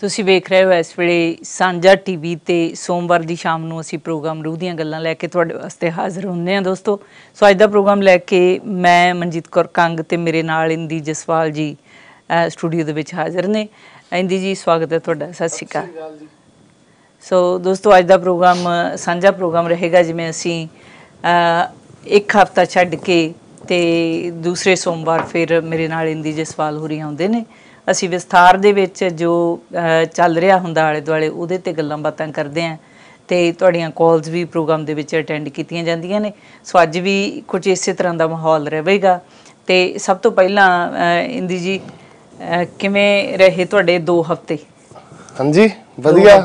ਤੁਸੀਂ ਵੇਖ ਰਹੇ ਹੋ ਇਸ ਵੇਲੇ ਸਾਂਝਾ ਟੀਵੀ ਤੇ ਸੋਮਵਾਰ ਦੀ ਸ਼ਾਮ ਨੂੰ ਅਸੀਂ ਪ੍ਰੋਗਰਾਮ ਰੂਹ ਦੀਆਂ ਗੱਲਾਂ ਲੈ ਕੇ ਤੁਹਾਡੇ ਵਾਸਤੇ ਹਾਜ਼ਰ ਹੁੰਦੇ ਹਾਂ ਦੋਸਤੋ। ਸੋ ਅੱਜ ਦਾ ਪ੍ਰੋਗਰਾਮ ਲੈ ਕੇ ਮੈਂ ਮਨਜੀਤ ਕੌਰ ਕੰਗ ਤੇ ਮੇਰੇ ਨਾਲ ਇੰਦੀ ਜਸਵਾਲ ਜੀ ਸਟੂਡੀਓ ਦੇ ਵਿੱਚ ਹਾਜ਼ਰ ਨੇ। ਇੰਦੀ ਜੀ ਸਵਾਗਤ ਹੈ ਤੁਹਾਡਾ, ਸਤਿ ਸ਼੍ਰੀ ਅਕਾਲ। ਸੋ ਦੋਸਤੋ ਅੱਜ ਦਾ ਪ੍ਰੋਗਰਾਮ ਸਾਂਝਾ ਪ੍ਰੋਗਰਾਮ ਰਹੇਗਾ, ਜਿਵੇਂ ਅਸੀਂ ਇੱਕ ਹਫ਼ਤਾ ਛੱਡ ਕੇ ਤੇ ਦੂਸਰੇ ਸੋਮਵਾਰ ਫਿਰ ਮੇਰੇ ਨਾਲ ਇੰਦੀ ਜਸਵਾਲ ਹੋਰੀ ਆਉਂਦੇ ਨੇ। ਅਸੀਂ ਵਿਸਥਾਰ ਦੇ ਵਿੱਚ ਜੋ ਚੱਲ ਰਿਹਾ ਹੁੰਦਾ ਆਲੇ ਦੁਆਲੇ ਉਹਦੇ 'ਤੇ ਗੱਲਾਂ ਬਾਤਾਂ ਕਰਦੇ ਹਾਂ ਅਤੇ ਤੁਹਾਡੀਆਂ ਕਾਲਸ ਵੀ ਪ੍ਰੋਗਰਾਮ ਦੇ ਵਿੱਚ ਅਟੈਂਡ ਕੀਤੀਆਂ ਜਾਂਦੀਆਂ ਨੇ। ਸੋ ਅੱਜ ਵੀ ਕੁਝ ਇਸੇ ਤਰ੍ਹਾਂ ਦਾ ਮਾਹੌਲ ਰਹੇਗਾ। ਅਤੇ ਸਭ ਤੋਂ ਪਹਿਲਾਂ ਇੰਦੀ ਜੀ ਕਿਵੇਂ ਰਹੇ ਤੁਹਾਡੇ 2 ਹਫ਼ਤੇ? ਹਾਂਜੀ ਵਧੀਆ।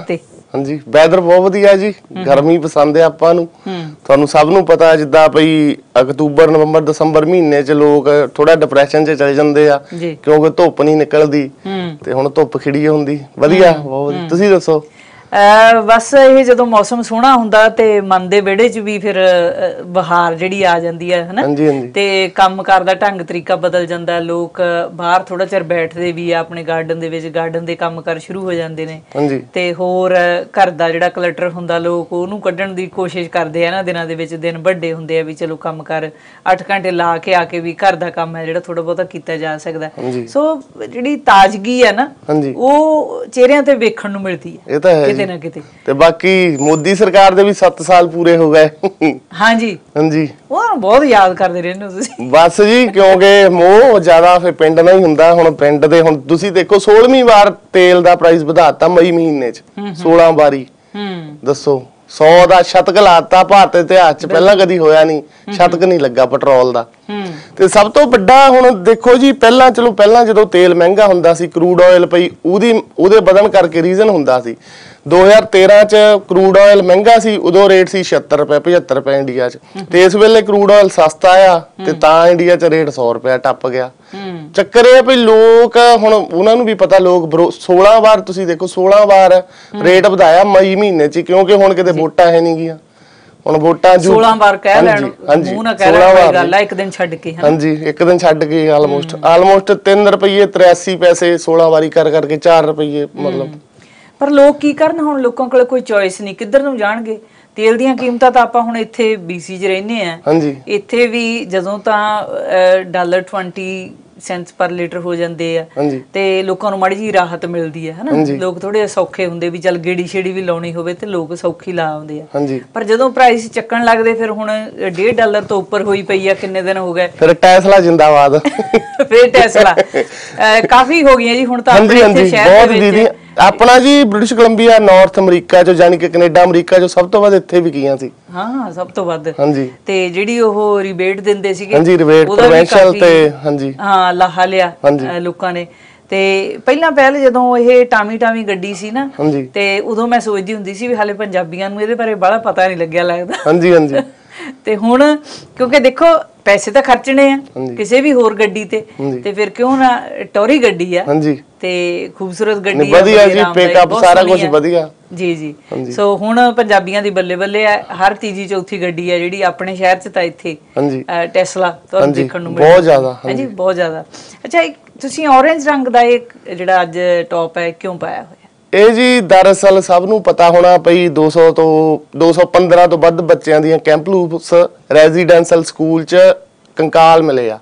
ਹਾਂਜੀ ਵੈਦਰ ਬਹੁਤ ਵਧੀਆ ਜੀ, ਗਰਮੀ ਪਸੰਦ ਹੈ ਆਪਾਂ ਨੂੰ। ਤੁਹਾਨੂੰ ਸਭ ਨੂੰ ਪਤਾ ਜਿੱਦਾਂ ਭਈ ਅਕਤੂਬਰ ਨਵੰਬਰ ਦਸੰਬਰ ਮਹੀਨੇ 'ਚ ਲੋਕ ਥੋੜਾ ਡਿਪਰੈਸ਼ਨ 'ਚ ਚਲੇ ਜਾਂਦੇ ਆ ਕਿਉਂਕਿ ਧੁੱਪ ਨਹੀਂ ਨਿਕਲਦੀ ਤੇ ਹੁਣ ਧੁੱਪ ਖਿੜੀ ਹੁੰਦੀ। ਵਧੀਆ ਬਹੁਤ, ਤੁਸੀਂ ਦੱਸੋ? ਬਸ ਇਹ ਜਦੋਂ ਮੌਸਮ ਸੋਹਣਾ ਹੁੰਦਾ ਤੇ ਮਨ ਦੇ ਵਿਹੜੇ 'ਚ ਵੀ ਫਿਰ ਬਹਾਰ ਜਿਹੜੀ ਆ ਜਾਂਦੀ ਹੈ ਹਨਾ, ਤੇ ਕੰਮ ਕਾਰ ਦਾ ਢੰਗ ਤਰੀਕਾ ਬਦਲ ਜਾਂਦਾ। ਲੋਕ ਬਾਹਰ ਥੋੜਾ ਚਿਰ ਬੈਠਦੇ ਵੀ ਆ ਆਪਣੇ ਗਾਰਡਨ ਦੇ ਵਿੱਚ, ਗਾਰਡਨ ਦੇ ਕੰਮ ਕਾਰ ਸ਼ੁਰੂ ਹੋ ਜਾਂਦੇ ਨੇ ਤੇ ਹੋਰ ਘਰ ਦਾ ਜਿਹੜਾ ਕਲਟਰ ਹੁੰਦਾ ਲੋਕ ਉਹਨੂੰ ਕੱਢਣ ਦੀ ਕੋਸ਼ਿਸ਼ ਕਰਦੇ ਆ ਨਾ। ਦਿਨਾਂ ਦੇ ਵਿੱਚ ਦਿਨ ਵੱਡੇ ਹੁੰਦੇ ਆ ਵੀ ਚਲੋ ਕੰਮ ਕਾਰ 8 ਘੰਟੇ ਲਾ ਕੇ ਆ ਕੇ ਵੀ ਘਰ ਦਾ ਕੰਮ ਹੈ ਜਿਹੜਾ ਥੋੜਾ ਬਹੁਤਾ ਕੀਤਾ ਜਾ ਸਕਦਾ। ਸੋ ਜਿਹੜੀ ਤਾਜ਼ਗੀ ਹੈ ਨਾ ਉਹ ਚਿਹਰਿਆਂ ਤੇ ਵੇਖਣ ਨੂੰ ਮਿਲਦੀ ਹੈ। ਇਹ ਤਾਂ ਹੈ ਨਾ ਕਿਤੇ। ਤੇ ਬਾਕੀ ਮੋਦੀ ਸਰਕਾਰ ਦੇ ਵੀ 7 ਸਾਲ ਪੂਰੇ ਹੋ ਗਏ। ਹਾਂਜੀ ਹਾਂਜੀ ਉਹ ਬਹੁਤ ਯਾਦ ਕਰਦੇ ਰਹਿੰਦੇ ਤੁਸੀਂ। ਬਸ ਜੀ ਕਿਉਂਕਿ ਮੋਹ ਜ਼ਿਆਦਾ ਫਿਰ ਪਿੰਡ ਨਾਲ ਹੀ ਹੁੰਦਾ। ਹੁਣ ਪਿੰਡ ਦੇ ਹੁਣ ਤੁਸੀਂ ਦੇਖੋ 16ਵੀਂ ਵਾਰ ਤੇਲ ਦਾ ਪ੍ਰਾਈਸ ਵਧਾਤਾ ਮਈ ਮਹੀਨੇ ਚ 16 ਵਾਰੀ। ਦੱਸੋ 100 ਦਾ ਸ਼ਤਕ ਲਾਤਾ ਭਾਰਤ ਇਤਿਹਾਸ ਚ, ਪਹਿਲਾਂ ਕਦੀ ਹੋਇਆ ਨਹੀਂ, ਸ਼ਤਕ ਨਹੀਂ ਲੱਗਾ ਪੈਟਰੋਲ ਦਾ। ਤੇ ਸਭ ਤੋਂ ਵੱਡਾ ਹੁਣ ਦੇਖੋ ਜੀ ਪਹਿਲਾਂ ਚਲੋ ਪਹਿਲਾਂ ਜਦੋਂ ਤੇਲ ਮਹਿੰਗਾ ਹੁੰਦਾ ਸੀ ਕਰੂਡ ਆਇਲ ਪਈ ਉਹਦੇ ਵਧਣ ਕਰਕੇ ਰੀਜ਼ਨ ਹੁੰਦਾ ਸੀ। 2013 ਚ ਕਰੂਡ ਆਇਲ ਮਹਿੰਗਾ ਸੀ, ਉਦੋਂ ਰੇਟ ਸੀ 76 ਰੁਪਏ 75 ਰੁਪਏ ਇੰਡੀਆ ਚ, ਤੇ ਇਸ ਵੇਲੇ ਕਰੂਡ ਆਇਲ ਸਸਤਾ ਆ ਤੇ ਤਾਂ ਇੰਡੀਆ ਚ ਰੇਟ 100 ਰੁਪਏ ਟੱਪ ਗਿਆ। ਚੱਕਰ ਇਹ ਵੀ ਲੋਕ ਹੁਣ ਉਹਨਾਂ ਨੂੰ ਵੀ ਪਤਾ, ਲੋਕ 16 ਵਾਰ ਤੁਸੀਂ ਦੇਖੋ 16 ਵਾਰ ਰੇਟ ਵਧਾਇਆ ਮਈ ਮਹੀਨੇ ਚ ਕਿਉਂਕਿ ਹੁਣ ਕਿਤੇ ਵੋਟਾਂ ਹੈ ਨਹੀਂ ਗੀਆਂ। ਹੁਣ ਵੋਟਾਂ 16 ਵਾਰ ਕਹਿ ਲੈਣ ਮੂੰਹ ਨਾ ਕਹਿ ਲੈਣ ਗੱਲ ਆ, ਇੱਕ ਦਿਨ ਛੱਡ ਕੇ। ਹਾਂਜੀ ਇੱਕ ਦਿਨ ਛੱਡ ਕੇ ਆਲਮੋਸਟ 3 ਰੁਪਏ 83 ਪੈਸੇ 16 ਵਾਰੀ ਕਰ ਕਰਕੇ 4 ਰੁਪਏ। ਮਤਲਬ ਪਰ ਲੋਕ ਕੀ ਕਰਨ, ਹੁਣ ਲੋਕਾਂ ਕੋਲ ਕੋਈ ਚੋਇਸ ਨਹੀਂ, ਕਿੱਧਰ ਨੂੰ ਜਾਣਗੇ। ਤੇਲ ਦੀਆਂ ਕੀਮਤਾਂ ਤਾਂ ਆਪਾਂ ਹੁਣ ਇੱਥੇ BC 'ਚ ਰਹਿੰਦੇ ਆ, ਇੱਥੇ ਵੀ ਜਦੋਂ ਤਾਂ $20 ਪਰ ਲੀਟਰ ਹੋ ਜਾਂਦੇ ਆ ਤੇ ਲੋਕਾਂ ਨੂੰ ਮਾੜੀ ਜਿਹੀ ਰਾਹਤ ਮਿਲਦੀ ਹੈ ਹਨਾ। ਲੋਕ ਥੋੜੇ ਸੌਖੇ ਹੁੰਦੇ ਵੀ ਚੱਲ ਗੇੜੀ ਛੇੜੀ ਵੀ ਲਾਉਣੀ ਹੋਵੇ ਤੇ ਲੋਕ ਸੌਖੀ ਲਾ ਆਉਂਦੇ ਆ। ਪਰ ਜਦੋਂ ਪ੍ਰਾਈਸ ਚੱਕਣ ਲੱਗਦੇ ਫਿਰ ਹੁਣ $1.5 ਤੋਂ ਉੱਪਰ ਹੋਈ ਪਈ ਆ, ਕਿੰਨੇ ਦਿਨ ਹੋ ਗਏ। ਫਿਰ ਟੈਸਲਾ ਜਿੰਦਾਬਾਦ, ਫਿਰ ਟੈਸਲਾ ਕਾਫੀ ਹੋ ਗਈਆਂ ਜੀ ਹੁਣ ਤਾਂ ਆਪਣੇ ਸ਼ਹਿਰ ਦੇ ਵਿੱਚ। ਆਪਣਾ ਜੀ ਬ੍ਰਿਟਿਸ਼ ਕੋਲੰਬੀਆ ਨਾਰਥ ਅਮਰੀਕਾ ਚੋਂ ਯਾਨੀ ਕਿ ਕੈਨੇਡਾ ਅਮਰੀਕਾ ਚੋਂ ਸਭ ਤੋਂ ਵੱਧ ਇੱਥੇ ਵਿਕੀਆਂ ਸੀ। ਹਾਂ ਸਭ ਤੋਂ ਵੱਧ। ਹਾਂਜੀ ਤੇ ਜਿਹੜੀ ਉਹ ਰਿਬੇਟ ਦਿੰਦੇ ਸੀਗੇ, ਹਾਂਜੀ ਰਿਬੇਟ ਪ੍ਰੋਵਿੰਸ਼ੀਅਲ ਤੇ ਹਾਂਜੀ ਹਾਂ ਲਾਹਾ ਲਿਆ ਲੋਕਾਂ ਨੇ। ਤੇ ਪਹਿਲਾਂ ਜਦੋਂ ਇਹ ਟਾਮੀ ਗੱਡੀ ਸੀ ਨਾ ਤੇ ਉਦੋਂ ਮੈਂ ਸੋਚਦੀ ਹੁੰਦੀ ਸੀ ਵੀ ਹਾਲੇ ਪੰਜਾਬੀਆਂ ਨੂੰ ਇਹਦੇ ਬਾਰੇ ਬੜਾ ਪਤਾ ਨਹੀਂ ਲੱਗਿਆ ਲੱਗਦਾ। ਹਾਂਜੀ ਹਾਂਜੀ ਤੇ ਹੁਣ ਕਿਉਂਕਿ ਦੇਖੋ ਪੈਸੇ ਤਾਂ ਖਰਚਣੇ ਆ ਕਿਸੇ ਵੀ ਹੋਰ ਗੱਡੀ ਤੇ, ਤੇ ਫਿਰ ਕਿਉਂ ਨਾ ਟੋਰੀ ਗੱਡੀ ਆ ਤੇ ਖੂਬਸੂਰਤ ਗੱਡੀ ਵਧੀਆ ਜੀ, ਪਿਕਅਪ ਸਾਰਾ ਕੁਝ ਵਧੀਆ ਜੀ ਜੀ। ਸੋ ਹੁਣ ਪੰਜਾਬੀਆਂ ਦੀ ਬੱਲੇ ਬੱਲੇ ਆ, ਹਰ ਤੀਜੀ ਚੌਥੀ ਗੱਡੀ ਆ ਜਿਹੜੀ ਆਪਣੇ ਸ਼ਹਿਰ ਚ ਤਾਂ ਇੱਥੇ ਟੈਸਲਾ ਤੁਹਾਨੂੰ ਦੇਖਣ ਨੂੰ ਮਿਲਦਾ ਬਹੁਤ ਜ਼ਿਆਦਾ। ਹਾਂਜੀ ਬਹੁਤ ਜ਼ਿਆਦਾ। ਅੱਛਾ ਤੁਸੀਂ ਔਰੇਂਜ ਰੰਗ ਦਾ ਇੱਕ ਜਿਹੜਾ ਅੱਜ ਟੌਪ ਹੈ ਕਿਉਂ ਪਾਇਆ ਹੋਇਆ? ਇਹ ਜੀ ਦਰਅਸਲ ਸਭ ਨੂੰ ਪਤਾ ਹੋਣਾ ਪਈ 200 ਤੋਂ 215 ਤੋਂ ਵੱਧ ਬੱਚਿਆਂ ਦੀਆਂ ਕੈਂਪਲੂਪਸ ਰੈਜ਼ੀਡੈਂਸ਼ੀਅਲ ਸਕੂਲ ਚ ਕੰਕਾਲ ਮਿਲੇ ਆ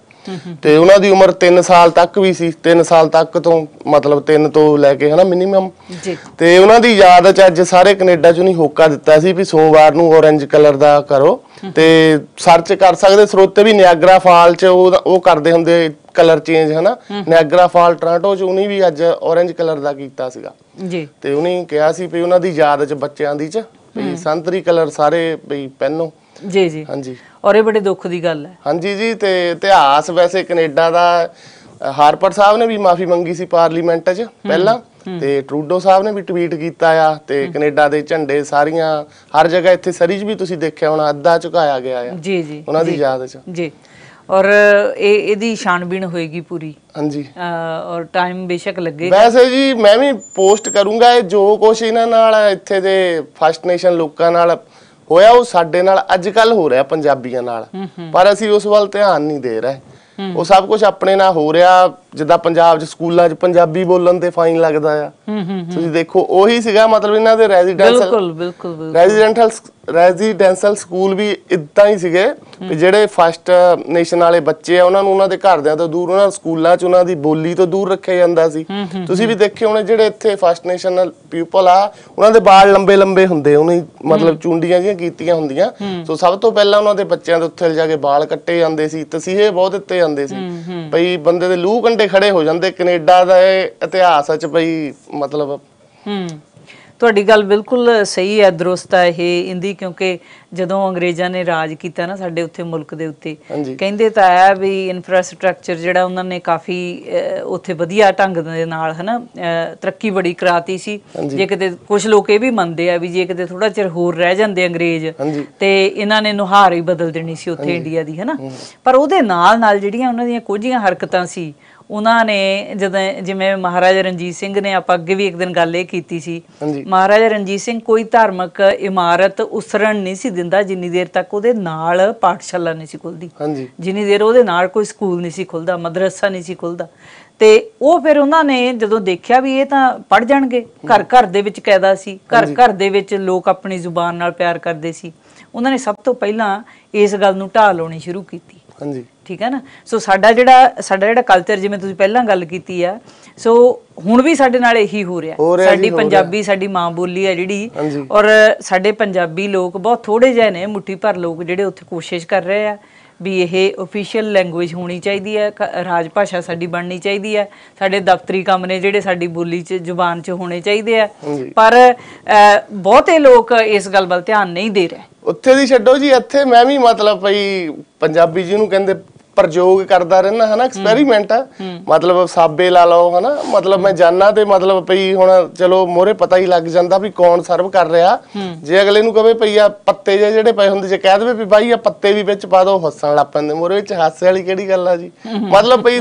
ਤੇ ਉਹਨਾਂ ਦੀ ਉਮਰ 3 ਸਾਲ ਤੱਕ ਵੀ ਸੀ, 3 ਸਾਲ ਤੱਕ ਤੋਂ ਮਤਲਬ 3 ਤੋਂ ਲੈ ਕੇ ਹਨਾ ਮਿਨੀਮਮ ਜੀ। ਤੇ ਉਹਨਾਂ ਦੀ ਯਾਦ ਚ ਅੱਜ ਸਾਰੇ ਕੈਨੇਡਾ ਚ ਨਹੀਂ ਹੋਕਾ ਦਿੱਤਾ ਸੀ ਵੀ ਸੋਮਵਾਰ ਨੂੰ ਔਰੇਂਜ ਕਲਰ ਦਾ ਕਰੋ ਤੇ ਸਰਚ ਕਰ ਸਕਦੇ ਸਰੋਤੇ ਵੀ। ਨਿਆਗਰਾ ਫਾਲ ਚ ਉਹ ਕਰਦੇ ਹੁੰਦੇ ਕਲਰ ਚੇਂਜ ਹਨਾ, ਨਿਆਗਰਾ ਫਾਲ ਟੋਰਾਂਟੋ ਚ ਉਹਨੇ ਵੀ ਅੱਜ ਔਰੇਂਜ ਕਲਰ ਦਾ ਕੀਤਾ ਸੀਗਾ ਜੀ। ਤੇ ਉਹਨੇ ਕਿਹਾ ਸੀ ਵੀ ਉਹਨਾਂ ਦੀ ਯਾਦ ਚ ਬੱਚਿਆਂ ਦੀ ਚ ਵੀ ਸੰਤਰੀ ਕਲਰ ਸਾਰੇ ਵੀ ਪਹਿਨੋ ਜੀ ਜੀ। ਹਾਂਜੀ ਔਰ ਇਹ ਬੜੇ ਦੁੱਖ ਦੀ ਗੱਲ ਹੈ। ਹਾਂਜੀ ਜੀ ਤੇ ਇਤਿਹਾਸ ਵੈਸੇ ਕੈਨੇਡਾ ਦਾ ਹਾਰਪਰ ਸਾਹਿਬ ਨੇ ਵੀ ਮਾਫੀ ਮੰਗੀ ਸੀ ਪਾਰਲੀਮੈਂਟ 'ਚ ਪਹਿਲਾਂ, ਤੇ ਟਰੂਡੋ ਸਾਹਿਬ ਨੇ ਵੀ ਟਵੀਟ ਕੀਤਾ ਆ ਤੇ ਕੈਨੇਡਾ ਦੇ ਝੰਡੇ ਸਾਰੀਆਂ ਹਰ ਜਗ੍ਹਾ ਇੱਥੇ ਸਰੀ 'ਚ ਵੀ ਤੁਸੀਂ ਦੇਖਿਆ ਹੋਣਾ ਅੱਧਾ ਝੁਕਾਇਆ ਗਿਆ ਆ ਜੀ ਜੀ ਉਹਨਾਂ ਦੀ ਯਾਦ 'ਚ ਜੀ। ਔਰ ਇਹ ਇਹਦੀ ਛਾਣਬੀਣ ਹੋਏਗੀ ਪੂਰੀ। ਹਾਂਜੀ ਔਰ ਟਾਈਮ ਬੇਸ਼ੱਕ ਲੱਗੇਗਾ। ਵੈਸੇ ਜੀ ਮੈਂ ਵੀ ਪੋਸਟ ਕਰੂੰਗਾ ਇਹ ਜੋ ਕੁਛ ਇਹਨਾਂ ਨਾਲ ਇੱਥੇ ਦੇ ਫਸਟ ਨੇਸ਼ਨ ਲੋਕਾਂ ਨਾਲ ਹੋਇਆ ਉਹ ਸਾਡੇ ਨਾਲ ਅੱਜ ਕੱਲ ਹੋ ਰਿਹਾ ਪੰਜਾਬੀਆਂ ਨਾਲ, ਪਰ ਅਸੀਂ ਉਸ ਵੱਲ ਧਿਆਨ ਨਹੀਂ ਦੇ ਰਹੇ। ਉਹ ਸਭ ਕੁਝ ਆਪਣੇ ਨਾਲ ਹੋ ਰਿਹਾ जिदा पंजाब च स्कूलां च पंजाबी बोलन ते फाइन लगदा आ। ਤੁਸੀਂ ਦੇਖੋ ਉਹੀ ਸੀਗਾ ਮਤਲਬ ਇਹਨਾਂ ਦੇ ਰੈਜ਼ੀਡੈਂਸ਼ਲ ਸਕੂਲ ਵੀ ਇਦਾਂ ਹੀ ਸੀਗੇ ਕਿ ਜਿਹੜੇ ਫਸਟ ਨੇਸ਼ਨ ਵਾਲੇ ਬੱਚੇ ਆ ਉਹਨਾਂ ਨੂੰ ਉਹਨਾਂ ਦੇ ਘਰਦਿਆਂ ਤੋਂ ਦੂਰ, ਉਹਨਾਂ ਸਕੂਲਾਂ ਚ ਉਹਨਾਂ ਦੀ ਬੋਲੀ ਤੋਂ ਦੂਰ ਰੱਖਿਆ ਜਾਂਦਾ ਸੀ। ਤੁਸੀਂ ਵੀ ਦੇਖੇ ਹੋਣੇ ਜਿਹੜੇ ਇੱਥੇ ਫਸਟ ਨੇਸ਼ਨ ਪੀਪਲ ਆ ਉਹਨਾਂ ਦੇ ਬਾਲ ਲੰਬੇ ਲੰਬੇ ਹੁੰਦੇ, ਉਹਨੇ ਮਤਲਬ ਚੁੰਡੀਆਂ ਜਿਹੀਆਂ ਕੀਤੀਆਂ ਹੁੰਦੀਆਂ। ਸੋ ਸਭ ਤੋਂ ਪਹਿਲਾਂ ਉਹਨਾਂ ਦੇ ਬੱਚਿਆਂ ਦੇ ਉੱਥੇ ਜਾ ਕੇ ਬਾਲ ਕੱਟੇ ਜਾਂਦੇ ਸੀ, ਤਸੀਹੇ ਬਹੁਤ ਦਿੱਤੇ ਜਾਂਦੇ ਸੀ, ਬਈ ਬੰਦੇ ਦੇ ਲੂਹ ਕੰਡੇ ਖੜੇ ਹੋ ਜਾਂਦੇ। ਕੈਨੇਡਾ ਦਾ ਇਹ ਇਤਿਹਾਸ ਚ ਬਈ ਮਤਲਬ ਤੁਹਾਡੀ ਗੱਲ ਬਿਲਕੁਲ ਸਹੀ ਹੈ, ਦਰੁਸਤ ਹੈ ਇਹ ਇੰਦੀ, ਕਿਉਂਕਿ ਜਦੋਂ ਅੰਗਰੇਜ਼ਾਂ ਨੇ ਰਾਜ ਕੀਤਾ ਨਾ ਸਾਡੇ ਉੱਥੇ ਮੁਲਕ ਦੇ ਉੱਤੇ, ਕਹਿੰਦੇ ਤਾਂ ਆ ਵੀ ਇਨਫਰਾਸਟ੍ਰਕਚਰ ਜਿਹੜਾ ਉਹਨਾਂ ਨੇ ਕਾਫੀ ਉੱਥੇ ਵਧੀਆ ਢੰਗ ਦੇ ਨਾਲ ਹਨਾ ਤਰੱਕੀ ਬੜੀ ਕਰਾਤੀ ਸੀ। ਜੇ ਕਿਤੇ ਕੁਝ ਲੋਕ ਇਹ ਵੀ ਮੰਨਦੇ ਆ ਵੀ ਜੇ ਕਿਤੇ ਥੋੜਾ ਚਿਰ ਹੋਰ ਰਹਿ ਜਾਂਦੇ ਅੰਗਰੇਜ਼ ਤੇ ਇਹਨਾਂ ਨੇ ਨੁਹਾਰ ਹੀ ਬਦਲ ਦੇਣੀ ਸੀ ਉੱਥੇ ਇੰਡੀਆ ਦੀ ਹਨਾ। ਪਰ ਉਹਦੇ ਨਾਲ ਨਾਲ ਜਿਹੜੀਆਂ ਉਹਨਾਂ ਦੀਆਂ ਕੁਝੀਆਂ ਹਰਕਤਾਂ ਸੀ ਉਹਨਾਂ ਨੇ ਜਦੋਂ ਜਿਵੇਂ ਮਹਾਰਾਜਾ ਰਣਜੀਤ ਸਿੰਘ ਨੇ, ਆਪਾਂ ਅੱਗੇ ਵੀ ਇੱਕ ਦਿਨ ਗੱਲ ਇਹ ਕੀਤੀ ਸੀ, ਮਹਾਰਾਜਾ ਰਣਜੀਤ ਸਿੰਘ ਕੋਈ ਧਾਰਮਿਕ ਇਮਾਰਤ ਉਸਰਣ ਨਹੀਂ ਸੀ ਦਿੰਦਾ ਜਿੰਨੀ ਦੇਰ ਤੱਕ ਉਹਦੇ ਨਾਲ ਪਾਠਸ਼ਾਲਾ ਨਹੀਂ ਸੀ ਖੁੱਲਦੀ, ਜਿੰਨੀ ਦੇਰ ਉਹਦੇ ਨਾਲ ਕੋਈ ਸਕੂਲ ਨਹੀਂ ਸੀ ਖੁੱਲਦਾ, ਮਦਰਸਾ ਨਹੀਂ ਸੀ ਖੁੱਲਦਾ। ਤੇ ਉਹ ਫਿਰ ਉਹਨਾਂ ਨੇ ਜਦੋਂ ਦੇਖਿਆ ਵੀ ਇਹ ਤਾਂ ਪੜ ਜਾਣਗੇ, ਘਰ ਘਰ ਦੇ ਵਿੱਚ ਕਾਇਦਾ ਸੀ, ਘਰ ਘਰ ਦੇ ਵਿੱਚ ਲੋਕ ਆਪਣੀ ਜ਼ੁਬਾਨ ਨਾਲ ਪਿਆਰ ਕਰਦੇ ਸੀ, ਉਹਨਾਂ ਨੇ ਸਭ ਤੋਂ ਪਹਿਲਾਂ ਇਸ ਗੱਲ ਨੂੰ ਢਾਹ ਲਾਉਣੀ ਸ਼ੁਰੂ ਕੀਤੀ। ਠੀਕ ਹੈ ਨਾ। ਸੋ ਸਾਡਾ ਜਿਹੜਾ ਕਲਚਰ ਜਿਵੇਂ ਤੁਸੀਂ ਪਹਿਲਾਂ ਗੱਲ ਕੀਤੀ ਆ, ਸੋ ਹੁਣ ਵੀ ਸਾਡੇ ਨਾਲ ਇਹੀ ਹੋ ਰਿਹਾ। ਸਾਡੀ ਪੰਜਾਬੀ ਸਾਡੀ ਮਾਂ ਬੋਲੀ ਆ ਜਿਹੜੀ, ਔਰ ਸਾਡੇ ਪੰਜਾਬੀ ਲੋਕ ਬਹੁਤ ਥੋੜੇ ਜਿਹੇ ਨੇ, ਮੁੱਠੀ ਭਰ ਲੋਕ ਜਿਹੜੇ ਉੱਥੇ ਕੋਸ਼ਿਸ਼ ਕਰ ਰਹੇ ਆ ਵੀ ਇਹ ਓਫੀਸ਼ੀਅਲ ਲੈਂਗੁਏਜ ਹੋਣੀ ਚਾਹੀਦੀ ਹੈ, ਰਾਜ ਭਾਸ਼ਾ ਸਾਡੀ ਬਣਨੀ ਚਾਹੀਦੀ ਹੈ, ਸਾਡੇ ਦਫ਼ਤਰੀ ਕੰਮ ਨੇ ਜਿਹੜੇ ਸਾਡੀ ਬੋਲੀ 'ਚ ਜ਼ੁਬਾਨ 'ਚ ਹੋਣੇ ਚਾਹੀਦੇ ਆ, ਪਰ ਬਹੁਤੇ ਲੋਕ ਇਸ ਗੱਲ ਵੱਲ ਧਿਆਨ ਨਹੀਂ ਦੇ ਰਹੇ। ਉੱਥੇ ਦੀ ਛੱਡੋ ਜੀ, ਇੱਥੇ ਮੈਂ ਵੀ ਮਤਲਬ ਭਾਈ ਪੰਜਾਬੀ ਜੀ ਨੂੰ ਕਹਿੰਦੇ ਪ੍ਰਯੋਗ ਕਰਦਾ ਰਹਿਣਾ ਹਨਾ, ਐਕਸਪੈਰੀਮੈਂਟ ਆ ਮਤਲਬ ਸਾਬੇ ਲਾ ਲਓ ਹਨਾ, ਮਤਲਬ ਮੈਂ ਜਾਨਾ ਤੇ ਮਤਲਬ ਭਈ ਹੁਣ ਚਲੋ ਮੋਹਰੇ ਪਤਾ ਹੀ ਲੱਗ ਜਾਂਦਾ ਵੀ ਕੌਣ ਸਰਵ ਕਰ ਰਿਹਾ। ਜੇ ਅਗਲੇ ਨੂੰ ਕਵੇ ਭਈ ਆ ਪੱਤੇ ਜਿਹੜੇ ਪਏ ਹੁੰਦੇ, ਜੇ ਕਹਿ ਦੇਵੇ ਵੀ ਬਾਈ ਆ ਪੱਤੇ ਵੀ ਵਿੱਚ ਪਾ ਦੋ, ਹੱਸਣ ਲੱਗ ਪੈਂਦੇ ਮੋਹਰੇ। ਵਿੱਚ ਹਾਸੇ ਵਾਲੀ ਕਿਹੜੀ ਗੱਲ ਆ ਜੀ, ਮਤਲਬ ਭਈ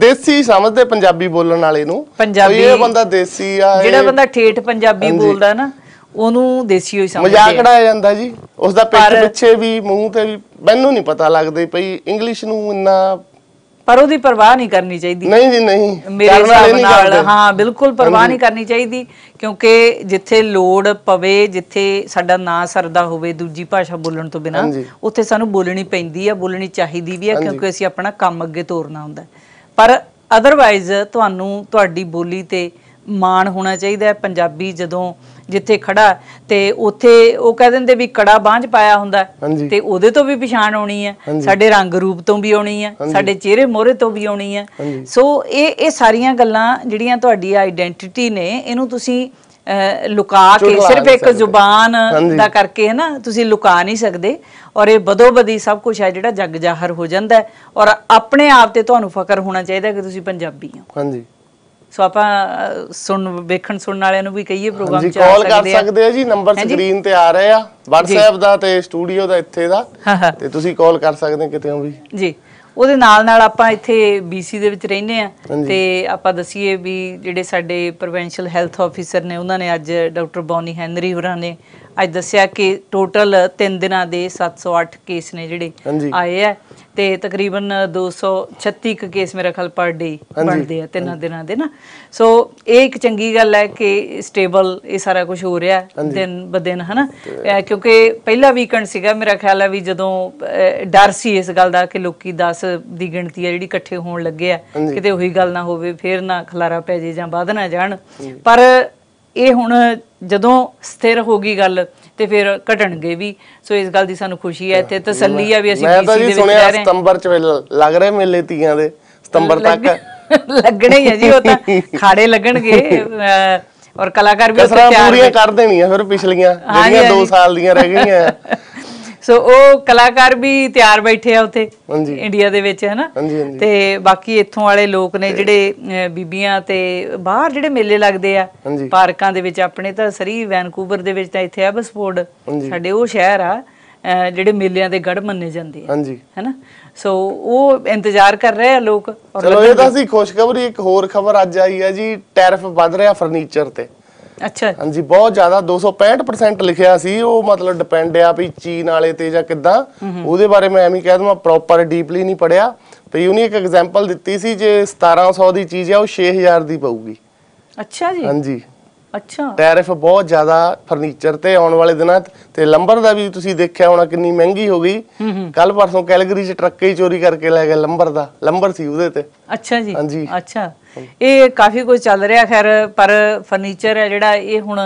ਦੇਸੀ ਸਮਝਦੇ ਪੰਜਾਬੀ ਬੋਲਣ ਵਾਲੇ ਨੂੰ, ਪੰਜਾਬੀ ਇਹ ਬੰਦਾ ਦੇਸੀ ਆ, ਜਿਹੜਾ ਬੰਦਾ ਠੇਠ ਪੰਜਾਬੀ ਬੋਲਦਾ ਨਾ ਉਹਨੂੰ ਦੇਸੀ ਹੋਈ ਸਮਝਦੇ, ਮਜ਼ਾਕ ਉਡਾਇਆ ਜਾਂਦਾ ਜੀ ਉਸਦਾ, ਪਿੱਠ ਪਿੱਛੇ ਵੀ ਮੂੰਹ ਤੇ ਵੀ। ਮੈਨੂੰ ਨਹੀਂ ਪਤਾ ਲੱਗਦੇ ਭਈ ਇੰਗਲਿਸ਼ ਨੂੰ ਇੰਨਾ, ਪਰ ਉਹਦੀ ਪਰਵਾਹ ਨਹੀਂ ਕਰਨੀ ਚਾਹੀਦੀ। ਨਹੀਂ ਜੀ ਨਹੀਂ, ਮੇਰੇ ਹਿਸਾਬ ਨਾਲ ਹਾਂ ਬਿਲਕੁਲ ਪਰਵਾਹ ਨਹੀਂ ਕਰਨੀ ਚਾਹੀਦੀ, ਕਿਉਂਕਿ ਜਿੱਥੇ ਲੋੜ ਪਵੇ, ਜਿੱਥੇ ਸਾਡਾ ਨਾਂ ਸਰਦਾ ਹੋਵੇ ਦੂਜੀ ਭਾਸ਼ਾ ਬੋਲਣ ਤੋਂ ਬਿਨਾਂ, ਉੱਥੇ ਸਾਨੂੰ ਬੋਲਣੀ ਪੈਂਦੀ ਆ, ਬੋਲਣੀ ਚਾਹੀਦੀ ਵੀ ਆ, ਕਿਉਂਕਿ ਅਸੀਂ ਆਪਣਾ ਕੰਮ ਅੱਗੇ ਤੋਰਨਾ ਹੁੰਦਾ। ਪਰ ਅਦਰਵਾਈਜ਼ ਤੁਹਾਨੂੰ ਤੁਹਾਡੀ ਬੋਲੀ ਤੇ ਮਾਣ ਹੋਣਾ ਚਾਹੀਦਾ। ਪੰਜਾਬੀ ਜਦੋਂ ਜਿੱਥੇ ਖੜਾ ਤੇ ਉੱਥੇ ਉਹ ਕਹਿ ਦਿੰਦੇ ਵੀ ਕੜਾ ਬਾਂਝ ਪਾਇਆ ਹੁੰਦਾ ਤੇ ਉਹਦੇ ਤੋਂ ਵੀ ਪਛਾਣ ਆਉਣੀ ਹੈ, ਸਾਡੇ ਰੰਗ ਰੂਪ ਤੋਂ ਵੀ ਆਉਣੀ ਹੈ, ਸਾਡੇ ਚਿਹਰੇ ਮੋਹਰੇ ਤੋਂ ਵੀ ਆਉਣੀ ਹੈ। ਸੋ ਇਹ ਸਾਰੀਆਂ ਗੱਲਾਂ ਜਿਹੜੀਆਂ ਤੁਹਾਡੀ ਆਈਡੈਂਟੀਟੀ ਨੇ, ਇਹਨੂੰ ਤੁਸੀਂ ਲੁਕਾ ਕੇ ਸਿਰਫ ਇੱਕ ਜ਼ੁਬਾਨ ਦਾ ਕਰਕੇ ਹੈ ਨਾ ਤੁਸੀਂ ਲੁਕਾ ਨਹੀਂ ਸਕਦੇ, ਔਰ ਇਹ ਬਦੋ ਬਦੀ ਸਭ ਕੁਝ ਹੈ ਜਿਹੜਾ ਜੱਗ ਜ਼ਾਹਰ ਹੋ ਜਾਂਦਾ, ਔਰ ਆਪਣੇ ਆਪ ਤੇ ਤੁਹਾਨੂੰ ਫਕਰ ਹੋਣਾ ਚਾਹੀਦਾ ਕਿ ਤੁਸੀਂ ਪੰਜਾਬੀ ਹੋ। ਹਾਂਜੀ, ਸੋ ਆਪਾਂ ਵੇਖਣ ਸੁਣਨ ਵਾਲਿਆਂ ਨੂੰ ਵੀ ਕਹੀਏ ਪ੍ਰੋਗਰਾਮ ਚ ਕਾਲ ਕਰ ਸਕਦੇ ਆ ਜੀ, ਨੰਬਰ ਸਕਰੀਨ ਤੇ ਆ ਰਹੇ ਆ, WhatsApp ਦਾ ਤੇ ਸਟੂਡੀਓ ਦਾ ਇੱਥੇ ਦਾ, ਤੇ ਤੁਸੀਂ ਕਾਲ ਕਰ ਸਕਦੇ ਕਿਤੇ ਵੀ ਜੀ। ਉਹਦੇ ਨਾਲ ਨਾਲ ਆਪਾਂ ਇੱਥੇ BC ਦੇ ਵਿੱਚ ਰਹਿੰਦੇ ਆ, ਤੇ ਆਪਾਂ ਦੱਸੀਏ ਵੀ ਜਿਹੜੇ ਸਾਡੇ ਪ੍ਰੋਵਿੰਸ਼ੀਅਲ ਹੈਲਥ ਆਫੀਸਰ ਨੇ ਉਹਨਾਂ ਨੇ ਅੱਜ ਡਾਕਟਰ ਬੋਨੀ ਹੈਨਰੀ ਹੋਰਾਂ ਨੇ ਅੱਜ ਦੱਸਿਆ ਕਿ ਟੋਟਲ 3 ਦਿਨਾਂ ਦੇ 708 ਕੇਸ ਨੇ ਜਿਹੜੇ ਆਏ ਆ, ਤੇ ਤਕਰੀਬਨ 236 ਕੇਸ ਮੇਰਾ ਖਿਆਲ ਪਰ ਡੇ ਬਣਦੇ ਆ 3 ਦਿਨਾਂ ਦੇ ਨਾ। ਸੋ ਇਹ ਇੱਕ ਚੰਗੀ ਗੱਲ ਹੈ ਕਿ ਸਟੇਬਲ ਇਹ ਸਾਰਾ ਕੁਝ ਹੋ ਰਿਹਾ ਦਿਨ ਬ ਦਿਨ ਹਨਾ, ਕਿਉਂਕਿ ਪਹਿਲਾ ਵੀਕਐਂਡ ਸੀਗਾ ਮੇਰਾ ਖਿਆਲ ਹੈ ਵੀ ਜਦੋਂ ਡਰ ਸੀ ਇਸ ਗੱਲ ਦਾ ਕਿ ਲੋਕੀ 10 ਦੀ ਗਿਣਤੀ ਆ ਜਿਹੜੀ ਇਕੱਠੇ ਹੋਣ ਲੱਗੇ ਆ, ਕਿਤੇ ਉਹੀ ਗੱਲ ਨਾ ਹੋਵੇ ਫੇਰ ਨਾ ਖਲਾਰਾ ਪੈ ਜੇ ਜਾਂ ਵੱਧ ਨਾ ਜਾਣ, ਪਰ ਇਹ ਹੁਣ ਜਦੋਂ ਸਥਿਰ ਹੋ ਗਈ ਗੱਲ ਤੇ ਫਿਰ ਘਟਣਗੇ ਵੀ। ਸੋ ਇਸ ਗੱਲ ਦੀ ਸਾਨੂੰ ਖੁਸ਼ੀ ਹੈ ਤੇ ਤਸੱਲੀ ਆ ਵੀ ਅਸੀਂ BC ਦੇ ਵਿੱਚ ਸੁਣਿਆ ਸਤੰਬਰ ਚ ਲੱਗ ਰਹੇ ਮੇਲੇ ਤੀਆਂ ਦੇ, ਸਤੰਬਰ ਤੱਕ ਲੱਗਣੇ ਹੀ ਆ ਜੀ, ਉਹ ਤਾਂ ਖਾੜੇ ਲੱਗਣਗੇ, ਔਰ ਕਲਾਕਾਰ ਵੀ ਉੱਥੇ ਤਿਆਰ ਕਰ ਦੇਣੀਆਂ ਫਿਰ ਪਿਛਲੀਆਂ ਜਿਹੜੀਆਂ 2 ਸਾਲ ਦੀਆਂ ਰਹਿ ਗਈਆਂ। ਸੋ ਉਹ ਕਲਾਕਾਰ ਵੀ ਤਿਆਰ ਬੈਠੇ ਆ ਉੱਥੇ ਇੰਡੀਆ ਦੇ ਵਿੱਚ ਹਨਾ, ਤੇ ਬਾਕੀ ਇੱਥੋਂ ਵਾਲੇ ਲੋਕ ਨੇ ਜਿਹੜੇ ਬੀਬੀਆਂ ਤੇ ਬਾਹਰ ਜਿਹੜੇ ਮੇਲੇ ਲੱਗਦੇ ਆ ਪਾਰਕਾਂ ਦੇ ਵਿੱਚ, ਆਪਣੇ ਤਾਂ ਸਰੀ ਵੈਨਕੂਵਰ ਦੇ ਵਿੱਚ ਤਾਂ ਇੱਥੇ ਆ ਬਸਪੋਰਡ ਸਾਡੇ ਉਹ ਸ਼ਹਿਰ ਆ ਜਿਹੜੇ ਮੇਲਿਆਂ ਦੇ ਗੜ ਮੰਨੇ ਜਾਂਦੇ ਆ ਹਨਾ। ਸੋ ਉਹ ਇੰਤਜ਼ਾਰ ਕਰ ਰਹੇ ਆ ਲੋਕ। ਚਲੋ ਇਹ ਤਾਂ ਸੀ ਖੁਸ਼ਖਬਰੀ। ਇੱਕ ਹੋਰ ਖਬਰ ਅੱਜ ਆਈ ਆ ਜੀ, ਟੈਰਿਫ ਵੱਧ ਰਿਹਾ ਫਰਨੀਚਰ ਤੇ। ਅੱਛਾ ਹਾਂਜੀ, ਬਹੁਤ ਜ਼ਿਆਦਾ 265% ਲਿਖਿਆ ਸੀ ਉਹ, ਮਤਲਬ ਡਿਪੈਂਡ ਆ ਵੀ ਚੀਨ ਵਾਲੇ ਤੇ ਜਾਂ ਕਿੱਦਾਂ, ਉਹਦੇ ਬਾਰੇ ਮੈਂ ਐਵੇਂ ਕਹਿ ਦਵਾਂ ਪ੍ਰੋਪਰ ਡੀਪਲੀ ਨਹੀਂ ਪੜਿਆ, ਤੇ ਉਹਨੇ ਇੱਕ ਐਗਜ਼ਾਮਪਲ ਦਿੱਤੀ ਸੀ ਜੇ 1700 ਦੀ ਚੀਜ਼ ਆ ਉਹ 6000 ਦੀ ਪਊਗੀ। ਅੱਛਾ ਜੀ, ਹਾਂਜੀ ਅੱਛਾ। ਟੈਰਿਫ ਬਹੁਤ ਜ਼ਿਆਦਾ ਫਰਨੀਚਰ ਤੇ ਆਉਣ ਵਾਲੇ ਦਿਨਾਂ ਤੇ ਲੰਬਰ ਦਾ ਵੀ ਤੁਸੀਂ ਦੇਖਿਆ ਹੋਣਾ ਕਿੰਨੀ ਮਹਿੰਗੀ ਹੋ ਗਈ। ਕੱਲ ਪਰਸੋਂ ਕੈਲਗਰੀ 'ਚ ਟਰੱਕ ਹੀ ਚੋਰੀ ਕਰਕੇ ਲੈ ਗਿਆ ਲੰਬਰ ਦਾ, ਲੰਬਰ ਸੀ ਉਹਦੇ ਤੇ। ਅੱਛਾ ਜੀ, ਹਾਂਜੀ ਅੱਛਾ। ਇਹ ਕਾਫੀ ਕੁਝ ਚੱਲ ਰਿਹਾ ਖੈਰ, ਪਰ ਫਰਨੀਚਰ ਹੈ ਜਿਹੜਾ ਇਹ ਹੁਣ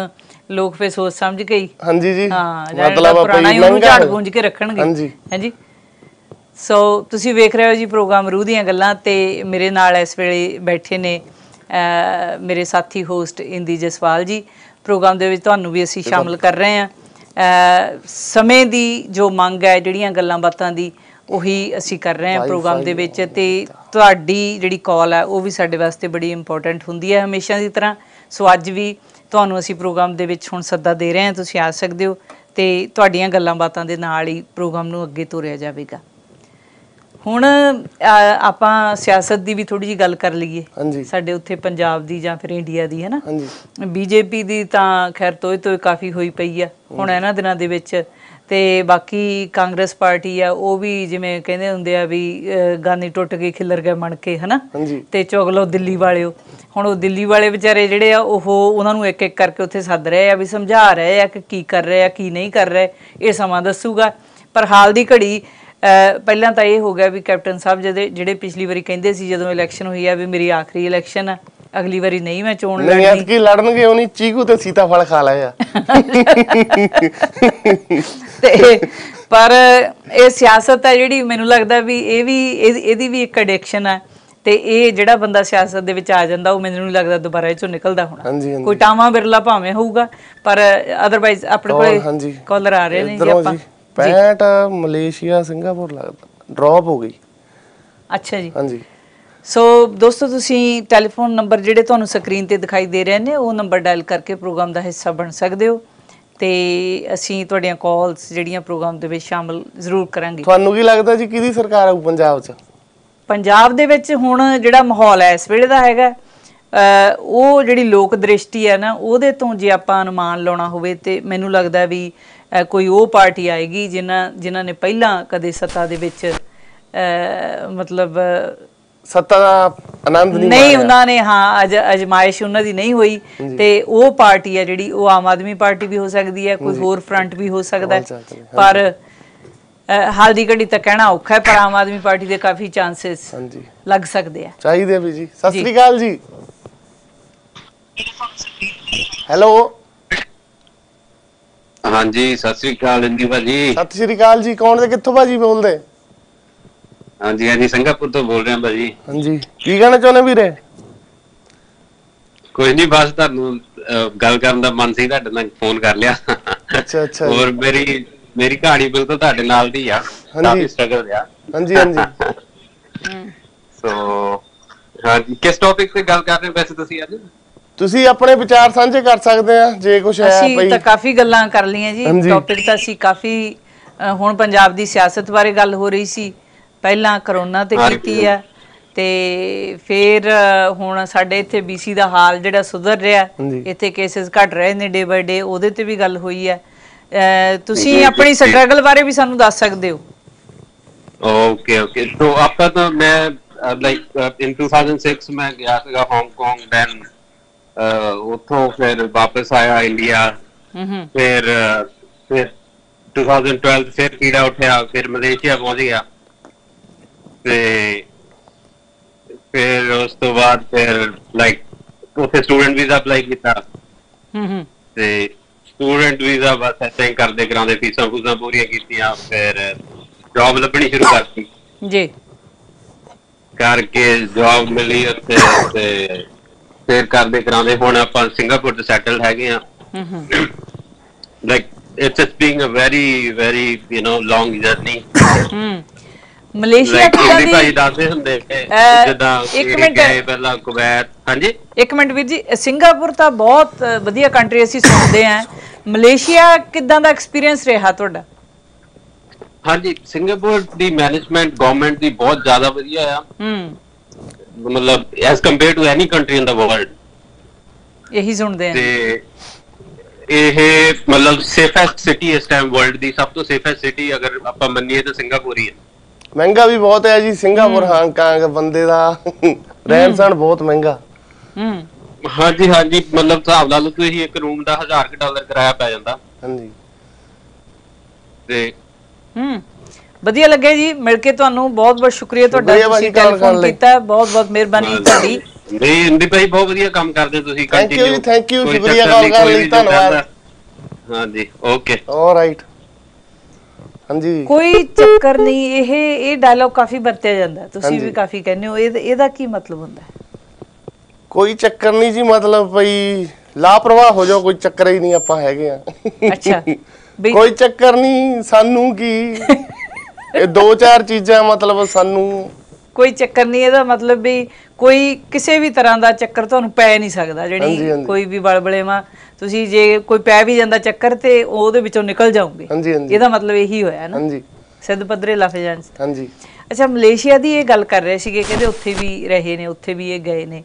ਲੋਕ ਫੇ ਸੋਚ ਸਮਝ ਕੇ ਹੀ ਹਾਂਜੀ ਜੀ ਹਾਂ ਮਤਲਬ ਆਪਣੀ ਮਹਿੰਗਾ ਝਾੜ ਗੂੰਜ ਕੇ ਰੱਖਣਗੇ। ਹਾਂਜੀ ਹਾਂਜੀ। ਸੋ ਤੁਸੀਂ ਵੇਖ ਰਹੇ ਹੋ ਜੀ ਪ੍ਰੋਗਰਾਮ ਰੂਹ ਦੀਆਂ ਗੱਲਾਂ ਤੇ ਮੇਰੇ ਨਾਲ ਇਸ ਵੇਲੇ ਬੈਠੇ ਨੇ ਮੇਰੇ ਸਾਥੀ ਹੋਸਟ ਇੰਦੀ ਜਸਵਾਲ ਜੀ। ਪ੍ਰੋਗਰਾਮ ਦੇ ਵਿੱਚ ਤੁਹਾਨੂੰ ਵੀ ਅਸੀਂ ਸ਼ਾਮਲ ਕਰ ਰਹੇ ਹਾਂ। ਸਮੇਂ ਦੀ ਜੋ ਮੰਗ ਹੈ, ਜਿਹੜੀਆਂ ਗੱਲਾਂ ਬਾਤਾਂ ਦੀ, ਉਹੀ ਅਸੀਂ ਕਰ ਰਹੇ ਹਾਂ ਪ੍ਰੋਗਰਾਮ ਦੇ ਵਿੱਚ ਤੇ ਤੁਹਾਡੀ ਜਿਹੜੀ ਕਾਲ ਹੈ ਉਹ ਵੀ ਸਾਡੇ ਵਾਸਤੇ ਬੜੀ ਇੰਪੋਰਟੈਂਟ ਹੁੰਦੀ ਹੈ ਹਮੇਸ਼ਾ ਦੀ ਤਰ੍ਹਾਂ। ਸੋ ਅੱਜ ਵੀ ਤੁਹਾਨੂੰ ਅਸੀਂ ਪ੍ਰੋਗਰਾਮ ਦੇ ਵਿੱਚ ਹੁਣ ਸੱਦਾ ਦੇ ਰਹੇ ਹਾਂ, ਤੁਸੀਂ ਆ ਸਕਦੇ ਹੋ ਤੇ ਤੁਹਾਡੀਆਂ ਗੱਲਾਂ ਬਾਤਾਂ ਦੇ ਨਾਲ ਹੀ ਪ੍ਰੋਗਰਾਮ ਨੂੰ ਅੱਗੇ ਤੋਰਿਆ ਜਾਵੇਗਾ। ਹੁਣ ਆਪਾਂ ਸਿਆਸਤ ਦੀ ਵੀ ਥੋੜੀ ਜਿਹੀ ਗੱਲ ਕਰ ਲਈਏ, ਸਾਡੇ ਉੱਥੇ ਪੰਜਾਬ ਦੀ ਜਾਂ ਫਿਰ ਇੰਡੀਆ ਦੀ, ਹੈ ਨਾ। ਬੀਜੇਪੀ ਦੀ ਤਾਂ ਖੈਰ ਤੋਏ ਕਾਫੀ ਹੋਈ ਪਈ ਆ ਹੁਣ ਇਹਨਾਂ ਦਿਨਾਂ ਦੇ ਵਿੱਚ, ਤੇ ਬਾਕੀ ਕਾਂਗਰਸ ਪਾਰਟੀ ਆ ਉਹ ਵੀ ਜਿਵੇਂ ਕਹਿੰਦੇ ਹੁੰਦੇ ਆ ਵੀ ਗਾਨੀ ਟੁੱਟ ਗਈ ਖਿਲਰ ਗਏ ਮਣ ਕੇ, ਹੈ ਨਾ। ਤੇ ਚੋਗਲੋ ਦਿੱਲੀ ਵਾਲਿਓ, ਹੁਣ ਉਹ ਦਿੱਲੀ ਵਾਲੇ ਵਿਚਾਰੇ ਜਿਹੜੇ ਆ ਉਹ ਉਹਨਾਂ ਨੂੰ ਇੱਕ ਇੱਕ ਕਰਕੇ ਉੱਥੇ ਸੱਦ ਰਹੇ ਆ ਵੀ ਸਮਝਾ ਰਹੇ ਆ ਕਿ ਕੀ ਕਰ ਰਹੇ ਆ ਕੀ ਨਹੀਂ ਕਰ ਰਹੇ, ਇਹ ਸਮਾਂ ਦੱਸੂਗਾ। ਪਰ ਹਾਲ ਦੀ ਘੜੀ ਪਹਿਲਾਂ ਤਾਂ ਇਹ ਹੋ ਗਿਆ ਵੀ ਕੈਪਟਨ ਸਾਹਿਬ ਜਿਹੜੇ ਪਿਛਲੀ ਵਾਰੀ ਕਹਿੰਦੇ ਸੀ ਜਦੋਂ ਇਲੈਕਸ਼ਨ ਹੋਈ ਆ ਵੀ ਮੇਰੀ ਆਖਰੀ ਇਲੈਕਸ਼ਨ ਆ, ਅਗਲੀ ਵਾਰੀ ਨਹੀਂ ਮੈਂ ਚੋਣ ਲੜਨੀ, ਲੜਨਗੇ ਉਹਨੀ ਚੀਕੂ ਤੇ ਸੀਤਾਫਲ ਖਾ ਲਿਆ। ਤੇ ਪਰ ਇਹ ਸਿਆਸਤ ਆ ਜਿਹੜੀ, ਮੈਨੂੰ ਲੱਗਦਾ ਵੀ ਇਹ ਵੀ ਇਹਦੀ ਵੀ ਇੱਕ ਐਡਿਕਸ਼ਨ ਆ ਤੇ ਇਹ ਜਿਹੜਾ ਬੰਦਾ ਸਿਆਸਤ ਦੇ ਵਿੱਚ ਆ ਜਾਂਦਾ ਉਹ ਮੈਨੂੰ ਨਹੀਂ ਲੱਗਦਾ ਦੁਬਾਰਾ ਇਹ ਚੋਂ ਨਿਕਲਦਾ ਹੋਣਾ। ਕੋਈ ਟਾਵਾਂ ਬਿਰਲਾ ਭਾਵੇਂ ਹੋਊਗਾ ਪਰ ਅਦਰਵਾਈਜ਼ ਆਪਣੇ ਕੋਲੇ ਕਾਲਰ ਆ ਰਹੇ ਨੇ ਜੀ। ਆਪਾਂ 65 ਮਲੇਸ਼ੀਆ ਸਿੰਗਾਪੁਰ ਲੱਗਦਾ ਡ੍ਰੌਪ ਹੋ ਗਈ। ਅੱਛਾ ਜੀ, ਹਾਂਜੀ। ਸੋ ਦੋਸਤੋ, ਤੁਸੀਂ ਟੈਲੀਫੋਨ ਨੰਬਰ ਜਿਹੜੇ ਤੁਹਾਨੂੰ ਸਕਰੀਨ ਤੇ ਦਿਖਾਈ ਦੇ ਰਹੇ ਨੇ ਉਹ ਨੰਬਰ ਡਾਇਲ ਕਰਕੇ ਪ੍ਰੋਗਰਾਮ ਦਾ ਹਿੱਸਾ ਬਣ ਸਕਦੇ ਹੋ ਤੇ ਅਸੀਂ ਤੁਹਾਡੀਆਂ ਕਾਲਸ ਜਿਹੜੀਆਂ ਪ੍ਰੋਗਰਾਮ ਦੇ ਵਿੱਚ ਸ਼ਾਮਲ ਜ਼ਰੂਰ ਕਰਾਂਗੇ। ਤੁਹਾਨੂੰ ਕੀ ਲੱਗਦਾ ਜੀ ਕਿਹਦੀ ਸਰਕਾਰ ਆਊ ਪੰਜਾਬ 'ਚ? ਪੰਜਾਬ ਦੇ ਵਿੱਚ ਹੁਣ ਜਿਹੜਾ ਮਾਹੌਲ ਹੈ ਇਸ ਵੇਲੇ ਦਾ ਹੈਗਾ, ਉਹ ਜਿਹੜੀ ਲੋਕ ਦ੍ਰਿਸ਼ਟੀ ਹੈ ਨਾ ਉਹਦੇ ਤੋਂ ਜੇ ਆਪਾਂ ਅਨੁਮਾਨ ਲਾਉਣਾ ਹੋਵੇ ਤੇ ਮੈਨੂੰ ਲੱਗਦਾ ਵੀ ਕੋਈ ਉਹ ਪਾਰਟੀ ਆਏਗੀ ਜਿਨ੍ਹਾਂ ਨੇ ਪਹਿਲਾਂ ਕਦੇ ਸੱਤਾ ਦੇ ਵਿੱਚ ਮਤਲਬ ਸੱਤਾ ਦਾ ਆਨੰਦ ਨਹੀਂ ਉਹਨਾਂ ਨੇ ਹਾਂ ਅਜਮਾਇਸ਼ ਉਹਨਾਂ ਦੀ ਨਹੀਂ ਹੋਈ, ਤੇ ਉਹ ਪਾਰਟੀ ਹੈ ਜਿਹੜੀ ਉਹ ਆਮ ਆਦਮੀ ਪਾਰਟੀ ਵੀ ਹੋ ਸਕਦੀ ਹੈ, ਕੋਈ ਹੋਰ ਫਰੰਟ ਵੀ ਹੋ ਸਕਦਾ ਹੈ। ਪਰ ਹਾਲ ਦੀ ਘੜੀ ਤਾਂ ਕਹਿਣਾ ਔਖਾ ਹੈ, ਪਰ ਆਮ ਆਦਮੀ ਪਾਰਟੀ ਦੇ ਕਾਫੀ ਚਾਂਸਸ ਲੱਗ ਸਕਦੇ ਆ, ਚਾਹੀਦੇ ਵੀ ਜੀ। ਸਤਿ ਸ੍ਰੀ ਅਕਾਲ ਜੀ, ਹੈਲੋ। ਹਾਂਜੀ ਸਤਿ ਸ੍ਰੀ ਅਕਾਲ ਇੰਦੀ ਭਾਜੀ। ਸਤਿ ਸ੍ਰੀ ਅਕਾਲ ਜੀ, ਕੌਣ ਤੇ ਕਿੱਥੋਂ ਭਾਜੀ ਬੋਲਦੇ? ਹਾਂਜੀ ਹਾਂਜੀ ਸਿੰਗਾਪੁਰ ਤੋਂ ਬੋਲ ਰਿਹਾ ਭਾਜੀ। ਹਾਂਜੀ, ਕੀ ਕਹਿਣਾ ਚਾਹੁੰਦੇ ਵੀਰੇ? ਕੋਈ ਨਹੀਂ, ਬਸ ਤੁਹਾਨੂੰ ਗੱਲ ਕਰਨ ਦਾ ਮਨ ਸੀ ਤੁਹਾਡੇ ਨਾਲ, ਫੋਨ ਕਰ ਲਿਆ। ਅੱਛਾ ਅੱਛਾ। ਹੋਰ ਮੇਰੀ ਕਹਾਣੀ ਬਿਲਕੁਲ ਤੁਹਾਡੇ ਨਾਲ ਦੀ ਆ, ਕਾਫੀ ਸਟਰਗਲ ਆ। ਹਾਂਜੀ ਹਾਂਜੀ। ਸੋ ਹਾਂਜੀ, ਕਿਸ ਟੌਪਿਕ ਤੇ ਗੱਲ ਕਰ ਰਹੇ ਵੈਸੇ ਤੁਸੀਂ ਅੱਜ? ਤੁਸੀਂ ਆਪਣੇ ਵਿਚਾਰ ਸਾਂਝੇ ਕਰ ਸਕਦੇ ਆ ਜੇ ਕੁਝ ਹੈ। ਅਸੀਂ ਤਾਂ ਕਾਫੀ ਗੱਲਾਂ ਕਰ ਲਈਆਂ ਜੀ, ਟੌਪਿਕ ਤਾਂ ਅਸੀਂ ਕਾਫੀ, ਹੁਣ ਪੰਜਾਬ ਦੀ ਸਿਆਸਤ ਬਾਰੇ ਗੱਲ ਹੋ ਰਹੀ ਸੀ ਪਹਿਲਾਂ ਕਰੋਨਾ ਤੇ ਕੀਤੀ ਆ, ਤੇ ਫਿਰ ਹੁਣ ਸਾਡੇ ਇੱਥੇ BC ਦਾ ਹਾਲ ਜਿਹੜਾ ਸੁਧਰ ਰਿਹਾ, ਇੱਥੇ ਕੇਸਿਸ ਘਟ ਰਹੇ ਨੇ ਡੇ ਬਾਈ ਡੇ, ਉਹਦੇ ਤੇ ਵੀ ਗੱਲ ਹੋਈ ਆ। ਤੁਸੀਂ ਆਪਣੀ ਸਟਰਗਲ ਬਾਰੇ ਵੀ ਸਾਨੂੰ ਦੱਸ ਸਕਦੇ ਹੋ। Okay okay. ਸੋ ਆਪਾਂ ਤਾਂ ਮੈਂ ਲਾਈਕ ਇਨ 2006 ਮੈਂ ਗਿਆ ਸੀਗਾ ਹਾਂਗਕਾਂਗ, ਦੈਨ ਉੱਥੋਂ ਫਿਰ ਵਾਪਸ ਆਇਆ ਇੰਡੀਆ, ਫਿਰ 2012 ਫਿਰ ਕੀੜਾ ਉੱਠਿਆ, ਫਿਰ ਮਲੇਸ਼ੀਆ ਪਹੁੰਚ ਗਿਆ, ਤੇ ਫਿਰ ਉਸ ਤੋਂ ਬਾਅਦ ਫਿਰ ਲਾਈਕ ਉੱਥੇ ਸਟੂਡੈਂਟ ਵੀਜ਼ਾ ਅਪਲਾਈ ਕੀਤਾ, ਤੇ ਸਟੂਡੈਂਟ ਵੀਜ਼ਾ ਬਸ ਐਸੇ ਕਰਦੇ ਕਰਾਉਂਦੇ ਫੀਸਾਂ ਫੂਸਾਂ ਪੂਰੀਆਂ ਕੀਤੀਆਂ, ਫਿਰ ਜੌਬ ਲੱਭਣੀ ਸ਼ੁਰੂ ਕਰਤੀ ਜੀ, ਕਰਕੇ ਜੌਬ ਮਿਲੀ ਉੱਥੇ, ਤੇ ਫਿਰ ਕਰਦੇ ਕਰਾਉਂਦੇ ਹੁਣ ਆਪਾਂ ਸਿੰਗਾਪੁਰ ਤੇ ਸੈਟਲ ਹੈਗੇ ਆ। Like it's being a very very you know long journey. Malaysia ਪਹਿਲਾਂ ਕੁਵੈਤ। ਹਾਂਜੀ ਇੱਕ ਮਿੰਟ ਵੀਰ ਜੀ, ਸਿੰਗਾਪੁਰ ਤਾਂ ਬਹੁਤ ਵਧੀਆ ਕੰਟਰੀ ਅਸੀਂ ਸੁਣਦੇ ਆ, ਮਲੇਸ਼ੀਆ ਕਿਦਾਂ ਦਾ ਐਕਸਪੀਰੀਅੰਸ ਰਿਹਾ ਤੁਹਾਡਾ? ਹਾਂਜੀ, ਸਿੰਗਾਪੁਰ ਦੀ ਮੈਨੇਜਮੈਂਟ ਗਵਰਨਮੈਂਟ ਦੀ ਬਹੁਤ ਜ਼ਿਆਦਾ ਵਧੀਆ ਆ, ਮਤਲਬ as compare to any country in the world, ਇਹੀ ਸੁਣਦੇ ਆ। ਤੇ ਇਹ ਮਤਲਬ ਸੇਫੈਸਟ ਸਿਟੀ ਇਸ ਟਾਈਮ ਵਰਲਡ ਦੀ, ਸਭ ਤੋਂ ਸੇਫੈਸਟ ਸਿਟੀ ਅਗਰ ਆਪਾਂ ਮੰਨੀਏ ਤਾਂ ਸਿੰਗਾਪੁਰ ਹੀ ਹੈ। महंगा भी बहुत है जी सिंगापुर हांगकांग बंदे दा रहन सहन बहुत महंगा। हाँ जी हाँ जी मतलब हिसाब ला लो तुसीं एक रूम दा $1000 किराया पै जांदा। हां जी ते ਵਧੀਆ ਲੱਗਿਆ ਜੀ ਮਿਲ ਕੇ ਤੁਹਾਨੂੰ ਬਹੁਤ ਬਹੁਤ ਸ਼ੁਕਰੀਆ ਤੁਹਾਡਾ ਤੁਸੀਂ ਟੈਲੀਫੋਨ ਕੀਤਾ ਬਹੁਤ ਬਹੁਤ ਮਿਹਰਬਾਨੀ ਤੁਹਾਡੀ। ਨਹੀਂ ਇੰਦੀ ਭਾਈ ਬਹੁਤ ਵਧੀਆ ਕੰਮ ਕਰਦੇ ਤੁਸੀਂ ਕੰਟੀਨਿਊ ਥੈਂਕ ਯੂ ਸ਼ੁਕਰੀਆ ਕਾਲ ਕਰਨ ਲਈ ਧੰਨਵਾਦ। ਹਾਂ ਜੀ ਓਕੇ ਆਲ ਰਾਈਟ ਹਾਂ ਜੀ ਕੋਈ ਚੱਕਰ ਨਹੀਂ ਇਹ ਡਾਇਲੌਗ ਕਾਫੀ ਵਰਤਿਆ ਜਾਂਦਾ ਤੁਸੀਂ ਵੀ ਕਾਫੀ ਕਹਿੰਦੇ ਹੋ ਇਹਦਾ ਕੀ ਮਤਲਬ ਹੁੰਦਾ ਕੋਈ ਚੱਕਰ ਨਹੀਂ ਜੀ ਮਤਲਬ ਭਾਈ ਲਾਪਰਵਾਹ ਹੋ ਜਾਓ ਕੋਈ ਚੱਕਰ ਹੀ ਨਹੀਂ ਆਪਾਂ ਹੈਗੇ ਆ। ਅੱਛਾ ਕੋਈ ਚੱਕਰ ਨਹੀਂ ਸਾਨੂੰ ਕੀ दो चार चीज़ां मतलब सानू कोई चक्कर नहीं है मतलब भी कोई किसी भी तरह का चक्कर तुहानू पै नहीं सकदा जिहड़ी कोई भी बलबलेवा तुसीं जे कोई पै भी जांदा चक्कर ते ओहदे विचों निकल जाओगे। इहदा मतलब यही होया ना सिद्ध पदरे लफजां। हां जी अच्छा मलेशिया दी ये गल कर रहे सीगे कहते उत्थे भी रहे ने उत्थे भी ये गए ने।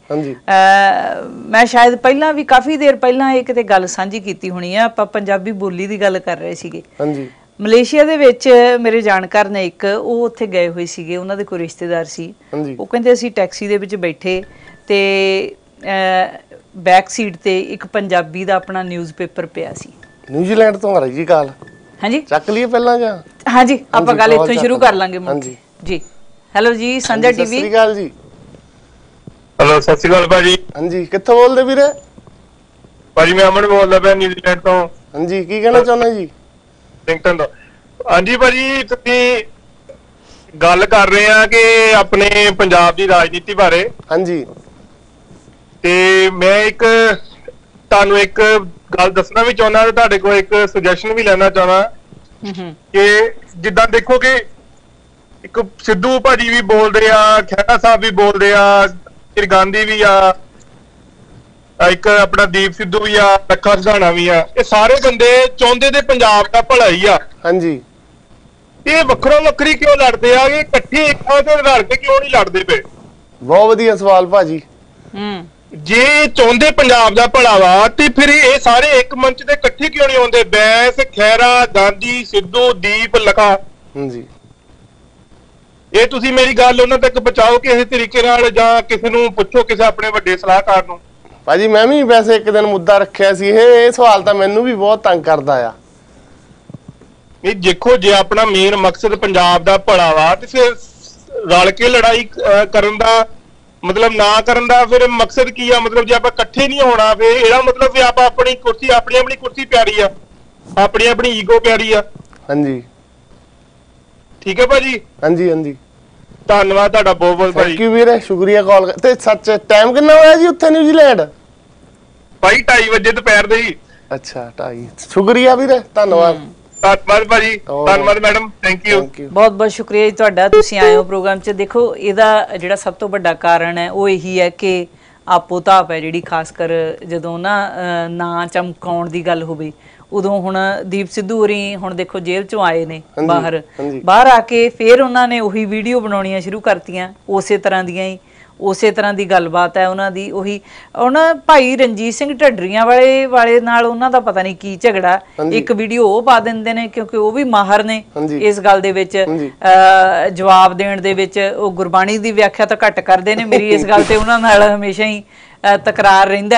मैं शायद पहला भी काफ़ी देर पहला ये किते गल सांझी कीती होनी है आपां पंजाबी बोली दी गल कर रहे सीगे। हां जी मलेशिया दे विच मेरे जानकार ने एक वो उत्थे गए हुए सीगे उन्हां दे कोई रिश्तेदार सी वो कहंदे असीं टैक्सी दे विच बैठे ते बैक सीट ते एक पंजाबी दा अपना न्यूज़पेपर पिया सी न्यूजीलैंड तो आ रही जी गल। हां जी चक लिए पहला जा। हां जी आपां गल इत्थों शुरू कर लांगे। हां जी जी हेलो जी संजय टीवी सत श्री अकाल जी। हेलो सत श्री अकाल भाजी। हां जी कित्थों बोलदे वीरे भाजी मैं अमन बोलदा पिया न्यूजीलैंड तो। हां जी की कहना चाहुंदा जी गल कर रहे हैं कि अपने पंजाब की राजनीति बारे। हाँ जी ते मैं एक तुहानू एक गल दसना भी चाहना ते तुहाडे कोल एक सुजैशन भी लेना चाहना कि जिदा देखो कि एक सिद्धू भाजी भी बोलते आ खैरा साहब भी बोलते आ इंदिरा गांधी भी आ ਇੱਕ ਆਪਣਾ ਦੀਪ ਸਿੱਧੂ ਵੀ ਆ ਲੱਖਾ ਸਿਧਾਣਾ ਵੀ ਆ ਇਹ ਸਾਰੇ ਬੰਦੇ ਚਾਹੁੰਦੇ ਤੇ ਪੰਜਾਬ ਦਾ ਭਲਾ ਹੀ ਆ। ਹਾਂਜੀ ਇਹ ਵੱਖਰੋ ਵੱਖਰੀ ਕਿਉਂ ਲੜਦੇ ਆ ਇਹ ਇਕੱਠੇ ਇੱਕ ਥਾਂ ਤੇ ਰਲ ਕੇ ਕਿਉਂ ਨਹੀਂ ਲੜਦੇ ਪਏ। ਬਹੁਤ ਵਧੀਆ ਸਵਾਲ ਭਾਜੀ। ਜੇ ਚਾਹੁੰਦੇ ਪੰਜਾਬ ਦਾ ਭਲਾ ਵਾ ਤੇ ਫਿਰ ਇਹ ਸਾਰੇ ਇੱਕ ਮੰਚ ਤੇ ਇਕੱਠੇ ਕਿਉਂ ਨਹੀਂ ਆਉਂਦੇ ਬੈਂਸ ਖੈਰਾ ਗਾਂਧੀ ਸਿੱਧੂ ਦੀਪ ਲੱਖਾ। ਹਾਂਜੀ ਇਹ ਤੁਸੀਂ ਮੇਰੀ ਗੱਲ ਉਹਨਾਂ ਤੱਕ ਪਹੁੰਚਾਓ ਕਿਸੇ ਤਰੀਕੇ ਨਾਲ ਜਾਂ ਕਿਸੇ ਨੂੰ ਪੁੱਛੋ ਕਿਸੇ ਆਪਣੇ ਵੱਡੇ ਸਲਾਹਕਾਰ ਨੂੰ। भाजी मैं भी वैसे एक दिन मुद्दा रखा सवाल तो मैनू भी बहुत तंग करता आ देखो जे अपना मेन मकसद पंजाब दा भला वा ते फिर रल के लड़ाई करन दा मतलब ना करन दा फिर मकसद की आ मतलब जे आपां इकट्ठे नहीं होना फिर इहदा मतलब कि आपां अपनी अपनी कुर्सी प्यारी आ अपनी अपनी ईगो प्यारी आ। हां जी ठीक है भाजी। हां जी हां जी ਧੰਨਵਾਦ ਤੁਹਾਡਾ ਬਹੁਤ ਬਹੁਤ ਭਾਈ ਥੈਂਕ ਯੂ ਵੀਰੇ ਸ਼ੁਕਰੀਆ ਕਾਲ ਤੇ ਸੱਚ ਟਾਈਮ ਕਿੰਨਾ ਹੋਇਆ ਜੀ ਉੱਥੇ ਨਿਊਜ਼ੀਲੈਂਡ ਭਾਈ 2:30 ਵਜੇ ਦੁਪਹਿਰ ਦੇ ਹੀ। ਅੱਛਾ 2:30 ਸ਼ੁਕਰੀਆ ਵੀਰੇ ਧੰਨਵਾਦ ਧੰਨਵਾਦ ਭਾਜੀ ਧੰਨਵਾਦ ਮੈਡਮ ਥੈਂਕ ਯੂ ਬਹੁਤ ਬਹੁਤ ਸ਼ੁਕਰੀਆ ਜੀ ਤੁਹਾਡਾ ਤੁਸੀਂ ਆਏ ਹੋ ਪ੍ਰੋਗਰਾਮ 'ਚ ਦੇਖੋ ਇਹਦਾ ਜਿਹੜਾ ਸਭ ਤੋਂ ਵੱਡਾ ਕਾਰਨ ਹੈ ਉਹ ਇਹੀ ਹੈ ਕਿ ਆਪੋ ਤਾਪ ਹੈ ਜਿਹੜੀ ਖਾਸ ਕਰ ਜਦੋਂ ਨਾ ਚਮਕਾਉਣ ਦੀ ਗੱਲ ਹੋਵੇ ਉਦੋਂ ਹੁਣ ਦੀਪ ਸਿੱਧੂ ਹੋਰੀ ਹੁਣ ਦੇਖੋ ਜੇਲ੍ਹ ਚੋਂ ਆਏ ਨੇ ਬਾਹਰ ਆ ਕੇ ਫਿਰ ਉਹਨਾਂ ਨੇ ਉਹੀ ਵੀਡੀਓ ਬਣਾਉਣੀਆਂ ਸ਼ੁਰੂ ਕਰਤੀਆਂ ਉਸੇ ਤਰ੍ਹਾਂ ਦੀਆਂ ਹੀ ਉਸੇ ਤਰ੍ਹਾਂ ਦੀ ਗੱਲਬਾਤ ਹੈ ਉਹਨਾਂ ਦੀ ਉਹੀ ਉਹਨਾਂ ਭਾਈ ਰਣਜੀਤ ਸਿੰਘ ਢੱਡਰੀਆਂ ਵਾਲੇ ਨਾਲ ਉਹਨਾਂ ਦਾ ਪਤਾ ਨਹੀਂ ਕੀ ਝਗੜਾ ਇੱਕ ਵੀਡੀਓ ਉਹ ਪਾ ਦਿੰਦੇ ਨੇ ਕਿਉਂਕਿ ਉਹ ਵੀ ਮਾਹਰ ਨੇ ਇਸ ਗੱਲ ਦੇ ਵਿੱਚ ਜਵਾਬ ਦੇਣ ਦੇ ਵਿੱਚ ਉਹ ਗੁਰਬਾਣੀ ਦੀ ਵਿਆਖਿਆ ਤਾਂ ਘੱਟ ਕਰਦੇ ਨੇ ਮੇਰੀ ਇਸ ਗੱਲ ਤੇ ਉਹਨਾਂ ਨਾਲ ਹਮੇਸ਼ਾ ਹੀ तकरार रहिंदा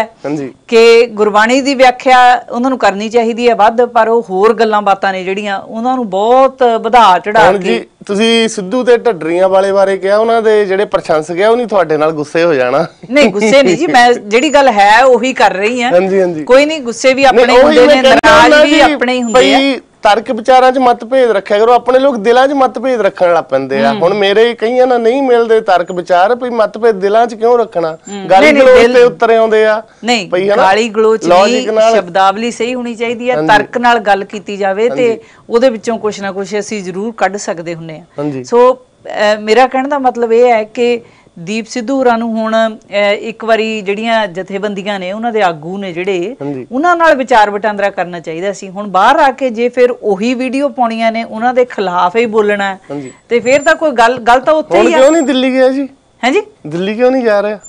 कि गुरबाणी की व्याख्या उन्होंने करनी चाहिए है वध पर होर गल्लां बातां ने जिहड़ियां उन्हां नूं बहुत वधा चढ़ा के तुसीं सिद्धू ते ढड्डरियां वाले बारे कहा उन्हां दे जिहड़े प्रशंसक है उन्हीं तुहाडे नाल गुस्से हो जाना नहीं गुस्से नहीं जी मैं जिहड़ी गल है उही कर रही हां कोई नहीं गुस्से भी अपने हुंदे ने नाराज भी अपने ही हुंदे आ ਤਰਕ ਵਿਚਾਰਾਂ 'ਚ ਮਤਭੇਦ ਰੱਖਿਆ ਕਰੋ ਆਪਣੇ ਲੋਕ ਦਿਲਾਂ 'ਚ ਮਤਭੇਦ ਰੱਖਣ ਲੱਗ ਪੈਂਦੇ ਆ ਹੁਣ ਮੇਰੇ ਕਈਆਂ ਨਾਲ ਨਹੀਂ ਮਿਲਦੇ ਤਰਕ ਵਿਚਾਰ ਭਈ ਮਤਭੇਦ ਦਿਲਾਂ 'ਚ ਕਿਉਂ ਰੱਖਣਾ ਗਾਲੀ ਗਲੋਚ ਤੇ ਉੱਤਰੇ ਆਉਂਦੇ ਆ ਨਹੀਂ ਗਾਲੀ ਗਲੋਚ ਦੀ ਸ਼ਬਦਾਵਲੀ ਸਹੀ ਹੋਣੀ ਚਾਹੀਦੀ ਆ ਤਰਕ ਨਾਲ ਗੱਲ ਕੀਤੀ ਜਾਵੇ ਤੇ ਉਹਦੇ ਵਿੱਚੋਂ ਕੁਝ ਨਾ ਕੁਝ ਅਸੀਂ ਜ਼ਰੂਰ ਕੱਢ ਸਕਦੇ ਹੁੰਨੇ ਆ ਸੋ ਮੇਰਾ ਕਹਿਣ ਦਾ ਮਤਲਬ ਇਹ ਹੈ ਕਿ ਦੀਪ ਸਿੱਧੂ ਹੋਰਾਂ ਨੂੰ ਹੁਣ ਇੱਕ ਵਾਰੀ ਜਿਹੜੀਆਂ ਜਥੇਬੰਦੀਆਂ ਨੇ ਉਹਨਾਂ ਦੇ ਆਗੂ ਨੇ ਜਿਹੜੇ ਉਹਨਾਂ ਨਾਲ ਵਿਚਾਰ ਵਟਾਂਦਰਾ ਕਰਨਾ ਚਾਹੀਦਾ ਸੀ ਹੁਣ ਬਾਹਰ ਆ ਕੇ ਜੇ ਫਿਰ ਉਹੀ ਵੀਡੀਓ ਪਾਉਣੀਆਂ ਨੇ ਉਹਨਾਂ ਦੇ ਖਿਲਾਫ ਹੀ ਬੋਲਣਾ ਤੇ ਫਿਰ ਤਾਂ ਕੋਈ ਗੱਲ ਤਾਂ ਉੱਥੇ ਹੀ ਆ ਕਿਉਂ ਨਹੀਂ ਦਿੱਲੀ ਗਿਆ ਜੀ ਹੈ ਜੀ ਦਿੱਲੀ ਕਿਉਂ ਨਹੀਂ ਜਾ ਰਿਹਾ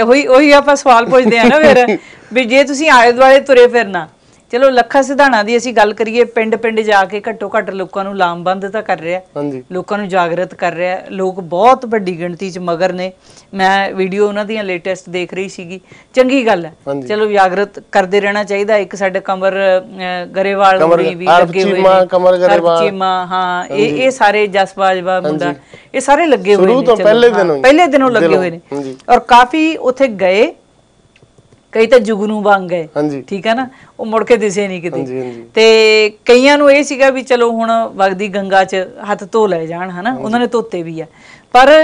ਇਹੋ ਹੀ ਆਪਾਂ ਸਵਾਲ ਪੁੱਛਦੇ ਆ ਨਾ ਫਿਰ ਵੀ ਜੇ ਤੁਸੀਂ ਆਲੇ ਦੁਆਲੇ ਤੁਰੇ ਫਿਰਨਾ चलो लखा सिधाणा दी असीं गल करिए, पिंड पिंड जाके घट्टो घट्ट लोकां नूं लामबंद तां कर रहा, लोकां नूं जागृत कर रहा, लोग बहुत वड्डी गिणती च मगर ने। मैं वीडियो उन्हां दी लेटेस्ट देख रही सीगी, चंगी गल है, चलो जागृत करदे रहना चाहीदा। एक साडे कंवर गरेवाल भी लगे होए, कंवर गरेवाल चीमा, हां ये सारे जस बाजवा मुंडा ये सारे लगे हुए ने, पहले दिनों लगे हुए ने और काफी उथे गए, कई तो जुगनू बन गए, ठीक है ना, वो मुड़ के दिसे नहीं किते। कईयां नूं इह सीगा भी चलो हुण वगदी गंगा च हथ धो लै जाण, है ना, उन्होंने धोते भी है। पर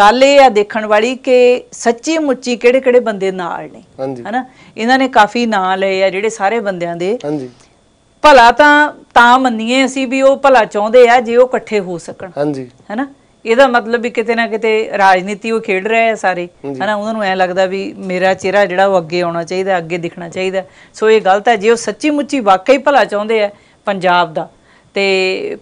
गल इह आ देखण वाली कि सच्ची मुच्ची किहड़े किहड़े बंदे नाल ने, है ना, इन्हां ने काफ़ी नां लए आ जिहड़े सारे बंदियां दे। भला तां मन्नीए असीं भी वो भला चाहुंदे आ जे वो इकट्ठे हो सकण, है ना, ਇਹਦਾ मतलब भी किते ना किते राजनीति वो खेड रहे हैं सारे, है ना, उन्होंने ऐ लगता भी मेरा चेहरा जिहड़ा वो अगे आना चाहिए, अगे दिखना चाहिए। सो ये गलत है, जे वो सच्ची मुच्ची वाकई भला चाहुंदे है पंजाब दा ते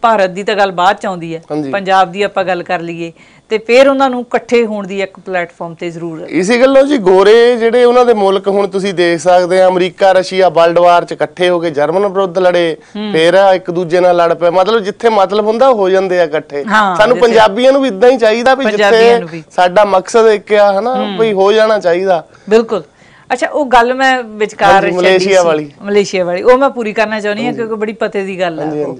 भारत दी तां गल बाद च आउंदी है, पंजाब दी आपां गल कर लईए ते फिर उन्हां नूं इकट्ठे होण दी इक प्लेटफॉर्म ते जरूर है। इसी गल्लों जी गोरे जिहड़े उन्हां दे मुल्क हुण तुसीं देख सकदे आ, अमरीका रशिया वर्ल्ड वार च इकट्ठे हो के जर्मन विरुद्ध लड़े, फिर एक दूजे नाल लड़ पए, मतलब जिथे मतलब हुंदा हो जांदे आ इकट्ठे। सानू पंजाबीआं नूं भी इदां ही चाहीदा भी जिथे साडा मकसद इक आ, है ना, भई हो जाना चाहीदा। बिल्कुल। अच्छा, वो गल मैं विचकार मलेशिया वाली वो मैं पूरी करना चाहनी है क्योंकि बड़ी पते दी गल है।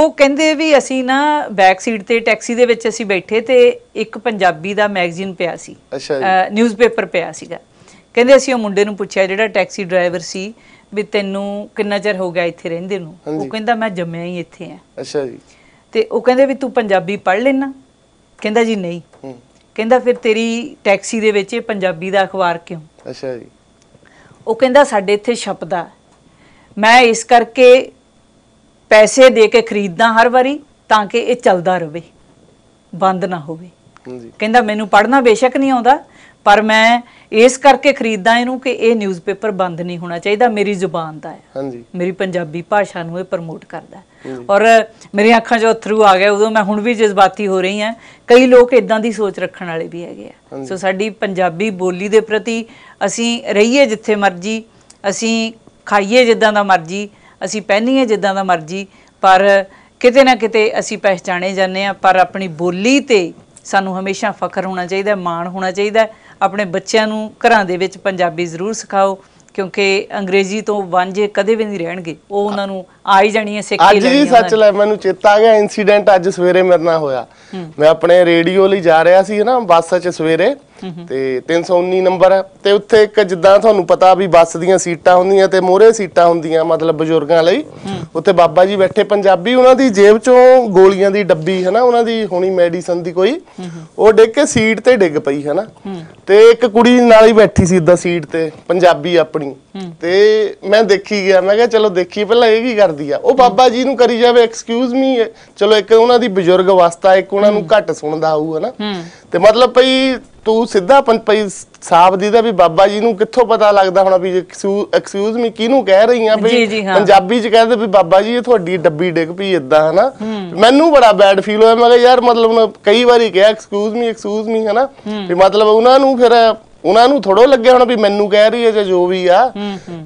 ਉਹ ਕਹਿੰਦੇ ਵੀ ਅਸੀਂ ਨਾ ਬੈਕ ਸੀਟ ਤੇ ਟੈਕਸੀ ਦੇ ਵਿੱਚ ਅਸੀਂ ਬੈਠੇ ਤੇ ਇੱਕ ਪੰਜਾਬੀ ਦਾ ਮੈਗਜ਼ੀਨ ਪਿਆ ਸੀ, ਨਿਊਜ਼ਪੇਪਰ ਪਿਆ ਸੀਗਾ। ਕਹਿੰਦੇ ਅਸੀਂ ਉਹ ਮੁੰਡੇ ਨੂੰ ਪੁੱਛਿਆ ਜਿਹੜਾ ਟੈਕਸੀ ਡਰਾਈਵਰ ਸੀ ਵੀ ਤੈਨੂੰ ਕਿੰਨਾ ਚਿਰ ਹੋ ਗਿਆ ਇੱਥੇ ਰਹਿੰਦੇ ਨੂੰ, ਉਹ ਕਹਿੰਦਾ ਮੈਂ ਜੰਮਿਆ ਹੀ ਇੱਥੇ ਆ। ਅੱਛਾ ਜੀ। ਤੇ ਉਹ ਕਹਿੰਦੇ ਵੀ ਤੂੰ ਪੰਜਾਬੀ ਪੜ੍ਹ ਲੈਣਾ, ਕਹਿੰਦਾ ਜੀ ਨਹੀਂ। ਕਹਿੰਦਾ ਫਿਰ ਤੇਰੀ ਟੈਕਸੀ ਦੇ ਵਿੱਚ ਪੰਜਾਬੀ ਦਾ ਅਖਬਾਰ ਕਿਉਂ? ਅੱਛਾ ਜੀ। ਉਹ ਕਹਿੰਦਾ ਸਾਡੇ ਇੱਥੇ ਛਪਦਾ, ਮੈਂ ਇਸ ਕਰਕੇ पैसे दे के खरीदना हर वारी ताकि ये चलता रहे, बंद ना होवे। कहंदा मैनू पढ़ना बेशक नहीं आउंदा पर मैं इस करके खरीददा इहनू कि ये न्यूज़पेपर बंद नहीं होना चाहिए, मेरी जुबान दा है, मेरी पंजाबी भाषा नूं ये प्रमोट करदा है। और मेरी अखां चों अथरू आ गए उदों, मैं हुण भी जज्बाती हो रही हां। कई लोग इदां दी सोच रखण वाले भी हैगे आ। सो साडी पंजाबी बोली दे प्रति असीं रहीए जिथे मर्जी, असीं खाईए जिद्दां दा मर्जी, असी पहनीए जिदा का मर्जी, पर किते ना किते असी पहचाने जाने हैं। पर अपनी बोली ते सानू हमेशा फखर होना चाहिए, माण होना चाहिए। अपने बच्चों नू घरां दे विच पंजाबी जरूर सिखाओ क्योंकि अंग्रेजी तो वांझे कदे भी नहीं रहणगे, वो उन्हां नू आ ही जाणी है, सिख ही लैणी है। सच लै मैनू चेता आ गया इंसीडेंट अज सवेरे मेरे नाल होया। मैं अपने रेडियो लई जा रहा सी ना बस च सवेरे ते 319 नंबर ते उत्थे एक जिद्दां तुहानू पता भी बस दीयां सीटां हुंदियां ते मोहरे सीटां हुंदियां मतलब बजुर्गां लई, उत्थे बाबा जी बैठे पंजाबी, उन्हां दी जेब चों गोलियां दी डब्बी, है ना, उन्हां दी होनी मेडिसन दी कोई, ओ डिग के सीट ते डिग पई, है ना, ते एक कुड़ी नाल ही बैठी सी इदां सीट ते पंजाबी अपनी, ते मैं देखी गया, मैं कहा चलो देखी पहला ये की करदी आ। ओ बाबा जी नू करी जावे एक्सक्यूज मी, चलो एक उन्हां दी बजुर्ग वास्ता एक उन्हां नू घट सुणदा होऊ, है ना, ते मतलब भई ਤੂੰ ਸਿੱਧਾ ਪੰਪਈ ਸਾਹਿਬ ਦੀ ਦਾ ਵੀ ਬਾਬਾ ਜੀ ਨੂੰ ਕਿੱਥੋਂ ਪਤਾ ਲੱਗਦਾ ਹੋਣਾ ਵੀ ਐਕਸਕਿਊਜ਼ ਮੀ ਕਿਹਨੂੰ ਕਹਿ ਰਹੀ ਆ ਬਈ ਪੰਜਾਬੀ ਚ ਕਹਿੰਦੇ ਵੀ ਬਾਬਾ ਜੀ ਇਹ ਤੁਹਾਡੀ ਡੱਬੀ ਡਿੱਗ ਪਈ ਇਦਾਂ, ਹਨਾ। ਮੈਨੂੰ ਬੜਾ ਬੈਡ ਫੀਲ ਹੋਇਆ, ਮੈਂ ਕਿਹਾ ਯਾਰ ਮਤਲਬ ਕਈ ਵਾਰੀ ਕਿਹਾ ਐਕਸਕਿਊਜ਼ ਮੀ, ਹਨਾ, ਵੀ ਮਤਲਬ ਉਹਨਾਂ ਨੂੰ ਫਿਰ ਉਹਨਾਂ ਨੂੰ ਥੋੜੋ ਲੱਗਿਆ ਹੋਣਾ ਵੀ ਮੈਨੂੰ ਕਹਿ ਰਹੀ ਹੈ ਜਾਂ ਜੋ ਵੀ ਆ।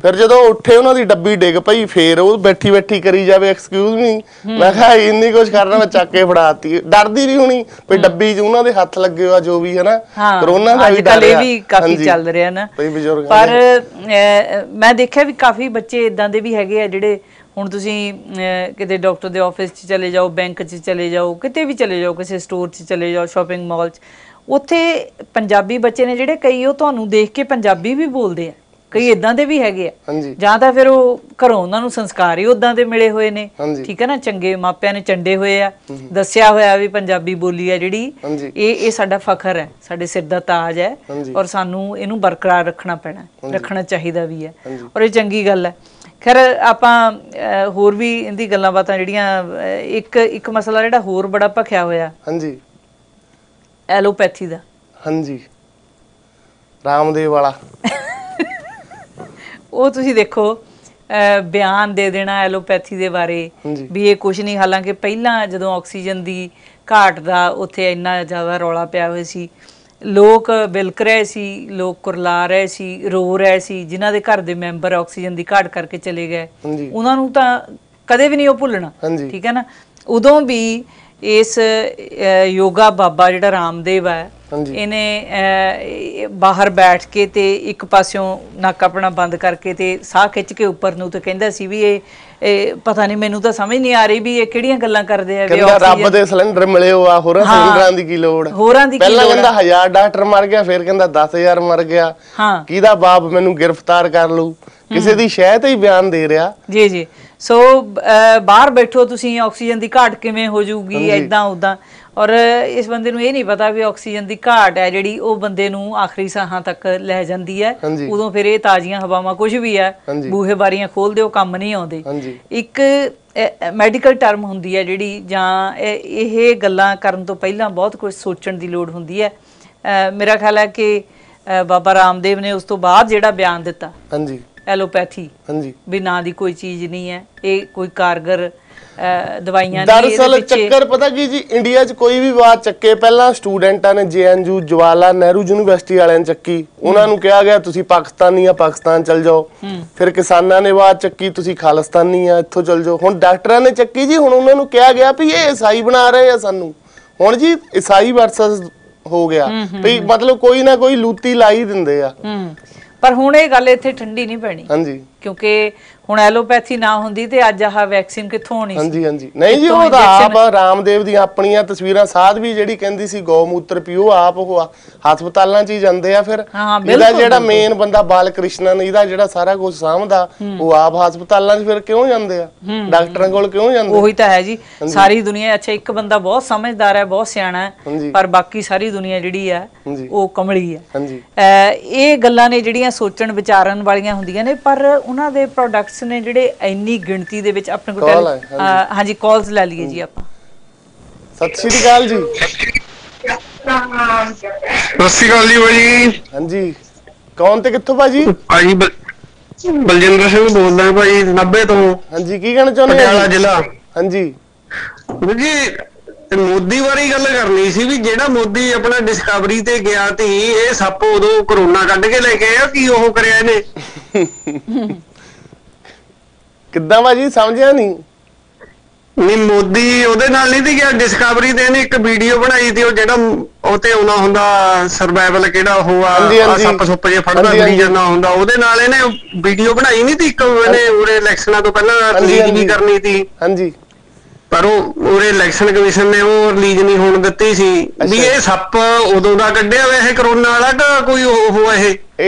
ਫਿਰ ਜਦੋਂ ਉੱਠੇ ਉਹਨਾਂ ਦੀ ਡੱਬੀ ਡਿੱਗ ਪਈ, ਫੇਰ ਉਹ ਬੈਠੀ ਬੈਠੀ ਕਰੀ ਜਾਵੇ ਐਕਸਕਿਊਜ਼ ਮੀ। ਮੈਂ ਕਿਹਾ ਇੰਨੀ ਕੁਝ ਕਰਨਾ, ਮੈਂ ਚੱਕ ਕੇ ਫੜਾਤੀ, ਡਰਦੀ ਨਹੀਂ ਹੋਣੀ ਵੀ ਡੱਬੀ ਚ ਉਹਨਾਂ ਦੇ ਹੱਥ ਲੱਗੇ ਆ ਜੋ ਵੀ, ਹੈ ਨਾ, ਕਰੋਨਾ ਦਾ ਵੀ ਡਰ ਵੀ ਕਾਫੀ ਚੱਲ ਰਿਹਾ ਨਾ। ਪਰ ਮੈਂ ਦੇਖਿਆ ਵੀ ਕਾਫੀ ਬੱਚੇ ਇਦਾਂ ਦੇ ਵੀ ਹੈਗੇ ਆ ਜਿਹੜੇ ਹੁਣ ਤੁਸੀਂ ਕਿਤੇ ਡਾਕਟਰ ਦੇ ਆਫਿਸ ਚ ਚਲੇ ਜਾਓ, ਬੈਂਕ ਚ ਚਲੇ ਜਾਓ, ਕਿਤੇ ਵੀ ਚਲੇ ਜਾਓ, ਕਿਸੇ ਸਟੋਰ ਚ ਚਲੇ ਜਾਓ, ਸ਼ਾਪਿੰਗ ਮਾਲ ਚ, ਉੱਥੇ ਪੰਜਾਬੀ ਬੱਚੇ ਨੇ ਜਿਹੜੇ ਕਈ ਉਹ ਤੁਹਾਨੂੰ ਦੇਖ ਕੇ ਪੰਜਾਬੀ ਵੀ ਬੋਲਦੇ ਆ, ਕਈ ਇਦਾਂ ਦੇ ਵੀ ਹੈਗੇ ਆ। ਜਾਂ ਤਾਂ ਫਿਰ ਉਹ ਘਰੋਂ ਉਹਨਾਂ ਨੂੰ ਸੰਸਕਾਰ ਹੀ ਉਦਾਂ ਦੇ ਮਿਲੇ ਹੋਏ ਨੇ, ਠੀਕ ਹੈ ਨਾ, ਚੰਗੇ ਮਾਪਿਆਂ ਨੇ ਚੰਡੇ ਹੋਏ ਆ, ਦੱਸਿਆ ਹੋਇਆ ਵੀ ਪੰਜਾਬੀ ਬੋਲੀ ਆ ਜਿਹੜੀ ਇਹ ਸਾਡਾ ਫਖਰ ਹੈ, ਸਾਡੇ ਸਿਰ ਦਾ ਤਾਜ ਹੈ ਔਰ ਸਾਨੂੰ ਇਹਨੂੰ ਬਰਕਰਾਰ ਰੱਖਣਾ ਪੈਣਾ, ਰੱਖਣਾ ਚਾਹੀਦਾ ਵੀ ਹੈ ਔਰ ਇਹ ਚੰਗੀ ਗੱਲ ਹੈ। ਖੈਰ ਆਪਾਂ ਹੋਰ ਵੀ ਇਹਦੀ ਗੱਲਾਂ ਬਾਤਾਂ ਜਿਹੜੀਆਂ, ਇੱਕ ਮਸਲਾ ਜਿਹੜਾ ਹੋਰ ਬੜਾ ਭਖਿਆ ਹੋਇਆ, ਹਾਂਜੀ, ਐਲੋਪੈਥੀ ਦਾ, ਹਾਂਜੀ, ਰਾਮਦੇਵ ਵਾਲਾ, ਉਹ ਤੁਸੀਂ ਦੇਖੋ ਬਿਆਨ ਦੇ ਦੇਣਾ ਐਲੋਪੈਥੀ ਦੇ ਬਾਰੇ ਵੀ ਇਹ ਕੁਝ ਨਹੀਂ। ਹਾਲਾਂਕਿ ਪਹਿਲਾਂ ਜਦੋਂ ਆਕਸੀਜਨ ਦੀ ਘਾਟ ਦਾ ਉੱਥੇ ਇੰਨਾ ਜ਼ਿਆਦਾ ਰੌਲਾ ਪਿਆ ਹੋਇਆ ਸੀ लोग बिलक रहे सी, लोग कुरला रहे सी, रो रहे सी, जिन्हां दे घर दे मैंबर ऑक्सीजन की घाट करके चले गए उन्हां नूं तां कदे भी नहीं भुलना, ठीक है ना। उदों भी इस योगा बाबा जिहड़ा रामदेव है इन्हें बाहर बैठ के ते एक पास्यों नक अपना बंद करके ते साह खिच के उपर नूं ते कहिंदा सी वी ਇਹ ਪਤਾ ਨਹੀਂ ਮੈਨੂੰ ਤਾਂ ਸਮਝ ਨਹੀਂ ਆ ਰਹੀ ਵੀ ਇਹ ਕਿਹੜੀਆਂ ਗੱਲਾਂ ਕਰਦੇ ਆ। ਵੀ ਰੱਬ ਦੇ ਸਿਲੰਡਰ ਮਿਲੇ ਹੋ ਆ ਹੋਰਾਂ ਸਿਲੰਡਰਾਂ ਦੀ ਕੀ ਲੋੜ, ਹੋਰਾਂ ਦੀ ਕੀ ਲੋੜ। ਪਹਿਲਾਂ ਕਹਿੰਦਾ 1000 ਡਾਕਟਰ ਮਰ ਗਿਆ, ਫਿਰ ਕਹਿੰਦਾ 10000 ਮਰ ਗਿਆ। ਕਿਹਦਾ ਬਾਪ ਮੈਨੂੰ ਗ੍ਰਿਫਤਾਰ ਕਰ ਲੂ, ਕਿਸੇ ਦੀ ਸ਼ਹਿ ਤੇ ਹੀ ਬਿਆਨ ਦੇ ਰਿਹਾ। ਜੀ ਜੀ। ਸੋ ਬਾਹਰ ਬੈਠੋ ਤੁਸੀਂ ਆਕਸੀਜਨ ਦੀ ਘਾਟ ਕਿਵੇਂ ਹੋ ਜਾਊਗੀ ਐਦਾਂ ਉਦਾਂ। ਔਰ ਇਸ ਬੰਦੇ ਨੂੰ ਇਹ ਨਹੀਂ ਪਤਾ ਵੀ ਆਕਸੀਜਨ ਦੀ ਘਾਟ ਹੈ ਜਿਹੜੀ ਉਹ ਬੰਦੇ ਨੂੰ ਆਖਰੀ ਸਾਹਾਂ ਤੱਕ ਲੈ ਜਾਂਦੀ ਹੈ। ਉਦੋਂ ਫਿਰ ਇਹ ਤਾਜ਼ੀਆਂ ਹਵਾਵਾਂ ਕੁਝ ਵੀ ਹੈ ਬੂਹੇ ਬਾਰੀਆਂ ਖੋਲ ਦਿਓ ਕੰਮ ਨਹੀਂ ਆਉਂਦੇ। ਇੱਕ ਮੈਡੀਕਲ ਟਰਮ ਹੁੰਦੀ ਹੈ ਜਿਹੜੀ ਜਾਂ ਇਹ ਗੱਲਾਂ ਕਰਨ ਤੋਂ ਪਹਿਲਾਂ ਬਹੁਤ ਕੁਝ ਸੋਚਣ ਦੀ ਲੋੜ ਹੁੰਦੀ ਹੈ। ਮੇਰਾ ਖਿਆਲ ਹੈ ਕਿ ਬਾਬਾ ਰਾਮਦੇਵ ਨੇ ਉਸ ਤੋਂ ਬਾਅਦ ਜਿਹੜਾ ਬਿਆਨ ਦਿੱਤਾ ਐਲੋਪੈਥੀ ਵੀ ਨਾਂ ਦੀ ਕੋਈ ਚੀਜ਼ ਨਹੀਂ ਹੈ, ਇਹ ਕੋਈ ਕਾਰਗਰ ਦਵਾਈਆਂ ਨਹੀਂ। ਦਰਅਸਲ ਚੱਕਰ ਪਤਾ ਕੀ ਜੀ, ਇੰਡੀਆ 'ਚ ਕੋਈ ਵੀ ਬਾਤ ਚੱਕੇ ਪਹਿਲਾਂ ਸਟੂਡੈਂਟਾਂ ਨੇ JNU ਜਵਾਲਾ ਨਹਿਰੂ ਯੂਨੀਵਰਸਿਟੀ ਵਾਲਿਆਂ ਨੇ ਚੱਕੀ, ਉਹਨਾਂ ਨੂੰ ਕਿਹਾ ਗਿਆ ਤੁਸੀਂ ਪਾਕਿਸਤਾਨੀ ਆ ਪਾਕਿਸਤਾਨ ਚਲ ਜਾਓ। ਫਿਰ ਕਿਸਾਨਾਂ ਨੇ ਬਾਤ ਚੱਕੀ ਤੁਸੀਂ ਖਾਲਿਸਤਾਨੀ ਆ ਇੱਥੋਂ ਚਲ ਜਾਓ। ਹੁਣ ਡਾਕਟਰਾਂ ਨੇ ਚੱਕੀ ਜੀ, ਹੁਣ ਉਹਨਾਂ ਨੂੰ ਕਿਹਾ ਗਿਆ ਵੀ ਇਹ ਈਸਾਈ ਬਣਾ ਰਹੇ ਆ ਸਾਨੂੰ। ਹੁਣ ਜੀ ਈਸਾਈ ਵਰਸਸ ਹੋ ਗਿਆ ਵੀ ਮਤਲਬ ਕੋਈ ਨਾ ਕੋਈ ਲੂਤੀ ਲਾਈ ਦਿੰਦੇ ਆ। ਪਰ ਹੁਣ ਇਹ ਗੱਲ ਇੱਥੇ ਠੰਡੀ ਨਹੀਂ ਪੈਣੀ। ਹਾਂਜੀ। ਕਿਉਂਕਿ ਹੁਣ ਐਲੋਪੈਥੀ ਨਾ ਹੁੰਦੀ ਤੇ ਅੱਜ ਆਹ ਵੈਕਸੀਨ ਕਿੱਥੋਂ ਹੋਣੀ ਸੀ। ਹਾਂਜੀ ਹਾਂਜੀ। ਨਹੀਂ ਜੀ ਉਹ ਆਪ ਰਾਮਦੇਵ ਦੀਆਂ ਆਪਣੀਆਂ ਤਸਵੀਰਾਂ ਸਾਧ ਵੀ ਜਿਹੜੀ ਕਹਿੰਦੀ ਸੀ ਗਊਮੂਤਰ ਪੀਓ ਆਪ ਉਹ ਹਸਪਤਾਲਾਂ 'ਚ ਹੀ ਜਾਂਦੇ ਆ। ਫਿਰ ਇਹਦਾ ਜਿਹੜਾ ਮੇਨ ਬੰਦਾ ਬਾਲ ਕ੍ਰਿਸ਼ਨਨ ਇਹਦਾ ਜਿਹੜਾ ਸਾਰਾ ਕੁਝ ਸਾਂਭਦਾ ਉਹ ਆਪ ਹਸਪਤਾਲਾਂ 'ਚ ਫਿਰ ਕਿਉਂ ਜਾਂਦੇ ਆ, ਡਾਕਟਰਾਂ ਕੋਲ ਕਿਉਂ ਜਾਂਦੇ? ਉਹੀ ਤਾਂ ਹੈ ਜੀ ਸਾਰੀ ਦੁਨੀਆ। ਅੱਛਾ ਇੱਕ ਬੰਦਾ ਬਹੁਤ ਸਮਝਦਾਰ ਹੈ ਬਹੁਤ ਸਿਆਣਾ ਹੈ ਪਰ ਬਾਕੀ ਸਾਰੀ ਦੁਨੀਆ ਜਿਹੜੀ ਆ ਉਹ ਕਮਲੀ ਹੈ। ਇਹ ਗੱਲਾਂ ਨੇ ਜਿਹੜੀਆਂ ਸੋਚਣ ਵਿਚਾਰਨ ਵਾਲੀਆਂ ਹੁੰਦੀਆਂ ਨੇ ਪਰ ਉਹਨਾਂ ਦੇ ਪ੍ਰੋਡਕਟਸ ਨੇ ਜਿਹੜੇ ਇੰਨੀ ਗਿਣਤੀ ਦੇ ਵਿੱਚ ਆਪਣੇ ਕੋਲ। ਹਾਂਜੀ ਕਾਲਸ ਲੈ ਲਈਏ ਜੀ ਆਪਾਂ। ਸਤਿ ਸ਼੍ਰੀ ਅਕਾਲ ਜੀ। ਸਤਿ ਸ਼੍ਰੀ ਅਕਾਲ ਜੀ ਭਾਜੀ। ਹਾਂਜੀ ਕੌਣ ਤੇ ਕਿੱਥੋਂ ਭਾਜੀ? ਭਾਜੀ ਬਲਜਿੰਦਰ ਸਿੰਘ ਬੋਲਦਾ ਭਾਜੀ ਨਾਭੇ ਤੋਂ। ਹਾਂਜੀ ਕੀ ਕਹਿਣਾ ਚਾਹੁੰਦੇ ਪਟਿਆਲਾ ਜ਼ਿਲ੍ਹਾ। ਹਾਂਜੀ ਜੀ ਮੋਦੀ ਬਾਰੇ ਗੱਲ ਕਰਨੀ ਸੀ ਵੀ ਜਿਹੜਾ ਮੋਦੀ ਆਪਣਾ ਡਿਸਕਵਰੀ ਤੇ ਗਿਆ ਸੀ ਇਹ ਸੱਪ ਉਦੋਂ ਕਰੋਨਾ ਕੱਢ ਕੇ ਲੈ ਕੇ ਆਇਆ ਕੀ ਉਹ ਕਰਿਆ ਇਹਨੇ ਕਿੱਦਾਂ ਭਾਜੀ ਸਮਝਿਆ ਨਹੀਂ? ਨਹੀਂ ਮੋਦੀ ਉਹਦੇ ਨਾਲ ਨਹੀਂ ਤੇ ਗਿਆ ਡਿਸਕਵਰੀ ਤੇ ਇਹਨੇ ਇੱਕ ਵੀਡੀਓ ਬਣਾਈ ਸੀ ਉਹ ਜਿਹੜਾ ਉਹ ਤੇ ਉਹਨਾਂ ਹੁੰਦਾ ਸਰਵਾਈਵਲ ਕਿਹੜਾ ਉਹ ਆ ਸੱਪ ਸੁੱਪ ਜੇ ਫੜਦਾ ਵੀ ਜਾਂਦਾ ਹੁੰਦਾ ਉਹਦੇ ਨਾਲ ਇਹਨੇ ਵੀਡੀਓ ਬਣਾਈ ਨਹੀਂ ਸੀ ਇੱਕ ਇਹਨੇ ਉਹਦੇ ਇਲੈਕਸ਼ਨਾਂ ਤੋਂ ਪਹਿਲਾਂ ਰਿਲੀਜ਼ ਵੀ ਕਰਨੀ ਸੀ। ਹਾਂਜੀ। ਪਰ ਉਹ ਇਲੈਕਸ਼ਨ ਕਮਿਸ਼ਨ ਨੇ ਉਹ ਰਿਲੀਜ਼ ਨਹੀਂ ਹੋਣ ਦਿੱਤੀ ਸੀ ਵੀ ਇਹ ਸੱਪ ਉਦੋਂ ਦਾ ਕੱਢਿਆ ਹੋਇਆ ਇਹ ਕਰੋਨਾ ਵਾਲਾ ਤਾਂ ਕੋਈ ਉਹ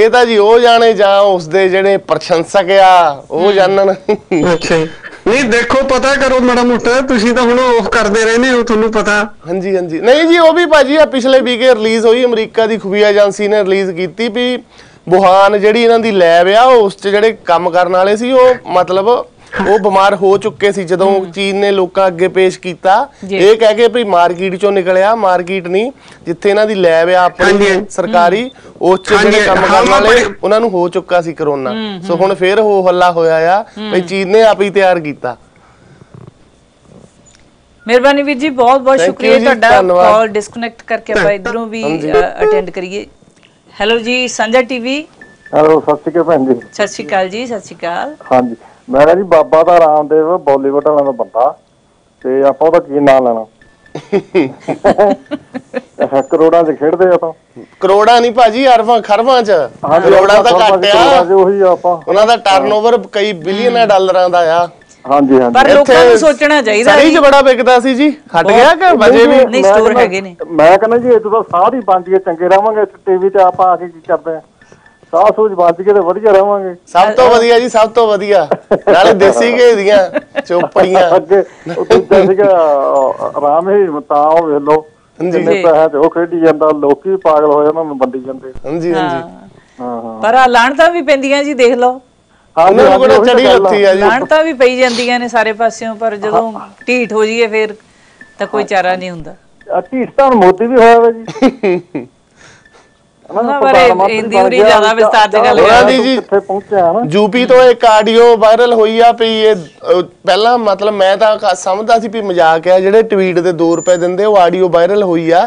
ਇਹ ਤਾਂ ਜੀ ਉਹ ਜਾਣੇ ਜਾਂ ਉਸਦੇ ਜਿਹੜੇ ਪ੍ਰਸ਼ੰਸਕ ਆ ਉਹ ਜਾਣਨ। ਅੱਛਾ ਨਹੀਂ ਦੇਖੋ ਪਤਾ ਕਰੋ ਮਾੜਾ ਮੋਟਾ ਤੁਸੀਂ ਤਾਂ ਹੁਣ ਉਹ ਕਰਦੇ ਰਹਿੰਦੇ ਹੋ ਤੁਹਾਨੂੰ ਪਤਾ। ਹਾਂਜੀ ਹਾਂਜੀ। ਨਹੀਂ ਜੀ ਉਹ ਵੀ ਭਾਜੀ ਆ ਪਿਛਲੇ ਵੀਕ ਰਿਲੀਜ਼ ਹੋਈ ਅਮਰੀਕਾ ਦੀ ਖੁਫੀਆ ਏਜੰਸੀ ਨੇ ਰਿਲੀਜ਼ ਕੀਤੀ ਵੀ ਵੁਹਾਨ ਜਿਹੜੀ ਇਹਨਾਂ ਦੀ ਲੈਬ ਆ ਉਸ 'ਚ ਜਿਹੜੇ ਕੰਮ ਕਰਨ ਵਾਲੇ ਸੀ ਉਹ ਮਤਲਬ ਉਹ ਬਿਮਾਰ ਹੋ ਚੁੱਕੇ ਸੀ ਜਦੋਂ ਚੀਨ ਨੇ ਲੋਕਾਂ ਅੱਗੇ ਪੇਸ਼ ਕੀਤਾ ਇਹ ਕਹਿ ਕੇ ਵੀ ਮਾਰਕੀਟ ਚੋਂ ਨਿਕਲਿਆ ਮਾਰਕੀਟ ਨਹੀਂ ਜਿੱਥੇ ਇਹਨਾਂ ਦੀ ਲੈਬ ਆ ਆਪਣੀ ਸਰਕਾਰੀ ਉਸ ਚ ਜਿਹੜੇ ਕੰਮ ਕਰਨ ਵਾਲੇ ਉਹਨਾਂ ਨੂੰ ਹੋ ਚੁੱਕਾ ਸੀ ਕਰੋਨਾ। ਸੋ ਹੁਣ ਫੇਰ ਹੋ ਹੱਲਾ ਹੋਇਆ ਆ ਵੀ ਚੀਨ ਨੇ ਆਪ ਹੀ ਤਿਆਰ ਕੀਤਾ। ਮਿਹਰਬਾਨੀ ਵੀਰ ਜੀ ਬਹੁਤ ਬਹੁਤ ਸ਼ੁਕਰੀਆ ਤੁਹਾਡਾ। ਕਾਲ ਡਿਸਕਨੈਕਟ ਕਰਕੇ ਆਪਾਂ ਇਧਰੋਂ ਵੀ ਅਟੈਂਡ ਕਰੀਏ। ਹੈਲੋ ਜੀ ਸੰਜੇ ਟੀਵੀ। ਹੈਲੋ ਸਤਿ ਸ਼੍ਰੀ ਅਕਾਲ ਭੈਣ ਜੀ। ਸਤਿ ਸ਼੍ਰੀ ਅਕਾਲ ਜੀ। ਸਤਿ ਸ਼੍ਰੀ ਅਕਾਲ। ਹਾਂਜੀ ਮੈਂ ਕਿਹਾ ਜੀ ਬਾਬਾ ਦਾ ਰਾਮਦੇਵ ਬਾਲੀਵੁੱਡ ਵਾਲਾ ਦਾ ਬੰਦਾ ਤੇ ਆਪਾਂ ਉਹਦਾ ਕੀ ਨਾਂ ਲੈਣਾ ਕਰੋੜਾਂ ਚ ਖੇਡਦੇ ਆ ਤਾਂ ਕਰੋੜਾਂ ਨਹੀਂ ਭਾਜੀ ਅਰਬਾਂ ਖਰਬਾਂ ਚ ਕਰੋੜਾਂ ਤਾਂ ਘੱਟ ਆ ਉਹੀ ਆਪਾਂ ਉਹਨਾਂ ਦਾ ਟਰਨਓਵਰ ਕਈ ਬਿਲੀਅਨ ਡਾਲਰਾਂ ਦਾ ਆ। ਹਾਂਜੀ ਹਾਂਜੀ। ਪਰ ਲੋਕਾਂ ਨੂੰ ਸੋਚਣਾ ਚਾਹੀਦਾ ਸਹੀ ਚ ਬੜਾ ਵਿਕਦਾ ਸੀ ਜੀ ਹਟ ਗਿਆ ਕਿ ਵਜੇ ਵੀ ਨਹੀਂ ਸਟੋਰ ਹੈਗੇ ਨੇ। ਮੈਂ ਕਹਿੰਦਾ ਜੀ ਇਹ ਤਾਂ ਸਾਰੀ ਬੰਦੀ ਚੰਗੇ ਰਹਾਂਗੇ ਟੀਵੀ ਤੇ ਆਪਾਂ ਆ ਕੇ ਕੀ ਕਰਦੇ ਆ ਸਾਹ ਸੂਝ ਬਚ ਕੇ ਤੇ ਵਧੀਆ ਰਹਾਂਗੇ ਸਭ ਤੋਂ ਵਧੀਆ ਜੀ ਸਭ ਤੋਂ ਵਧੀਆ ਨਾਲੇ ਦੇਸੀ ਘੇ ਦੀਆਂ ਚੋਪੜੀਆਂ ਅੱਗੇ ਦੂਜਾ ਸੀਗਾ ਆਰਾਮ ਹੀ ਤਾਂ ਉਹ ਵੇਖ ਲਓ ਜਿੰਨੇ ਪੈਸੇ ਤੇ ਉਹ ਖੇਡੀ ਜਾਂਦਾ ਲੋਕੀ ਪਾਗਲ ਹੋ ਜਾਂਦੇ ਬੰਦੀ ਜਾਂਦੇ। ਹਾਂਜੀ ਹਾਂਜੀ। ਹਾਂ ਪਰ ਲਾਣਤਾਂ ਵੀ ਪੈਂਦੀਆਂ ਜੀ ਦੇਖ ਲਓ ਉਹਨਾਂ ਨੂੰ ਕੋਲ ਚੜੀ ਹੁੰਦੀ ਆ ਜੀ ਲਾਣਤਾਂ ਵੀ ਪਈ ਜਾਂਦੀਆਂ ਨੇ ਸਾਰੇ ਪਾਸਿਓਂ ਪਰ ਜਦੋਂ ਢੀਠ ਹੋ ਜਾਈਏ ਫੇਰ ਤਾਂ ਕੋਈ ਚਾਰਾ ਨਹੀਂ ਹੁੰਦਾ। ਢੀਠ ਤਾਂ ਮੋਦੀ ਵੀ ਹੋਇਆ ਵਾ ਜੀ यूपी तो एक आडियो वायरल हुई है भी ये पहला मतलब मैं तो समझदा सी भी मजाक है जेडे ट्वीट दे 2 रुपए दिंदे ओ आडियो वायरल हुई है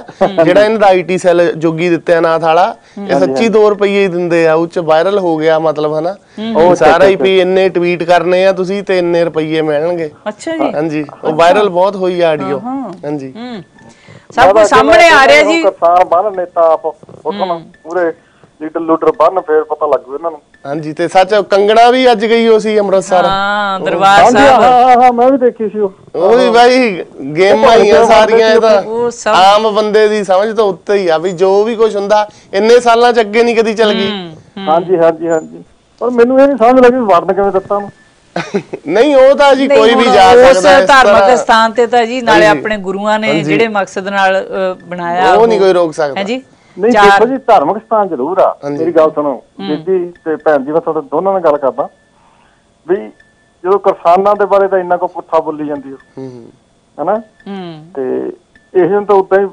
जेड़ा इन आईटी सेल जोगी दित्ते ना थाला ये सच्ची 2 रुपए ही दिंदे आ उच वायरल हो गया मतलब है ना ओ सारा ही भी इन्ने ट्वीट करने आ तुसी ते इन्ने रुपए मिलणगे। अच्छा जी हां जी ओ वायरल बहुत हुई है आडियो। हां जी सब कुछ सामने आ रहा जी किसान बन नेता आप उठना पूरे लीडर लूडर बन फिर पता लगू इन्हां नूं। हां जी ते सच कंगना भी आज गई हो सी अमृतसर हां दरबार साहब हां मैं भी देखी सी ओ भी भाई गेम आईयां सारियां दा आम बंदे दी समझ तो उत्ते ही आ भी जो भी कुछ हुंदा इन्ने सालां च अगे नहीं कदी चल गई। हां जी हां जी हां जी पर मेनू ये नहीं समझ लगी वार्ड किवें दत्ता नहीं होता जी नहीं कोई भी जा सकता है धार्मिक स्थान ते ता जी नाले अपने गुरुआं ने जिहड़े मकसद नाल बनाया वो नहीं कोई रोक सकता है जी। नहीं देखो जी धार्मिक स्थान जरूर आ मेरी गल सुनो जी ते भैन जी मैं तुहाडे दोनों नाल गल करदा भी जो किसानां दे बारे ता इन्ना को पुठा बोली जांदी है हैना ते इहनूं तां उदां ही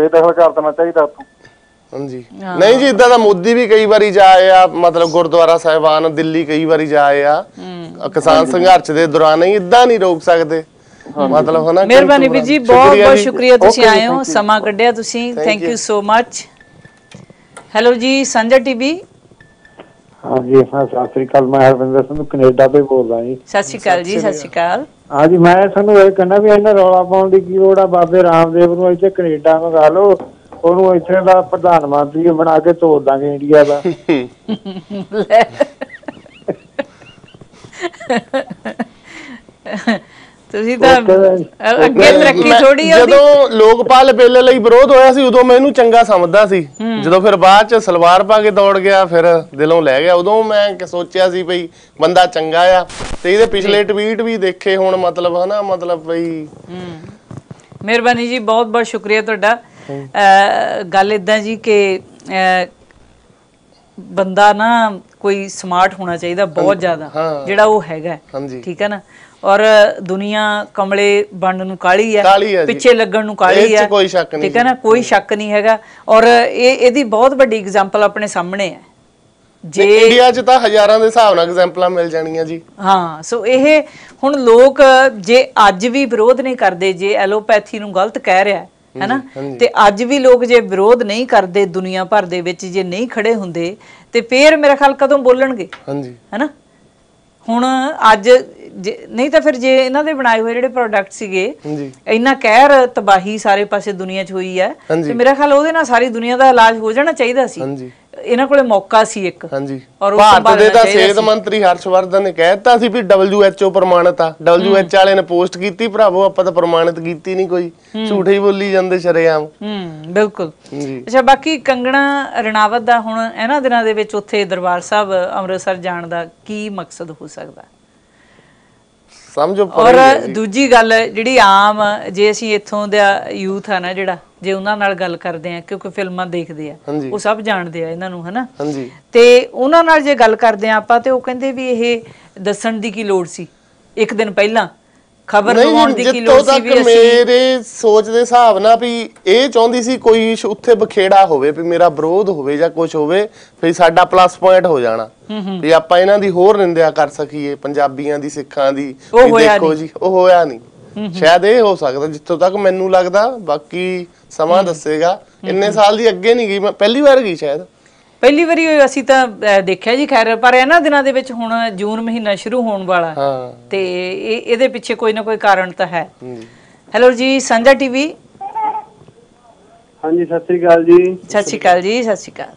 बेदखल कर देना चाहीदा। ਹਾਂਜੀ ਨਹੀਂ ਜੀ ਇਦਾਂ ਦਾ ਮੋਦੀ ਵੀ ਕਈ ਵਾਰੀ ਜਾ ਆਇਆ ਮਤਲਬ ਗੁਰਦੁਆਰਾ ਸਾਹਿਬਾਨ ਦਿੱਲੀ ਕਈ ਵਾਰੀ ਜਾ ਆਇਆ ਕਿਸਾਨ ਸੰਘਰਸ਼ ਦੇ ਦੌਰਾਨ ਹੀ ਇਦਾਂ ਨਹੀਂ ਰੋਕ ਸਕਦੇ ਮਤਲਬ ਹਨਾ। ਮਿਹਰਬਾਨੀ ਵੀ ਜੀ ਬਹੁਤ ਬਹੁਤ ਸ਼ੁਕਰੀਆ ਤੁਸੀਂ ਆਏ ਹੋ ਸਮਾਂ ਕੱਢਿਆ ਤੁਸੀਂ thank you so much. Hello ਜੀ ਸੰਜੇ ਟੀਵੀ। ਹਾਂ ਜੀ ਸਤਿ ਸ਼੍ਰੀ ਅਕਾਲ ਮੈਂ ਹਰਵਿੰਦਰ ਸਿੰਘ ਕੈਨੇਡਾ ਤੋਂ ਬੋਲਦਾ ਜੀ। ਸਤਿ ਸ਼੍ਰੀ ਅਕਾਲ ਜੀ ਸਤਿ ਸ਼੍ਰੀ ਅਕਾਲ। ਹਾਂ ਜੀ ਮੈਂ ਤੁਹਾਨੂੰ ਇਹ ਕਹਿੰਦਾ ਵੀ ਇਹਨਾਂ ਰੌਲਾ ਪਾਉਣ ਦੀ ਕੀ ਲੋੜ ਆ ਬਾਬੇ ਰਾਮਦੇਵ ਨੂੰ ਇੱਥੇ ਕੈਨੇਡਾ ਮੰਗਾ ਲਓ ਉਹਨੂੰ ਇੱਥੇ ਦਾ ਪ੍ਰਧਾਨਮੰਤਰੀ ਬਣਾ ਕੇ ਤੋੜ ਦਾਂਗੇ ਇੰਡੀਆ ਦਾ। ਤੁਸੀਂ ਤਾਂ ਅੱਗੇ ਰੱਖੀ ਥੋੜੀ ਆ ਜਦੋਂ ਲੋਕਪਾਲ ਬਿੱਲ ਲਈ ਵਿਰੋਧ ਹੋਇਆ ਸੀ ਉਦੋਂ ਮੈਂ ਇਹਨੂੰ ਚੰਗਾ ਸਮਝਦਾ ਸੀ ਜਦੋਂ ਫਿਰ ਬਾਅਦ ਚ ਸਲਵਾਰ ਪਾ ਕੇ ਦੌੜ ਗਿਆ ਫਿਰ ਦਿਲੋਂ ਲੈ ਗਿਆ ਉਦੋਂ ਮੈਂ ਸੋਚਿਆ ਸੀ ਭਈ ਬੰਦਾ ਚੰਗਾ ਆ ਤੇ ਇਹਦੇ ਪਿਛਲੇ ਟਵੀਟ ਵੀ ਦੇਖੇ ਹੁਣ ਮਤਲਬ ਹਨਾ ਮਤਲਬ ਭਈ। ਮਿਹਰਬਾਨੀ ਜੀ ਬਹੁਤ ਬਹੁਤ ਸ਼ੁਕਰੀਆ ਤੁਹਾਡਾ। गल इदा जी के बंदा ना कोई स्मार्ट होना चाहिए बहुत ज्यादा जेड़ा वो हैगा ठीक है ना और दुनिया कमले बंड नूं काली है पिछे लगन नूं काली है ठीक है ना कोई शक नहीं हैगा और एदी बहुत बड़ी एग्जाम्पल अपने सामने है जे इंडिया च तां हजारां दे हिसाब नाल एग्जाम्पलां मिल जाणीआं जी। हां सो इह हुण लोक जे अज भी विरोध नहीं करदे जे एलोपैथी नूं गलत कह रहा है है ना ते अज भी लोग जे विरोध नहीं करते दुनिया भर दे विच जे नहीं खड़े हुंदे ते फिर मेरा ख्याल कदों बोलणगे है ना हुण अज नहीं तां फिर जे इन्हां दे बनाए होए जिहड़े प्रोडक्ट सीगे इन्ना कहर तबाही सारे पासे दुनिया च हुई है ते मेरा ख्याल ओहदे नाल सारी दुनिया दा इलाज हो जाना चाहिदा सी। इन्हां कोले मौका सी इक और भारत दे दा सेहत मंत्री हर्षवर्धन ने कहता सी भी WHO प्रमाणित आ WHO वाले ने पोस्ट कीती भरावो आपां तां प्रमाणित कीती नहीं कोई झूठ ही बोली जांदे शरेआम। बिल्कुल अच्छा बाकी कंगना रणावत दा हुण इन्हां दिनां दे विच उत्थे दरबार साहब अमृतसर जाण दा की मकसद हो सकदा समझो। और दूजी गल जिहड़ी आम जे असीं इत्थों दा यूथ आ ना जिहड़ा जे उन्हां नाल गल करदे आ क्योंकि फिल्मां देखदे आ ओह सब जाणदे आ इन्हां नूं है ना ते उन्हां नाल जे गल करदे आ आपां ते ओह कहंदे भी इह दस्सण दी की लोड़ सी एक दिन पहलां खबर लवाउण दी की लोड़ सी भी मेरे सोच दे हिसाब नाल भी इह चाहुंदी सी कोई उत्थे बखेड़ा होवे भी मेरा विरोध होवे जां कुछ होवे फिर साडा प्लस पॉइंट हो जाणा ਵੀ ਆਪਾਂ ਇਹਨਾਂ ਦੀ ਹੋਰ ਨਿੰਦਿਆ ਕਰ ਸਕੀਏ ਪੰਜਾਬੀਆਂ ਦੀ ਸਿੱਖਾਂ ਦੀ ਦੇਖੋ ਜੀ ਉਹ ਹੋਇਆ ਨਹੀਂ ਸ਼ਾਇਦ ਇਹ ਹੋ ਸਕਦਾ ਜਿੱਥੋਂ ਤੱਕ ਮੈਨੂੰ ਲੱਗਦਾ ਬਾਕੀ ਸਮਾਂ ਦੱਸੇਗਾ ਇੰਨੇ ਸਾਲ ਦੀ ਅੱਗੇ ਨਹੀਂ ਗਈ ਮੈਂ ਪਹਿਲੀ ਵਾਰ ਗਈ ਸ਼ਾਇਦ ਪਹਿਲੀ ਵਾਰੀ ਅਸੀਂ ਤਾਂ ਦੇਖਿਆ ਜੀ ਖੈਰ ਪਰ ਇਹਨਾਂ ਦਿਨਾਂ ਦੇ ਵਿੱਚ ਹੁਣ ਜੂਨ ਮਹੀਨਾ ਸ਼ੁਰੂ ਹੋਣ ਵਾਲਾ ਤੇ ਇਹਦੇ ਪਿੱਛੇ ਕੋਈ ਨਾ ਕੋਈ ਕਾਰਨ ਤਾਂ ਹੈ। ਹੈਲੋ ਜੀ ਸੰਜੇ ਟੀਵੀ। ਹਾਂਜੀ ਸਤਿ ਸ੍ਰੀ ਅਕਾਲ ਜੀ। ਸਤਿ ਸ੍ਰੀ ਅਕਾਲ ਜੀ ਸਤਿ ਸ੍ਰੀ ਅਕਾਲ।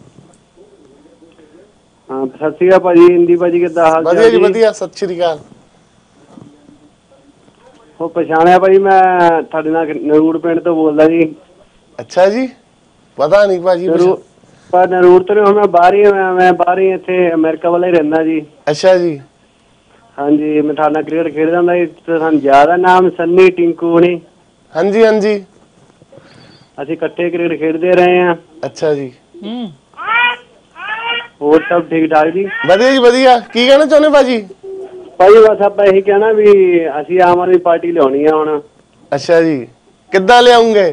हाँ सत श्री अकाल भाजी इंडी भाजी किद्दां हाल चाल जी। वधिया सत श्री अकाल। हो पछाणिया भाई मैं तुहाडे नाल नरूर पिंड तो बोलदा जी। अच्छा जी पता नहीं भाजी पर नरूर तो नहीं मैं बाहर ही मैं बाहर ही इत्थे अमेरिका वाला ही रहंदा जी। अच्छा जी हाँ जी मैं तुहाडे नाल क्रिकेट खेडदा हुंदा जी तुहानू याद आ नाम सन्नी टिंकू ने। हाँ जी हाँ जी असीं इकट्ठे क्रिकेट खेडदे रहे हैं। अच्छा जी ਹੋਰ ਸਭ ਠੀਕ ਠਾਕ ਜੀ। ਵਧੀਆ ਜੀ ਵਧੀਆ ਕੀ ਕਹਿਣਾ ਚਾਹੁੰਦੇ ਭਾਜੀ। ਭਾਈ ਬਸ ਆਪਾਂ ਇਹੀ ਕਹਿਣਾ ਵੀ ਅਸੀਂ ਆਮ ਆਦਮੀ ਪਾਰਟੀ ਲਿਆਉਣੀ ਆ ਹੁਣ। ਅੱਛਾ ਜੀ ਕਿੱਦਾਂ ਲਿਆਉਂਗੇ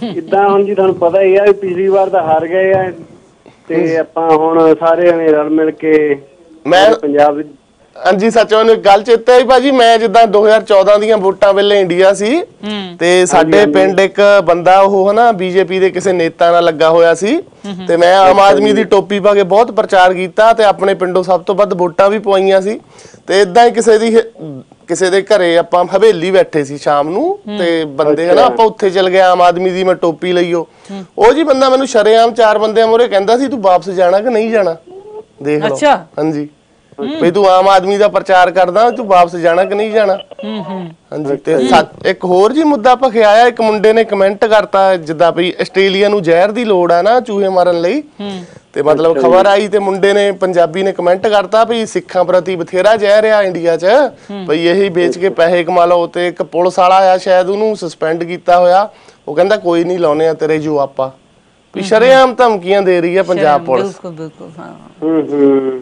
ਕਿੱਦਾਂ ਹੁਣ ਜੀ ਤੁਹਾਨੂੰ ਪਤਾ ਹੀ ਆ ਪਿਛਲੀ ਵਾਰ ਤਾਂ ਹਾਰ ਗਏ ਆ ਤੇ ਆਪਾਂ ਹੁਣ ਸਾਰੇ ਜਣੇ ਰਲ ਮਿਲ ਕੇ ਮੈਂ ਪੰਜਾਬ ਹਾਂਜੀ ਸੱਚ ਉਹਨੂੰ ਗੱਲ ਚੇਤੇ ਆਈ ਭਾਜੀ ਮੈਂ ਜਿੱਦਾਂ 2014 ਦੀਆਂ ਵੋਟਾਂ ਵੇਲੇ ਇੰਡੀਆ ਸੀ ਤੇ ਸਾਡੇ ਪਿੰਡ ਇੱਕ ਬੰਦਾ ਉਹ ਹਨਾ ਬੀਜੇਪੀ ਦੇ ਕਿਸੇ ਨੇਤਾ ਨਾਲ ਲੱਗਾ ਹੋਇਆ ਸੀ ਤੇ ਮੈਂ ਆਮ ਆਦਮੀ ਦੀ ਟੋਪੀ ਪਾ ਕੇ ਬਹੁਤ ਪ੍ਰਚਾਰ ਕੀਤਾ ਤੇ ਆਪਣੇ ਪਿੰਡੋਂ ਸਭ ਤੋਂ ਵੱਧ ਵੋਟਾਂ ਵੀ ਪਵਾਈਆਂ ਸੀ ਤੇ ਇਦਾਂ ਹੀ ਕਿਸੇ ਦੇ ਘਰੇ ਆਪਾਂ ਹਵੇਲੀ ਬੈਠੇ ਸੀ ਸ਼ਾਮ ਨੂੰ ਤੇ ਬੰਦੇ ਹਨਾ ਆਪਾਂ ਉੱਥੇ ਚਲ ਗਏ ਆਮ ਆਦਮੀ ਦੀ ਮੈਂ ਟੋਪੀ ਲਈਓ ਉਹ ਜੀ ਬੰਦਾ ਮੈਨੂੰ ਸ਼ਰੇਆਮ ਚਾਰ ਬੰਦਿਆਂ ਮੋਰੇ ਕਹਿੰਦਾ ਸੀ ਤੂੰ ਵਾਪਸ ਜਾਣਾ ਕਿ ਨਹੀਂ ਜਾਣਾ ਦੇਖ ਲਓ ਹਾਂਜੀ ਵੀ ਤੂੰ ਆਮ ਆਦਮੀ ਦਾ ਪ੍ਰਚਾਰ ਕਰਦਾ ਤੂੰ ਵਾਪਸ ਜਾਣਾ ਕਿ ਨਹੀਂ ਜਾਣਾ ਹਾਂਜੀ ਤੇ ਇੱਕ ਹੋਰ ਜੀ ਮੁੱਦਾ ਭਖਿਆ ਆਇਆ ਇੱਕ ਮੁੰਡੇ ਨੇ ਕਮੈਂਟ ਕਰਤਾ ਜਿੱਦਾਂ ਵੀ ਆਸਟ੍ਰੇਲੀਆ ਨੂੰ ਜ਼ਹਿਰ ਦੀ ਲੋੜ ਆ ਨਾ ਚੂਹੇ ਮਾਰਨ ਲਈ ਤੇ ਮਤਲਬ ਖਬਰ ਆਈ ਤੇ ਮੁੰਡੇ ਨੇ ਪੰਜਾਬੀ ਨੇ ਕਮੈਂਟ ਕਰਤਾ ਵੀ ਸਿੱਖਾਂ ਪ੍ਰਤੀ ਬਥੇਰਾ ਜ਼ਹਿਰ ਆ ਇੰਡੀਆ 'ਚ ਭਈ ਇਹੀ ਵੇਚ ਕੇ ਪੈਸੇ ਕਮਾ ਲਓ ਤੇ ਇੱਕ ਪੁਲਿਸ ਵਾਲਾ ਆ ਸ਼ਾਇਦ ਉਹਨੂੰ ਸਸਪੈਂਡ ਕੀਤਾ ਹੋਇਆ ਉਹ ਕਹਿੰਦਾ ਕੋਈ ਨਹੀਂ ਲਾਉਨੇ ਆ ਤੇਰੇ ਜੋ ਆਪਾਂ ਵੀ ਸ਼ਰੇਆਮ ਧਮਕੀਆਂ ਦੇ ਰਹੀ ਆ ਪੰਜਾਬ ਪੁਲਿਸ ਬਿਲਕੁਲ ਬਿਲਕੁਲ ਹਾਂ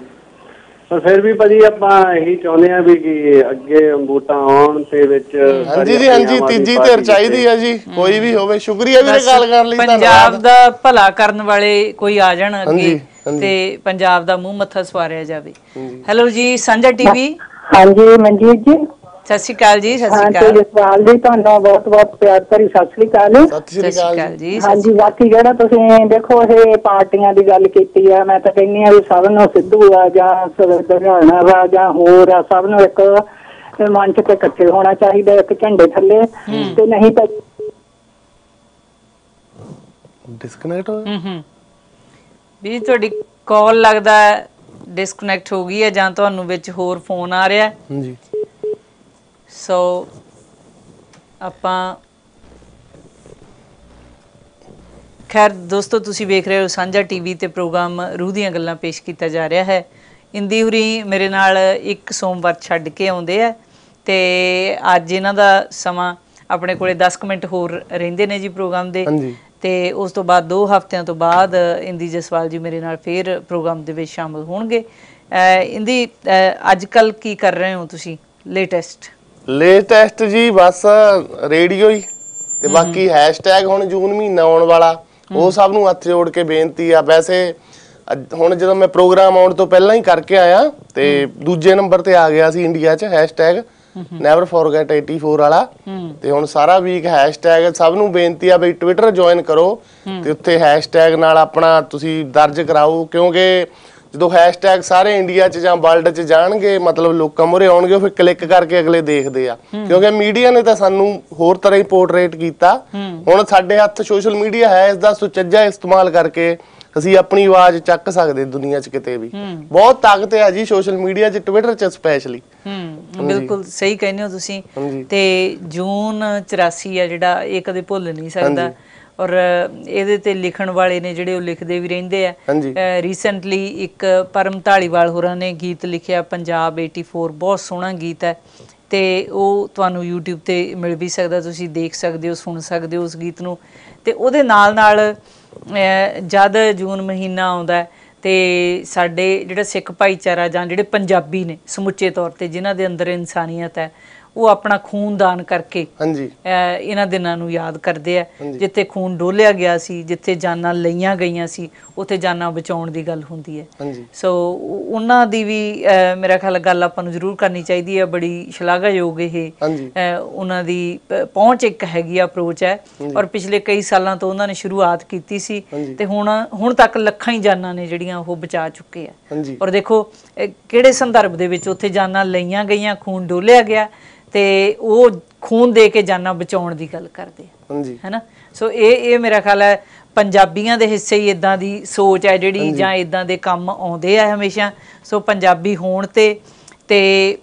फिर भी भाजी आप यही चाहते हैं भी कि अगे वोटा आन ते विच हां जी हां जी तीजी धर चाहिदी है जी कोई भी होवे शुक्रिया भी गल कर ली पंजाब दा भला करन वाले कोई आ जाण अगे ते पंजाब दा मुंह मत्था सवारिया जावे। हेलो जी संजय टीवी हां जी मनजीत जी सत श्री अकाल जी। सत श्री अकाल जसपाल जी तुहानू बहुत बहुत प्यार भरी सत श्री अकाल। सत श्री अकाल जी। हां जी बाकी जेड़ा तुसीं देखो ये पार्टियां दी गल कीती है मैं तां कहनी है सब नूं सिद्धू आ जां सरदाराणा रा जां होर आ सब नूं एक मंच ते इकट्ठे होना चाहिए एक झंडे थल्ले ते नहीं तां डिस्कनेक्ट हो भी तुहाडी कॉल लगदा डिस्कनेक्ट हो गई है जां तुहानू विच होर फोन आ रिहा है जी सो ਆਪਾਂ खैर दोस्तों ਤੁਸੀਂ ਵੇਖ ਰਹੇ ਹੋ ਸਾਂਝਾ ਟੀਵੀ ਤੇ ਪ੍ਰੋਗਰਾਮ ਰੂਹ ਦੀਆਂ ਗੱਲਾਂ ਪੇਸ਼ ਕੀਤਾ ਜਾ ਰਿਹਾ ਹੈ। ਇੰਦੀ ਹੁਰੀ ਮੇਰੇ ਨਾਲ ਇੱਕ ਸੋਮਵਾਰ ਛੱਡ ਕੇ ਆਉਂਦੇ ਆ ਤੇ ਅੱਜ ਇਹਨਾਂ ਦਾ ਸਮਾਂ ਆਪਣੇ ਕੋਲੇ 10 ਮਿੰਟ ਹੋਰ ਰਹਿੰਦੇ ਨੇ ਜੀ ਪ੍ਰੋਗਰਾਮ ਦੇ ਤੇ ਉਸ ਤੋਂ ਬਾਅਦ 2 ਹਫ਼ਤਿਆਂ ਤੋਂ ਬਾਅਦ ਇੰਦੀ ਜਸਵਾਲ ਜੀ ਮੇਰੇ ਨਾਲ ਫੇਰ ਪ੍ਰੋਗਰਾਮ ਦੇ ਵਿੱਚ ਸ਼ਾਮਲ ਹੋਣਗੇ। ਇੰਦੀ ਅੱਜ ਕੱਲ ਕੀ ਕਰ ਰਹੇ ਹੋ ਤੁਸੀਂ ਲੇਟੈਸਟ ਲੇਟੈਸਟ ਜੀ ਬਸ ਰੇਡੀਓ ਹੀ ਤੇ ਬਾਕੀ ਹੈਸ਼ਟੈਗ ਹੁਣ ਜੂਨ ਮਹੀਨਾ ਆਉਣ ਵਾਲਾ ਉਹ ਸਭ ਨੂੰ ਹੱਥ ਜੋੜ ਕੇ ਬੇਨਤੀ ਆ। ਵੈਸੇ ਹੁਣ ਜਦੋਂ ਮੈਂ ਪ੍ਰੋਗਰਾਮ ਆਉਣ ਤੋਂ ਪਹਿਲਾਂ ਹੀ ਕਰਕੇ ਆਇਆ ਤੇ ਦੂਜੇ ਨੰਬਰ ਤੇ ਆ ਗਿਆ ਸੀ ਇੰਡੀਆ 'ਚ ਹੈਸ਼ਟੈਗ ਨੈਵਰ ਫੋਰਗੇਟ 84 ਵਾਲਾ ਤੇ ਹੁਣ ਸਾਰਾ ਵੀਕ ਹੈਸ਼ਟੈਗ ਸਭ ਨੂੰ ਬੇਨਤੀ ਆ ਬਈ ਟਵਿੱਟਰ ਜੁਆਇਨ ਕਰੋ ਤੇ ਉੱਥੇ ਹੈਸ਼ਟੈਗ ਨਾਲ ਆਪਣਾ ਤੁਸੀਂ ਦਰਜ ਕਰਾਓ ਕਿਉਂਕਿ ਜਦੋਂ ਹੈਸ਼ਟੈਗ ਸਾਰੇ ਇੰਡੀਆ 'ਚ ਜਾਂ ਵਰਲਡ 'ਚ ਜਾਣਗੇ ਮਤਲਬ ਲੋਕਾਂ ਮੂਹਰੇ ਆਉਣਗੇ ਫਿਰ ਕਲਿੱਕ ਕਰਕੇ ਅਗਲੇ ਦੇਖਦੇ ਆ ਕਿਉਂਕਿ ਮੀਡੀਆ ਨੇ ਤਾਂ ਸਾਨੂੰ ਹੋਰ ਤਰ੍ਹਾਂ ਹੀ ਪੋਰਟਰੇਟ ਕੀਤਾ ਹੁਣ ਸਾਡੇ ਹੱਥ ਸੋਸ਼ਲ ਮੀਡੀਆ ਹੈ ਇਸ ਦਾ ਸੁਚੱਜਾ ਇਸਤੇਮਾਲ ਕਰਕੇ ਅਸੀਂ ਆਪਣੀ ਆਵਾਜ਼ ਚੱਕ ਸਕਦੇ ਦੁਨੀਆ 'ਚ ਕਿਤੇ ਵੀ ਬਹੁਤ ਤਾਕਤ ਹੈ ਜੀ ਸੋਸ਼ਲ ਮੀਡੀਆ 'ਚ ਟਵਿੱਟਰ 'ਚ ਸਪੈਸ਼ਲੀ। ਬਿਲਕੁਲ ਸਹੀ ਕਹਿੰਦੇ ਹੋ ਤੁਸੀਂ ਤੇ ਜੂਨ 84 ਆ ਜਿਹੜਾ ਇਹ ਕਦੇ ਭੁੱਲ ਨਹੀਂ ਸਕਦਾ और ये तो लिखण वाले ने जोड़े लिखते भी रेंदे है। रीसेंटली एक परम धालीवाल होरां ने गीत लिखिया पंजाब 84 बहुत सोहना गीत है तो वो तुहानू यूट्यूब ते मिल भी सकदा तुसीं देख सकते हो सुन सकते हो उस गीत नू ते उहदे नाल नाल जद जून महीना आउंदा है तो साडे जिहड़ा सिख भाईचारा जां जिहड़े पंजाबी ने समुचे तौर पर जिन्हां दे अंदर इंसानियत है वो अपना खून दान करके इन्हां दिनां नूं याद करदे आ जिथे खून डोलिया गया सी जिथे जानां लईआं गईआं सी उत्थे जानां बचाउण दी गल हुंदी है। सो उन्हां दी भी मेरा ख्याल गल आपां नूं जरूर करनी चाहीदी है बड़ी शलाघायोग इह उन्हां दी पहुंच एक हैगी अप्रोच है और पिछले कई सालां तों उन्हां ने शुरुआत कीती सी ते हुण तक लखां ही जानां ने जिहड़ियां ओह बचा चुके आ और देखो किहड़े संदर्भ दे विच उत्थे जानां लईआं गईआं खून डोलिया गया ते वो खून दे के जाना बचाने की गल करते है ना। सो ये मेरा ख्याल है पंजाबियों के हिस्से ही इदा की सोच है जी जां इदा दे काम आउंदे आ हमेशा। सो पंजाबी होण ते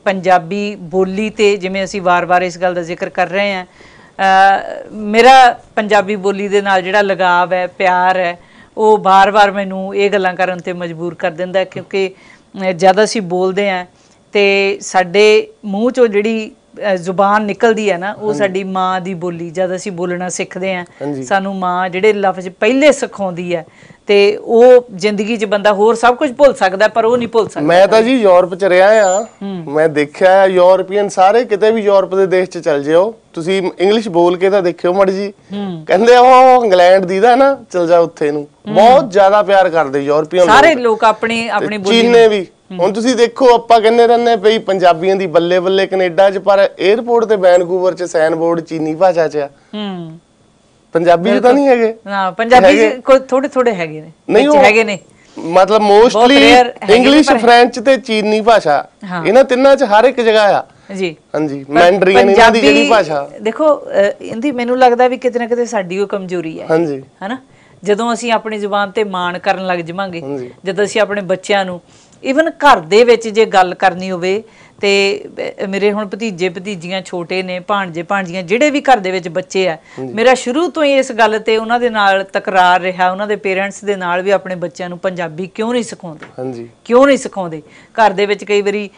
पंजाबी बोली ते जिवें असीं वार-वार इस गल दा जिक्र कर रहे हैं मेरा पंजाबी बोली दे नाल जिहड़ा लगाव है प्यार है वो बार-बार मैनूं ये गल्लां करन ते मजबूर कर दिंदा क्योंकि जद असीं बोलदे आ ते साडे मूँह चों जिहड़ी जुबान निकलती है ना वो साडी माँ की बोली जब असीं बोलना सीखते हैं सानू माँ जिहड़े लफ्ज़ पहले सिखाउंदी है ते ਉਹ ਜ਼ਿੰਦਗੀ 'ਚ ਬੰਦਾ ਹੋਰ ਸਭ ਕੁਝ ਭੁੱਲ ਸਕਦਾ ਪਰ ਉਹ ਨਹੀਂ ਭੁੱਲ ਸਕਦਾ। ਮੈਂ ਤਾਂ ਜੀ ਯੂਰਪ 'ਚ ਰਿਹਾ ਆ, ਮੈਂ ਦੇਖਿਆ ਯੂਰਪੀਅਨ ਸਾਰੇ ਕਿਤੇ ਵੀ ਯੂਰਪ ਦੇ ਦੇਸ਼ 'ਚ ਚਲ ਜਿਓ ਤੁਸੀਂ ਇੰਗਲਿਸ਼ ਬੋਲ ਕੇ ਤਾਂ ਦੇਖਿਓ ਮੜ ਜੀ ਕਹਿੰਦੇ ਉਹ ਇੰਗਲੈਂਡ ਦੀ ਦਾ ਨਾ ਚਲ ਜਾ ਉੱਥੇ ਨੂੰ ਬਹੁਤ ਜ਼ਿਆਦਾ ਪਿਆਰ ਕਰਦੇ ਯੂਰਪੀਅਨ ਸਾਰੇ ਲੋਕ ਆਪਣੀ ਆਪਣੀ ਬੋਲੀ ਚੀਨੇ ਵੀ। ਹੁਣ ਤੁਸੀਂ ਦੇਖੋ ਆਪਾਂ ਕਹਿੰਦੇ ਰਹਿੰਦੇ ਭਈ ਪੰਜਾਬੀਆਂ ਦੀ ਬੱਲੇ ਬੱਲੇ ਕੈਨੇਡਾ 'ਚ ਪਰ 에ਅਰਪੋਰਟ ਤੇ ਵੈਨਕੂਵਰ 'ਚ ਸਾਈਨ ਬੋਰਡ ਚੀਨੀ ਭਾਸ਼ਾ 'ਚ ਆ। पंजाबी तो नहीं है ना, पंजाबी को थोड़े थोड़े हैगे ने नहीं हैगे ने मतलब मोस्टली इंग्लिश फ्रेंच ते चीनी भाषा इना तिन्ना च हर एक जगह आ जी हां जी मैंडरीन इना दी जेडी भाषा देखो इंदी मेनू लगदा भी कितना कितना साडी ओ कमजोरी है हां जी है ना। जदों असि अपनी जुबान ते मान करन लग जावांगे जदों असि अपने बच्चियां नु ਈਵਨ ਘਰ ਦੇ ਵਿੱਚ ਜੇ ਗੱਲ ਕਰਨੀ ਹੋਵੇ ਤੇ ਮੇਰੇ ਹੁਣ ਭਤੀਜੇ ਭਤੀਜੀਆਂ ਛੋਟੇ ਨੇ ਭਾਂਜੇ ਭਾਂਜੀਆਂ ਜਿਹੜੇ ਵੀ ਘਰ ਦੇ ਵਿੱਚ ਬੱਚੇ ਆ ਮੇਰਾ ਸ਼ੁਰੂ ਤੋਂ ਹੀ ਇਸ ਗੱਲ ਤੇ ਉਹਨਾਂ ਦੇ ਨਾਲ ਤਕਰਾਰ ਰਿਹਾ ਉਹਨਾਂ ਦੇ ਪੇਰੈਂਟਸ ਦੇ ਨਾਲ ਵੀ ਆਪਣੇ ਬੱਚਿਆਂ ਨੂੰ ਪੰਜਾਬੀ ਕਿਉਂ ਨਹੀਂ ਸਿਖਾਉਂਦੇ ਹਾਂਜੀ ਕਿਉਂ ਨਹੀਂ ਸਿਖਾਉਂਦੇ। ਘਰ ਦੇ ਵਿੱਚ ਕਈ ਵਾਰੀ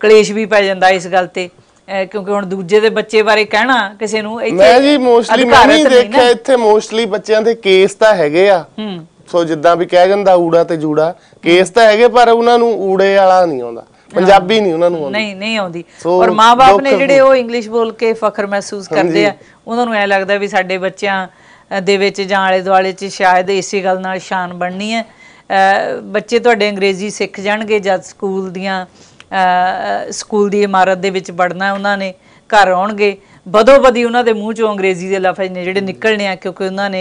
ਕਲੇਸ਼ ਵੀ ਪੈ ਜਾਂਦਾ ਇਸ ਗੱਲ ਤੇ ਕਿਉਂਕਿ ਹੁਣ ਦੂਜੇ ਦੇ ਬੱਚੇ ਬਾਰੇ ਕਹਿਣਾ ਕਿਸੇ ਨੂੰ ਇੱਥੇ ਮੈਂ ਜੀ ਮੋਸਟਲੀ ਮੈਂ ਨਹੀਂ ਦੇਖਿਆ ਇੱਥੇ ਮੋਸਟਲੀ ਬੱਚਿਆਂ ਦੇ ਕੇਸ ਤਾਂ ਹੈਗੇ ਆ ਸੋ ਜਿੱਦਾਂ ਵੀ ਕਹਿ ਜਾਂਦਾ ਊੜਾ ਤੇ ਜੂੜਾ ਕੇਸ ਤਾਂ ਹੈਗੇ ਪਰ ਉਹਨਾਂ ਨੂੰ ਊੜੇ ਵਾਲਾ ਨਹੀਂ ਆਉਂਦਾ ਪੰਜਾਬੀ ਨਹੀਂ ਉਹਨਾਂ ਨੂੰ ਨਹੀਂ ਨਹੀਂ ਆਉਂਦੀ ਔਰ ਮਾਪੇ ਨੇ ਜਿਹੜੇ ਉਹ ਇੰਗਲਿਸ਼ ਬੋਲ ਕੇ ਫਖਰ ਮਹਿਸੂਸ ਕਰਦੇ ਆ ਉਹਨਾਂ ਨੂੰ ਐ ਲੱਗਦਾ ਵੀ ਸਾਡੇ ਬੱਚਿਆਂ ਦੇ ਵਿੱਚ ਜਾਂ ਆਲੇ ਦੁਆਲੇ 'ਚ ਸ਼ਾਇਦ ਇਸੇ ਗੱਲ ਨਾਲ ਸ਼ਾਨ ਬਣਨੀ ਹੈ। ਬੱਚੇ ਤੁਹਾਡੇ ਅੰਗਰੇਜ਼ੀ ਸਿੱਖ ਜਾਣਗੇ ਜਦ ਸਕੂਲ ਦੀਆਂ ਸਕੂਲ ਦੀ ਇਮਾਰਤ ਦੇ ਵਿੱਚ ਵੜਨਾ ਉਹਨਾਂ ਨੇ ਘਰ ਆਉਣਗੇ बदो बदी उन्होंने मूँह चो अंग्रेजी के लफज ने जोड़े निकलने आ क्योंकि उन्होंने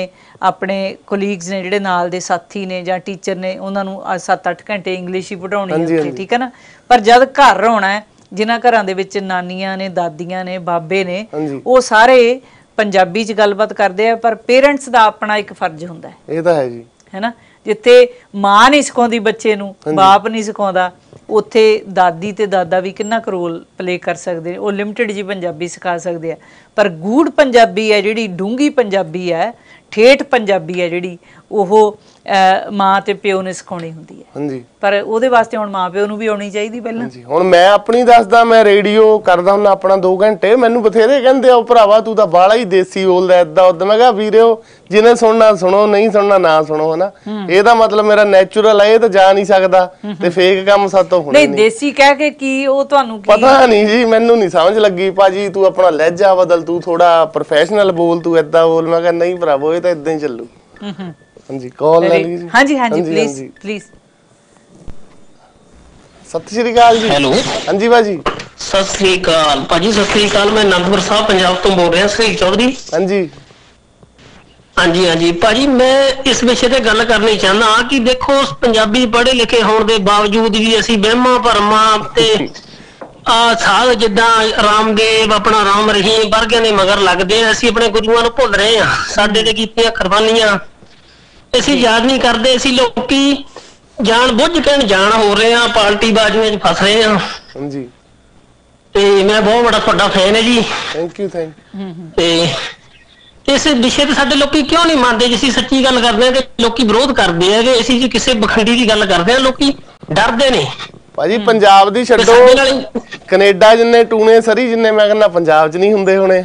अपने कोलीग्स ने जोड़े नाल दे साथी ने जां टीचर ने उन्होंने 7-8 घंटे इंग्लिश ही पढ़ाउणी ठीक है ना। पर जब घर आना है जिन्हां घरां दे विच नानियां ने दादियां ने बाबे ने वो सारे पंजाबी च गलबात करदे आ पर पेरेंट्स दा अपना एक फर्ज हुंदा है ये तां है जी है ना। जिथे माँ नहीं सिखाउंदी बच्चे नूं बाप नहीं सिखाउंदा ਉੱਥੇ ਦਾਦੀ ਤੇ ਦਾਦਾ ਵੀ ਕਿੰਨਾ ਕੁ ਰੋਲ ਪਲੇ ਕਰ ਸਕਦੇ ਨੇ। ਉਹ ਲਿਮਟਿਡ ਜੀ ਪੰਜਾਬੀ ਸਿਖਾ ਸਕਦੇ ਆ ਪਰ ਗੂੜ ਪੰਜਾਬੀ ਹੈ ਜਿਹੜੀ ਡੂੰਗੀ ਪੰਜਾਬੀ ਹੈ ਠੇਠ ਪੰਜਾਬੀ ਹੈ ਜਿਹੜੀ ਉਹ ਮਾਂ ਤੇ ਪਿਓ ਨੇ ਸਿਖਾਉਣੀ ਹੁੰਦੀ ਹੈ ਹਾਂਜੀ। ਪਰ ਉਹਦੇ ਵਾਸਤੇ ਹੁਣ ਮਾਂ ਪਿਓ ਨੂੰ ਵੀ ਆਉਣੀ ਚਾਹੀਦੀ ਪਹਿਲਾਂ ਜੀ। ਹੁਣ ਮੈਂ ਆਪਣੀ ਦੱਸਦਾ ਮੈਂ ਰੇਡੀਓ ਕਰਦਾ ਹੁੰਦਾ ਆਪਣਾ 2 ਘੰਟੇ ਮੈਨੂੰ ਬਥੇਰੇ ਕਹਿੰਦੇ ਆ ਭਰਾਵਾ ਤੂੰ ਤਾਂ ਬਾਹਲਾ ਹੀ ਦੇਸੀ ਬੋਲਦਾ ਐਦਾਂ ਉਦਾਂ ਮੈਂ ਕਿਹਾ ਵੀਰੋ ਜਿਹਨੇ ਸੁਣਨਾ ਸੁਣੋ ਨਹੀਂ ਸੁਣਨਾ ਨਾ ਸੁਣੋ ਹਨਾ। ਇਹਦਾ ਮਤਲਬ ਮੇਰਾ ਨੈਚੁਰਲ ਹੈ ਇਹ ਤਾਂ ਜਾ ਨਹੀਂ ਸਕਦਾ ਤੇ ਫੇਕ ਕੰਮ ਸਾਤੋਂ ਹੋਣਾ ਨਹੀਂ ਦੇਸੀ ਕਹਿ ਕੇ ਕੀ ਉਹ ਤੁਹਾਨੂੰ ਕੀ ਪਤਾ ਨਹੀਂ ਜੀ ਮੈਨੂੰ ਨਹੀਂ ਸਮਝ ਲੱਗੀ ਭਾਜੀ ਤੂੰ ਆਪਣਾ ਲਹਿਜਾ ਬਦਲ ਤੂੰ ਥੋੜਾ ਪ੍ਰੋਫੈਸ਼ਨਲ ਬੋਲ ਤੂੰ ਐਦਾਂ ਬੋਲ ਮੈਂ ਕਿਹਾ ਨਹੀਂ ਭਰਾਵੋ ਇਹ ਤਾਂ ਐਦਾਂ ਹੀ ਚੱਲੂ ਹਾਂਜੀ। ਕਾਲ ਲੈ ਲਈ ਹਾਂਜੀ ਹਾਂਜੀ ਪਲੀਜ਼ ਪਲੀਜ਼। ਸਤਿ ਸ਼੍ਰੀ ਅਕਾਲ ਜੀ ਹੈਲੋ ਹਾਂਜੀ ਭਾਜੀ ਸਤਿ ਸ਼੍ਰੀ ਅਕਾਲ ਭਾਜੀ ਸਤਿ ਸ਼੍ਰੀ ਅਕਾਲ ਮੈਂ ਅਨੰਦਪੁਰ ਸਾਹਿਬ ਪੰਜਾਬ ਤੋਂ ਬੋਲ ਰਿਹਾ ਸ੍ਰੀ ਚੌਧਰੀ ਹਾਂਜੀ ਹਾਂਜੀ ਹਾਂਜੀ ਭਾਜੀ ਮੈਂ ਇਸ ਵਿਸ਼ੇ ਤੇ ਗੱਲ ਕਰਨੀ ਚਾਹੁੰਦਾ ਕਿ ਦੇਖੋ ਪੰਜਾਬੀ ਪੜ੍ਹੇ ਲਿਖੇ ਹੋਣ ਦੇ ਬਾਵਜੂਦ ਵੀ ਅਸੀਂ ਵਹਿਮਾਂ ਭਰਮਾਂ ਤੇ ਆ ਸਾਲ ਜਿੱਦਾਂ ਰਾਮਦੇਵ ਆਪਣਾ ਰਾਮ ਰਹੀਮ ਵਰਗਿਆਂ ਦੇ ਮਗਰ ਲੱਗਦੇ ਅਸੀਂ ਆਪਣੇ ਗੁਰੂਆਂ ਨੂੰ ਭੁੱਲ ਰਹੇ ਹਾਂ। ਸਾਡੇ ਤੇ ਕੀਤੀਆਂ ਕੁਰਬਾਨੀਆਂ ਅਸੀਂ ਯਾਦ ਨਹੀਂ ਕਰਦੇ ਅਸੀਂ ਲੋਕੀ ਜਾਣ ਬੁੱਝ ਕੇ ਅਣਜਾਣ ਹੋ ਰਹੇ ਆ ਪਾਰਟੀ ਬਾਜ਼ੀਆਂ 'ਚ ਫਸ ਰਹੇ ਆ ਹਾਂਜੀ ਤੇ ਮੈਂ ਬਹੁਤ ਵੱਡਾ ਤੁਹਾਡਾ ਫੈਨ ਹੈ ਜੀ ਥੈਂਕ ਯੂ ਥੈਂਕ ਤੇ ਇਸ ਵਿਸ਼ੇ ਤੇ ਸਾਡੇ ਲੋਕੀ ਕਿਉਂ ਨਹੀਂ ਮੰਨਦੇ ਜੇ ਅਸੀਂ ਸੱਚੀ ਗੱਲ ਕਰਦੇ ਆ ਤੇ ਲੋਕੀ ਵਿਰੋਧ ਕਰਦੇ ਆ ਕਿ ਅਸੀਂ ਜੀ ਕਿਸੇ ਬਖੰਡੀ ਦੀ ਗੱਲ ਕਰਦੇ ਆ ਲੋਕੀ ਡਰਦੇ ਨੇ ਭਾਜੀ ਪੰਜਾਬ ਦੀ ਛੱਡੋ ਕੈਨੇਡਾ ਜਿੰਨੇ ਟੂਣੇ ਸਰੀ ਜਿੰਨੇ ਮੈਂ ਕਹਿੰਦਾ ਪੰਜਾਬ 'ਚ ਨਹੀਂ ਹੁੰਦੇ ਹੋਣੇ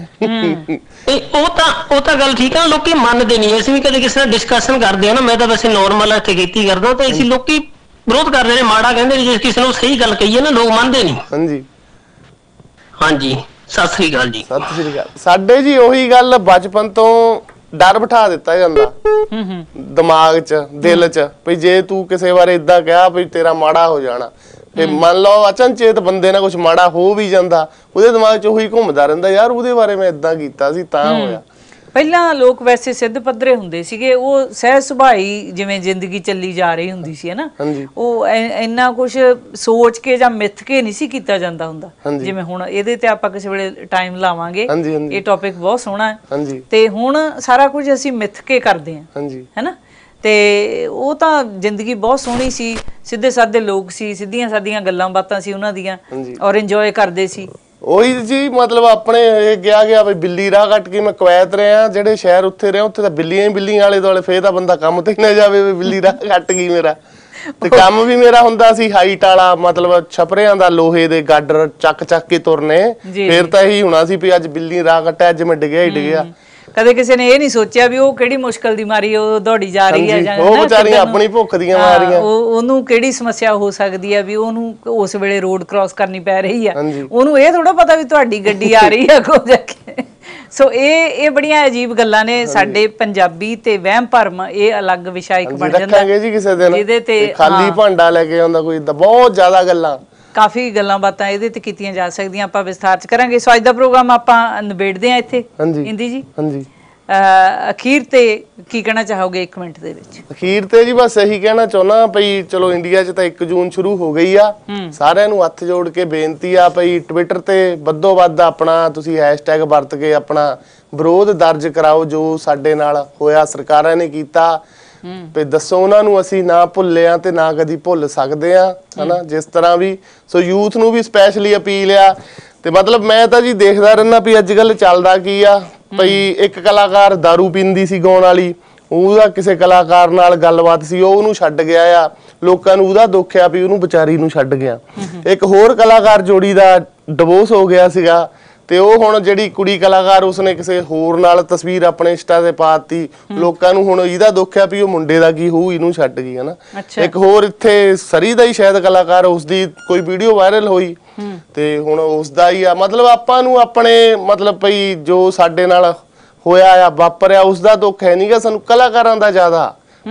ਉਹ ਤਾਂ ਗੱਲ ਠੀਕ ਆ ਲੋਕੀ ਮੰਨਦੇ ਨਹੀਂ। ਅਸੀਂ ਵੀ ਕਦੇ ਕਿਸੇ ਨਾਲ ਡਿਸਕਸ਼ਨ ਕਰਦੇ ਆ ਨਾ ਮੈਂ ਤਾਂ ਵੈਸੇ ਨੋਰਮਲ ਇੱਥੇ ਕੀਤੀ ਕਰਦਾ ਤੇ ਅਸੀਂ ਲੋਕੀ ਵਿਰੋਧ ਕਰਦੇ ਨੇ ਮਾੜਾ ਕਹਿੰਦੇ ਨੇ ਜੇ ਕਿਸੇ ਨੂੰ ਸਹੀ ਗੱਲ ਕਹੀਏ ਨਾ ਲੋਕ ਮੰਨਦੇ ਨਹੀਂ ਹਾਂਜੀ ਹਾਂਜੀ ਸਤਿ ਸ੍ਰੀ ਅਕਾਲ ਜੀ ਸਤਿ ਸ੍ਰੀ ਅਕਾਲ। ਸਾਡੇ ਜੀ ਉਹੀ ਗੱਲ ਬਚਪਨ ਤੋਂ ਡਰ ਬਿਠਾ ਦਿੱਤਾ ਜਾਂਦਾ ਦਿਮਾਗ 'ਚ ਦਿਲ 'ਚ ਵੀ ਜੇ ਤੂੰ ਕਿਸੇ ਵਾਰ ਇਦਾਂ ਕਿਹਾ ਵੀ ਤੇਰਾ ਮਾੜਾ ਹੋ ਜਾਣਾ ਤੇ ਮੰਨ ਲਓ ਅਚਨਚੇਤ ਬੰਦੇ ਨਾਲ ਕੁਝ ਮਾੜਾ ਹੋ ਵੀ ਜਾਂਦਾ ਉਹਦੇ ਦਿਮਾਗ 'ਚ ਉਹੀ ਘੁੰਮਦਾ ਰਹਿੰਦਾ ਯਾਰ ਉਹਦੇ ਬਾਰੇ ਮੈਂ ਇਦਾਂ ਕੀਤਾ ਸੀ ਤਾਂ ਹੋਇਆ। ਪਹਿਲਾਂ ਲੋਕ ਵੈਸੇ ਸਿੱਧ ਪੱਧਰੇ ਹੁੰਦੇ ਸੀਗੇ ਉਹ ਸਹਿਜ ਸੁਭਾਈ ਜਿਵੇਂ ਜ਼ਿੰਦਗੀ ਚੱਲੀ ਜਾ ਰਹੀ ਹੁੰਦੀ ਸੀ ਹੈ ਨਾ ਉਹ ਇੰਨਾ ਕੁਝ ਸੋਚ ਕੇ ਜਾਂ ਮਿੱਥ ਕੇ ਨਹੀਂ ਸੀ ਕੀਤਾ ਜਾਂਦਾ ਹੁੰਦਾ ਜਿਵੇਂ ਹੁਣ ਇਹਦੇ ਤੇ ਆਪਾਂ ਕਿਸੇ ਵੇਲੇ ਟਾਈਮ ਲਾਵਾਂਗੇ ਇਹ ਟੌਪਿਕ ਬਹੁਤ ਸੋਹਣਾ ਹੈ ਤੇ ਹੁਣ ਸਾਰਾ ਕੁਝ ਅਸੀਂ ਮਿੱਥ ਕੇ ਕਰਦੇ ਹਾਂ ਹੈ ਨਾ ਤੇ ਉਹ ਤਾਂ ਜ਼ਿੰਦਗੀ ਬਹੁਤ ਸੋਹਣੀ ਸੀ ਸਿੱਧੇ ਸਾਦੇ ਲੋਕ ਸੀ ਸਿੱਧੀਆਂ ਸਾਦੀਆਂ ਗੱਲਾਂ ਬਾਤਾਂ ਸੀ ਉਹਨਾਂ ਦੀਆਂ ਔਰ ਇੰਜੋਏ ਕਰਦੇ ਸੀ। ਉਹੀ ਜੀ ਮਤਲਬ ਆਪਣੇ ਗਿਆ ਗਿਆ ਬਈ ਬਿੱਲੀ ਰਾਹ ਕੱਟ ਕੇ ਮੈਂ ਕੁਵੈਤ ਰਿਹਾ ਜਿਹੜੇ ਸ਼ਹਿਰ ਉੱਥੇ ਰਿਹਾ ਉੱਥੇ ਤਾਂ ਬਿੱਲੀਆਂ ਹੀ ਬਿੱਲੀਆਂ ਆਲੇ ਦੁਆਲੇ ਫੇਰ ਤਾਂ ਬੰਦਾ ਕੰਮ ਤੇ ਨਾ ਜਾਵੇ ਵੀ ਬਿੱਲੀ ਰਾਹ ਕੱਟ ਗਈ ਮੇਰਾ ਤੇ ਕੰਮ ਵੀ ਮੇਰਾ ਹੁੰਦਾ ਸੀ ਹਾਈਟ ਵਾਲਾ ਮਤਲਬ ਛਪਰਿਆਂ ਦਾ ਲੋਹੇ ਦੇ ਗਾਡਰ ਚੱਕ ਚੱਕ ਕੇ ਤੁਰਨੇ ਫੇਰ ਤਾਂ ਇਹੀ ਹੋਣਾ ਸੀ ਵੀ ਅੱਜ ਬਿੱਲੀ ਰਾਹ ਕੱਟਿਆ ਅੱਜ ਮੈਂ ਡਿੱਗਿਆ ਹੀ ਡਿੱਗਿਆ ਕਦੇ ਕਿਸੇ ਨੇ ਇਹ ਨਹੀਂ ਸੋਚਿਆ ਵੀ ਉਹ ਕਿਹੜੀ ਮੁਸ਼ਕਲ ਦੀ ਮਾਰੀ ਉਹ ਦੌੜੀ ਜਾ ਰਹੀ ਹੈ ਜਾਂ ਉਹ ਵਿਚਾਰੀਆਂ ਆਪਣੀ ਭੁੱਖ ਦੀਆਂ ਮਾਰੀਆਂ ਉਹਨੂੰ ਕਿਹੜੀ ਸਮੱਸਿਆ ਹੋ ਸਕਦੀ ਹੈ ਵੀ ਉਹਨੂੰ ਉਸ ਵੇਲੇ ਰੋਡ ਕ੍ਰਾਸ ਕਰਨੀ ਪੈ ਰਹੀ ਹੈ ਉਹਨੂੰ ਇਹ ਥੋੜਾ ਪਤਾ ਵੀ ਤੁਹਾਡੀ ਗੱਡੀ ਆ ਰਹੀ ਹੈ ਕੋਲ ਜਾ ਕੇ ਸੋ ਇਹ ਬੜੀਆਂ ਅਜੀਬ ਗੱਲਾਂ ਨੇ ਸਾਡੇ ਪੰਜਾਬੀ ਤੇ ਵਹਿਮ ਭਰਮ ਇਹ ਅਲੱਗ ਵਿਸ਼ਾ ਇੱਕ ਬਣ ਜਾਂਦਾ ਹੈ ਜੀ ਕਿਸੇ ਦਿਨ ਜਿਹਦੇ ਤੇ ਖਾਲੀ ਭਾਂਡਾ ਲੈ ਕੇ ਆਉਂਦਾ ਕੋਈ ਬਹੁਤ ਜ਼ਿਆਦਾ ਗੱਲਾਂ ਕਾਫੀ ਗੱਲਾਂ ਬਾਤਾਂ ਇਹਦੇ ਤੇ ਕੀਤੀਆਂ ਜਾ ਸਕਦੀਆਂ ਆਪਾਂ ਵਿਸਥਾਰ ਚ ਕਰਾਂਗੇ ਸੋ ਅੱਜ ਦਾ ਪ੍ਰੋਗਰਾਮ ਆਪਾਂ ਨਿਬੇੜਦੇ ਆ ਇੱਥੇ ਇੰਦੀ ਜੀ ਹਾਂਜੀ ਅਖੀਰ ਤੇ ਕੀ ਕਹਿਣਾ ਚਾਹੋਗੇ 1 ਮਿੰਟ ਦੇ ਵਿੱਚ ਅਖੀਰ ਤੇ ਜੀ ਬਸ ਇਹੀ ਕਹਿਣਾ ਚਾਹੁੰਦਾ ਭਈ ਚਲੋ ਇੰਡੀਆ ਚ ਤਾਂ 1 ਜੂਨ ਸ਼ੁਰੂ ਹੋ ਗਈ ਆ ਸਾਰਿਆਂ ਨੂੰ ਹੱਥ ਜੋੜ ਕੇ ਬੇਨਤੀ ਆ ਭਈ ਟਵਿੱਟਰ ਤੇ ਵੱਧੋ ਵੱਧ ਆਪਣਾ ਤੁਸੀਂ ਹੈਸ਼ਟੈਗ ਵਰਤ ਕੇ ਆਪਣਾ ਵਿਰੋਧ ਦਰਜ ਕਰਾਓ ਜੋ ਸਾਡੇ ਨਾਲ ਹੋਇਆ ਸਰਕਾਰਾਂ ਨੇ ਕੀਤਾ पे दसो उन्होंने असी ना भुले हाँ तो ना कभी भुल सकते हैं है ना जिस तरह भी सो यूथ नूं भी स्पैशली अपील आ तो मतलब मैं तो जी देखता रहना भी अजकल चलता की आ भई एक कलाकार दारू पींदी सी गाउण वाली ਉਹਦਾ ਕਿਸੇ ਕਲਾਕਾਰ ਨਾਲ ਗੱਲਬਾਤ ਸੀ ਉਹ ਉਹਨੂੰ ਛੱਡ ਗਿਆ ਆ ਲੋਕਾਂ ਨੂੰ ਉਹਦਾ ਦੁੱਖ ਆ ਵੀ ਉਹਨੂੰ ਵਿਚਾਰੀ ਨੂੰ ਛੱਡ ਗਿਆ ਇੱਕ ਹੋਰ ਕਲਾਕਾਰ ਜੋੜੀ ਦਾ ਡਿਵੋਰਸ ਹੋ ਗਿਆ ਸੀਗਾ ਤੇ ਉਹ ਹੁਣ ਜਿਹੜੀ ਕੁੜੀ ਕਲਾਕਾਰ ਉਸਨੇ ਕਿਸੇ ਹੋਰ ਨਾਲ ਤਸਵੀਰ ਆਪਣੇ ਇੰਸਟਾ ਤੇ ਪਾਤੀ ਲੋਕਾਂ ਨੂੰ ਹੁਣ ਇਹਦਾ ਦੁੱਖ ਆ ਵੀ ਉਹ ਮੁੰਡੇ ਦਾ ਕੀ ਹੋਊ ਇਹਨੂੰ ਛੱਡ ਗਈ ਹਨਾ ਇੱਕ ਹੋਰ ਇੱਥੇ ਸਰੀ ਦਾ ਹੀ ਸ਼ਾਇਦ ਕਲਾਕਾਰ ਉਸਦੀ ਕੋਈ ਵੀਡੀਓ ਵਾਇਰਲ ਹੋਈ ਤੇ ਹੁਣ ਉਸਦਾ ਹੀ ਆ ਮਤਲਬ ਆਪਾਂ ਨੂੰ ਆਪਣੇ ਮਤਲਬ ਭਈ ਜੋ ਸਾਡੇ ਨਾਲ ਹੋਇਆ ਆ ਵਾਪਰਿਆ ਉਸਦਾ ਦੁੱਖ ਹੈ ਨਹੀਂਗਾ ਸਾਨੂੰ ਕਲਾਕਾਰਾਂ ਦਾ ਜ਼ਿਆਦਾ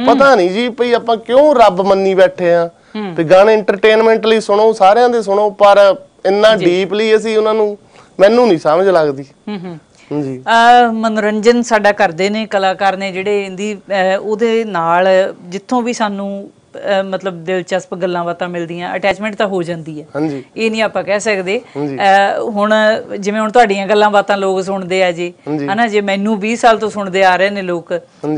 ਪਤਾ ਨਹੀਂ ਜੀ ਭਈ ਆਪਾਂ ਕਿਉਂ ਰੱਬ ਮੰਨੀ ਬੈਠੇ ਆ ਤੇ ਗਾਣੇ ਐਂਟਰਟੇਨਮੈਂਟ ਲਈ ਸੁਣੋ ਸਾਰਿਆਂ ਦੇ ਸੁਣੋ ਪਰ ਇੰਨਾ ਡੀਪਲੀ ਅਸੀਂ ਉਹਨਾਂ ਨੂੰ ਮੈਨੂੰ ਨਹੀਂ ਸਮਝ ਲੱਗਦੀ ਜੀ ਮਨੋਰੰਜਨ ਸਾਡਾ ਕਰਦੇ ਨੇ ਕਲਾਕਾਰ ਨੇ ਜਿਹੜੇ ਇੰਦੀ ਉਹਦੇ ਨਾਲ ਜਿੱਥੋਂ ਵੀ ਸਾਨੂੰ मतलब दिलचस्प गल्लां बातां मिलदियां अटैचमेंट तो हो जाती है ये नहीं आप कह सकते हुण जिवें हुण तुहाडीआं गल्लां बातां लोग सुणदे आ जी है ना जे मैनू 20 साल तो सुणदे आ रहे ने लोग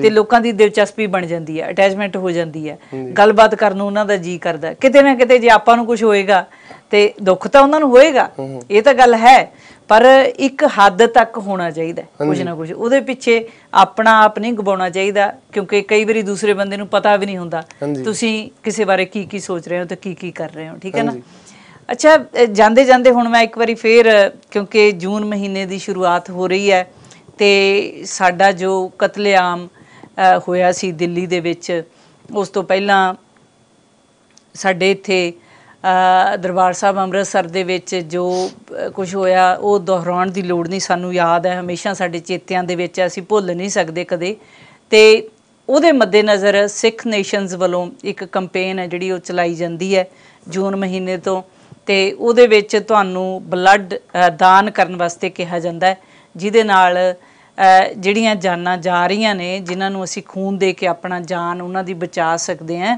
ते लोकां दी दिलचस्पी बन जाती है अटैचमेंट हो जाती है गलबात करन उहनां दा जी करदा किते ना किते जे आपां नूं कुछ होएगा ते दुख तो उहनां नूं होएगा ये तां गल है पर एक हद तक होना चाहिए कुछ ना कुछ उहदे पिछे अपना आप नहीं गवाना चाहिए क्योंकि कई बार दूसरे बंदे नूं पता भी नहीं हुंदा तुसीं किसे बारे की की सोच रहे हो तो की कर रहे हो ठीक है ना अच्छा जांदे जांदे हुण मैं एक बारी फिर क्योंकि जून महीने की शुरुआत हो रही है तो साडा जो कतलेआम होया सी दिल्ली दे विच उस तो पहला साडे इत्थे दरबार साहब अमृतसर दे विच जो कुछ होया वो दोहराउण दी लोड़ नहीं सानू याद है हमेशा साडे चेतियां दे विच असीं भुल नहीं सकदे कदे ते उहदे मद्देनज़र सिख नेशनस वलों एक कंपेन है जिहड़ी चलाई जांदी है जून महीने तो ते उहदे विच तुहानू ब्लड दान करन वास्ते कहा जांदा है जिहदे नाल जिहड़ियां जानां जा रहियां ने जिन्हां नूं असीं खून दे के अपना जान उहनां दी बचा सकदे हैं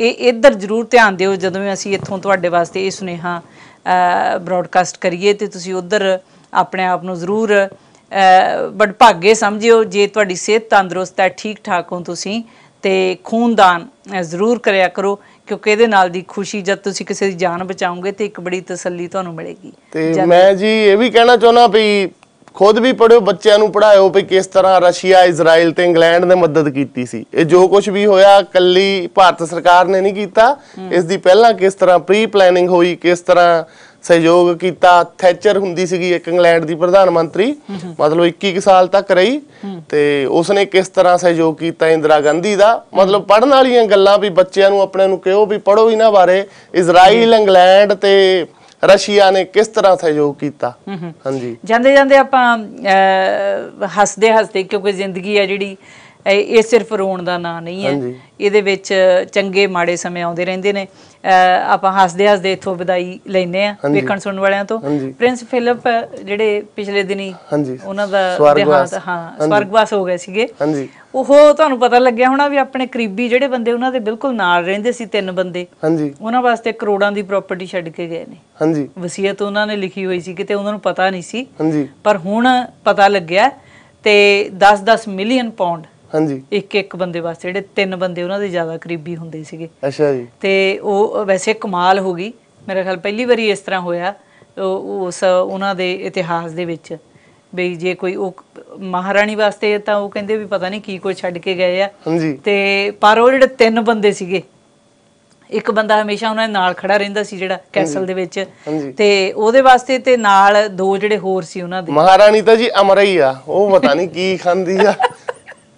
ये इधर जरूर ध्यान दो जो असी इतों तुहाडे वास्ते ये सुनेहा ब्रॉडकास्ट करिए तो तुसी उधर अपने आप को जरूर बड़भागे समझिओ जे तुहाडी सेहत तंदुरुस्त है ठीक ठाक हो तुसी ते खूनदान जरूर करिया करो क्योंकि इहदे नाल दी खुशी जब तुसी किसी दी जान बचाओगे तो एक बड़ी तसल्ली तुहानूं मिलेगी ते मैं जी ये भी कहना चाहुंदा भी खुद भी पढ़ो बच्चों को पढ़ाओ भी किस तरह रशिया इजराइल ते इंग्लैंड ने मदद की सी जो कुछ भी होया कल्ली भारत सरकार ने नहीं किया इसकी पहला किस तरह प्री प्लानिंग हुई किस तरह सहयोग किया थैचर हुंदी सी एक इंग्लैंड की प्रधानमंत्री मतलब 21 साल तक रही ते उसने किस तरह सहयोग किया इंदिरा गांधी का मतलब पढ़ने वाली गल्लां भी बच्चों को अपने को कहो भी पढ़ो इन्हां बारे इजराइल इंग्लैंड ते रशिया ने किस तरह सहयोग किया हाँ जी जाते जाते आप हसते हसते क्योंकि जिंदगी है जी ये सिर्फ रोण का ना नहीं है ये चंगे माड़े समय आते रहते हैं आप हसते हसते इतों विदाई लेने वेखण सुन वाले तो प्रिंस फिलिप जेडे पिछले दिनी उन्होंने देहांत हाँ स्वर्गवास हो गए थे ਉਹ ਤੁਹਾਨੂੰ ਪਤਾ ਲੱਗਿਆ ਹੋਣਾ ਵੀ ਆਪਣੇ ਕਰੀਬੀ ਜਿਹੜੇ ਬੰਦੇ ਉਹਨਾਂ ਦੇ ਬਿਲਕੁਲ ਨਾਲ ਰਹਿੰਦੇ ਸੀ 3 ਬੰਦੇ ਹਾਂਜੀ ਉਹਨਾਂ ਵਾਸਤੇ ਕਰੋੜਾਂ ਦੀ ਪ੍ਰਾਪਰਟੀ ਛੱਡ ਕੇ ਗਏ ਨੇ ਹਾਂਜੀ ਵਸੀਅਤ ਉਹਨਾਂ ਨੇ ਲਿਖੀ ਹੋਈ ਸੀ ਕਿਤੇ ਉਹਨਾਂ ਨੂੰ ਪਤਾ ਨਹੀਂ ਸੀ ਹਾਂਜੀ ਪਰ ਹੁਣ ਪਤਾ ਲੱਗਿਆ ਤੇ 10-10 ਮਿਲੀਅਨ ਪਾਉਂਡ ਹਾਂਜੀ ਇੱਕ ਬੰਦੇ ਵਾਸਤੇ ਜਿਹੜੇ 3 ਬੰਦੇ ਉਹਨਾਂ ਦੇ ਜ਼ਿਆਦਾ ਕਰੀਬੀ ਹੁੰਦੇ ਸੀਗੇ ਅੱਛਾ ਜੀ ਤੇ ਉਹ ਵੈਸੇ ਕਮਾਲ ਹੋ ਗਈ ਮੇਰੇ ਖਿਆਲ ਪਹਿਲੀ ਵਾਰੀ ਇਸ ਤਰ੍ਹਾਂ ਹੋਇਆ ਉਸ ਉਹਨਾਂ ਦੇ ਇਤਿਹਾਸ ਦੇ ਵਿੱਚ ਬਈ ਜੇ ਕੋਈ ਉਹ ਮਹਾਰਾਣੀ ਵਾਸਤੇ ਤਾਂ ਉਹ ਕਹਿੰਦੇ ਵੀ ਪਤਾ ਨਹੀਂ ਕੀ ਕੋਈ ਛੱਡ ਕੇ ਗਏ ਆ ਤੇ ਪਰ ਉਹ ਜਿਹੜੇ 3 ਬੰਦੇ ਸੀਗੇ एक बंदा हमेशा उन्होंने नाल खड़ा रहिंदा सी जिहड़ा कैसल दे विच ते ओहदे वास्ते ते नाल दो जिहड़े होर सी उन्हां दे महाराणी तां जी अमर ही आ ओह पता नहीं की खांदी आ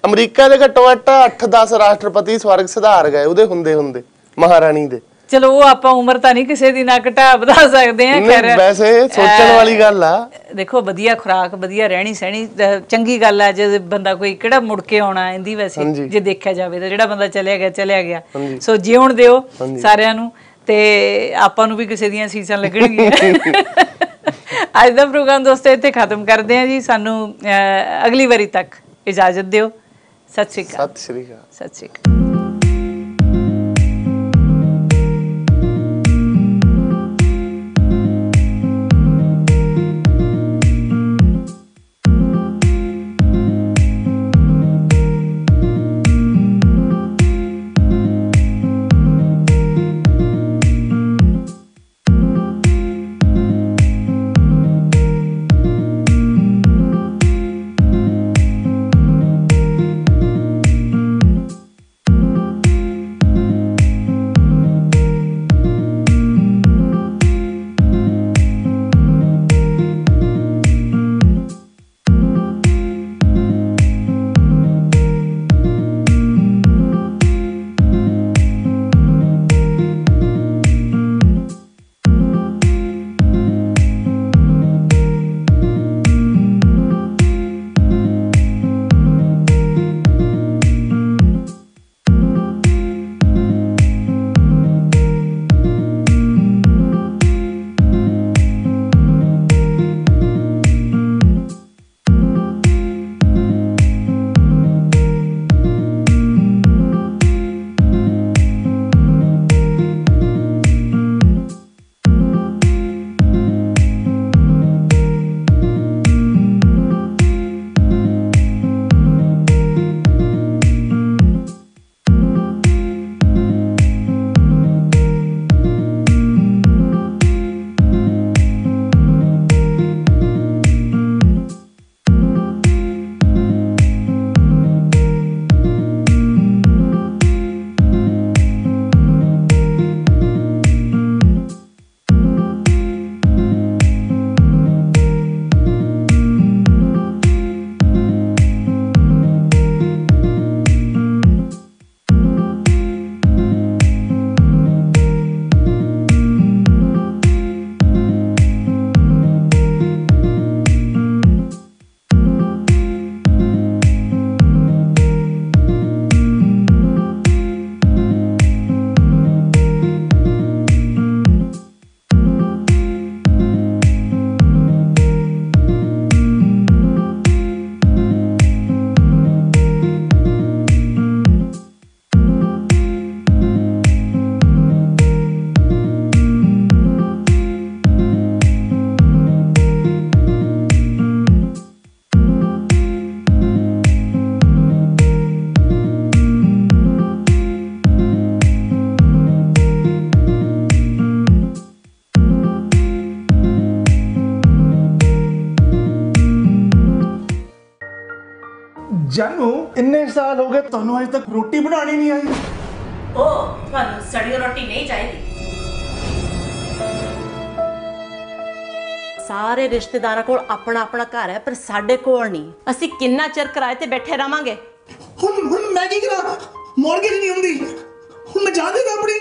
अमरीका दे घट्टो घट्ट 8-10 राष्ट्रपति स्वर्ग सुधार गए ओहदे हुंदे हुंदे महाराणी दे चलो वो आपां उम्र तां नहीं किसी दी ना घटा बता सकदे हां खैर वैसे सोचण वाली गल आ देखो वधिया खुराक वधिया रहणी सहणी चंगी गल आ जे बंदा कोई किहड़ा मुड़ के आउणा इंदी वैसे जे देखिया जावे तां जेहड़ा बंदा चलिया गया सो जीवन दिओ सारिआं नूं ते आपां नूं भी किसी दीआं सीसां लगणगीआं अज दा प्रोग्राम दोस्तों इत्थे खत्म करदे हां जी सानूं अगली वारी तक इजाजत दिओ सत श्री अकाल सत श्री अकाल सत श्री अकाल। जानू इन्ने साल हो गए तुहानू अजे तक रोटी बनानी नहीं आई। ओ तुहानू सड़ी रोटी नहीं चाहिदी। सारे रिश्तेदारां कोल अपना अपना घर है पर साडे कोल नहीं। असीं किन्ना चिर किराए ते बैठे रहांगे। हुण मैं की करा मॉर्गेज नहीं हुंदी। हुण मैं जांदे अपनी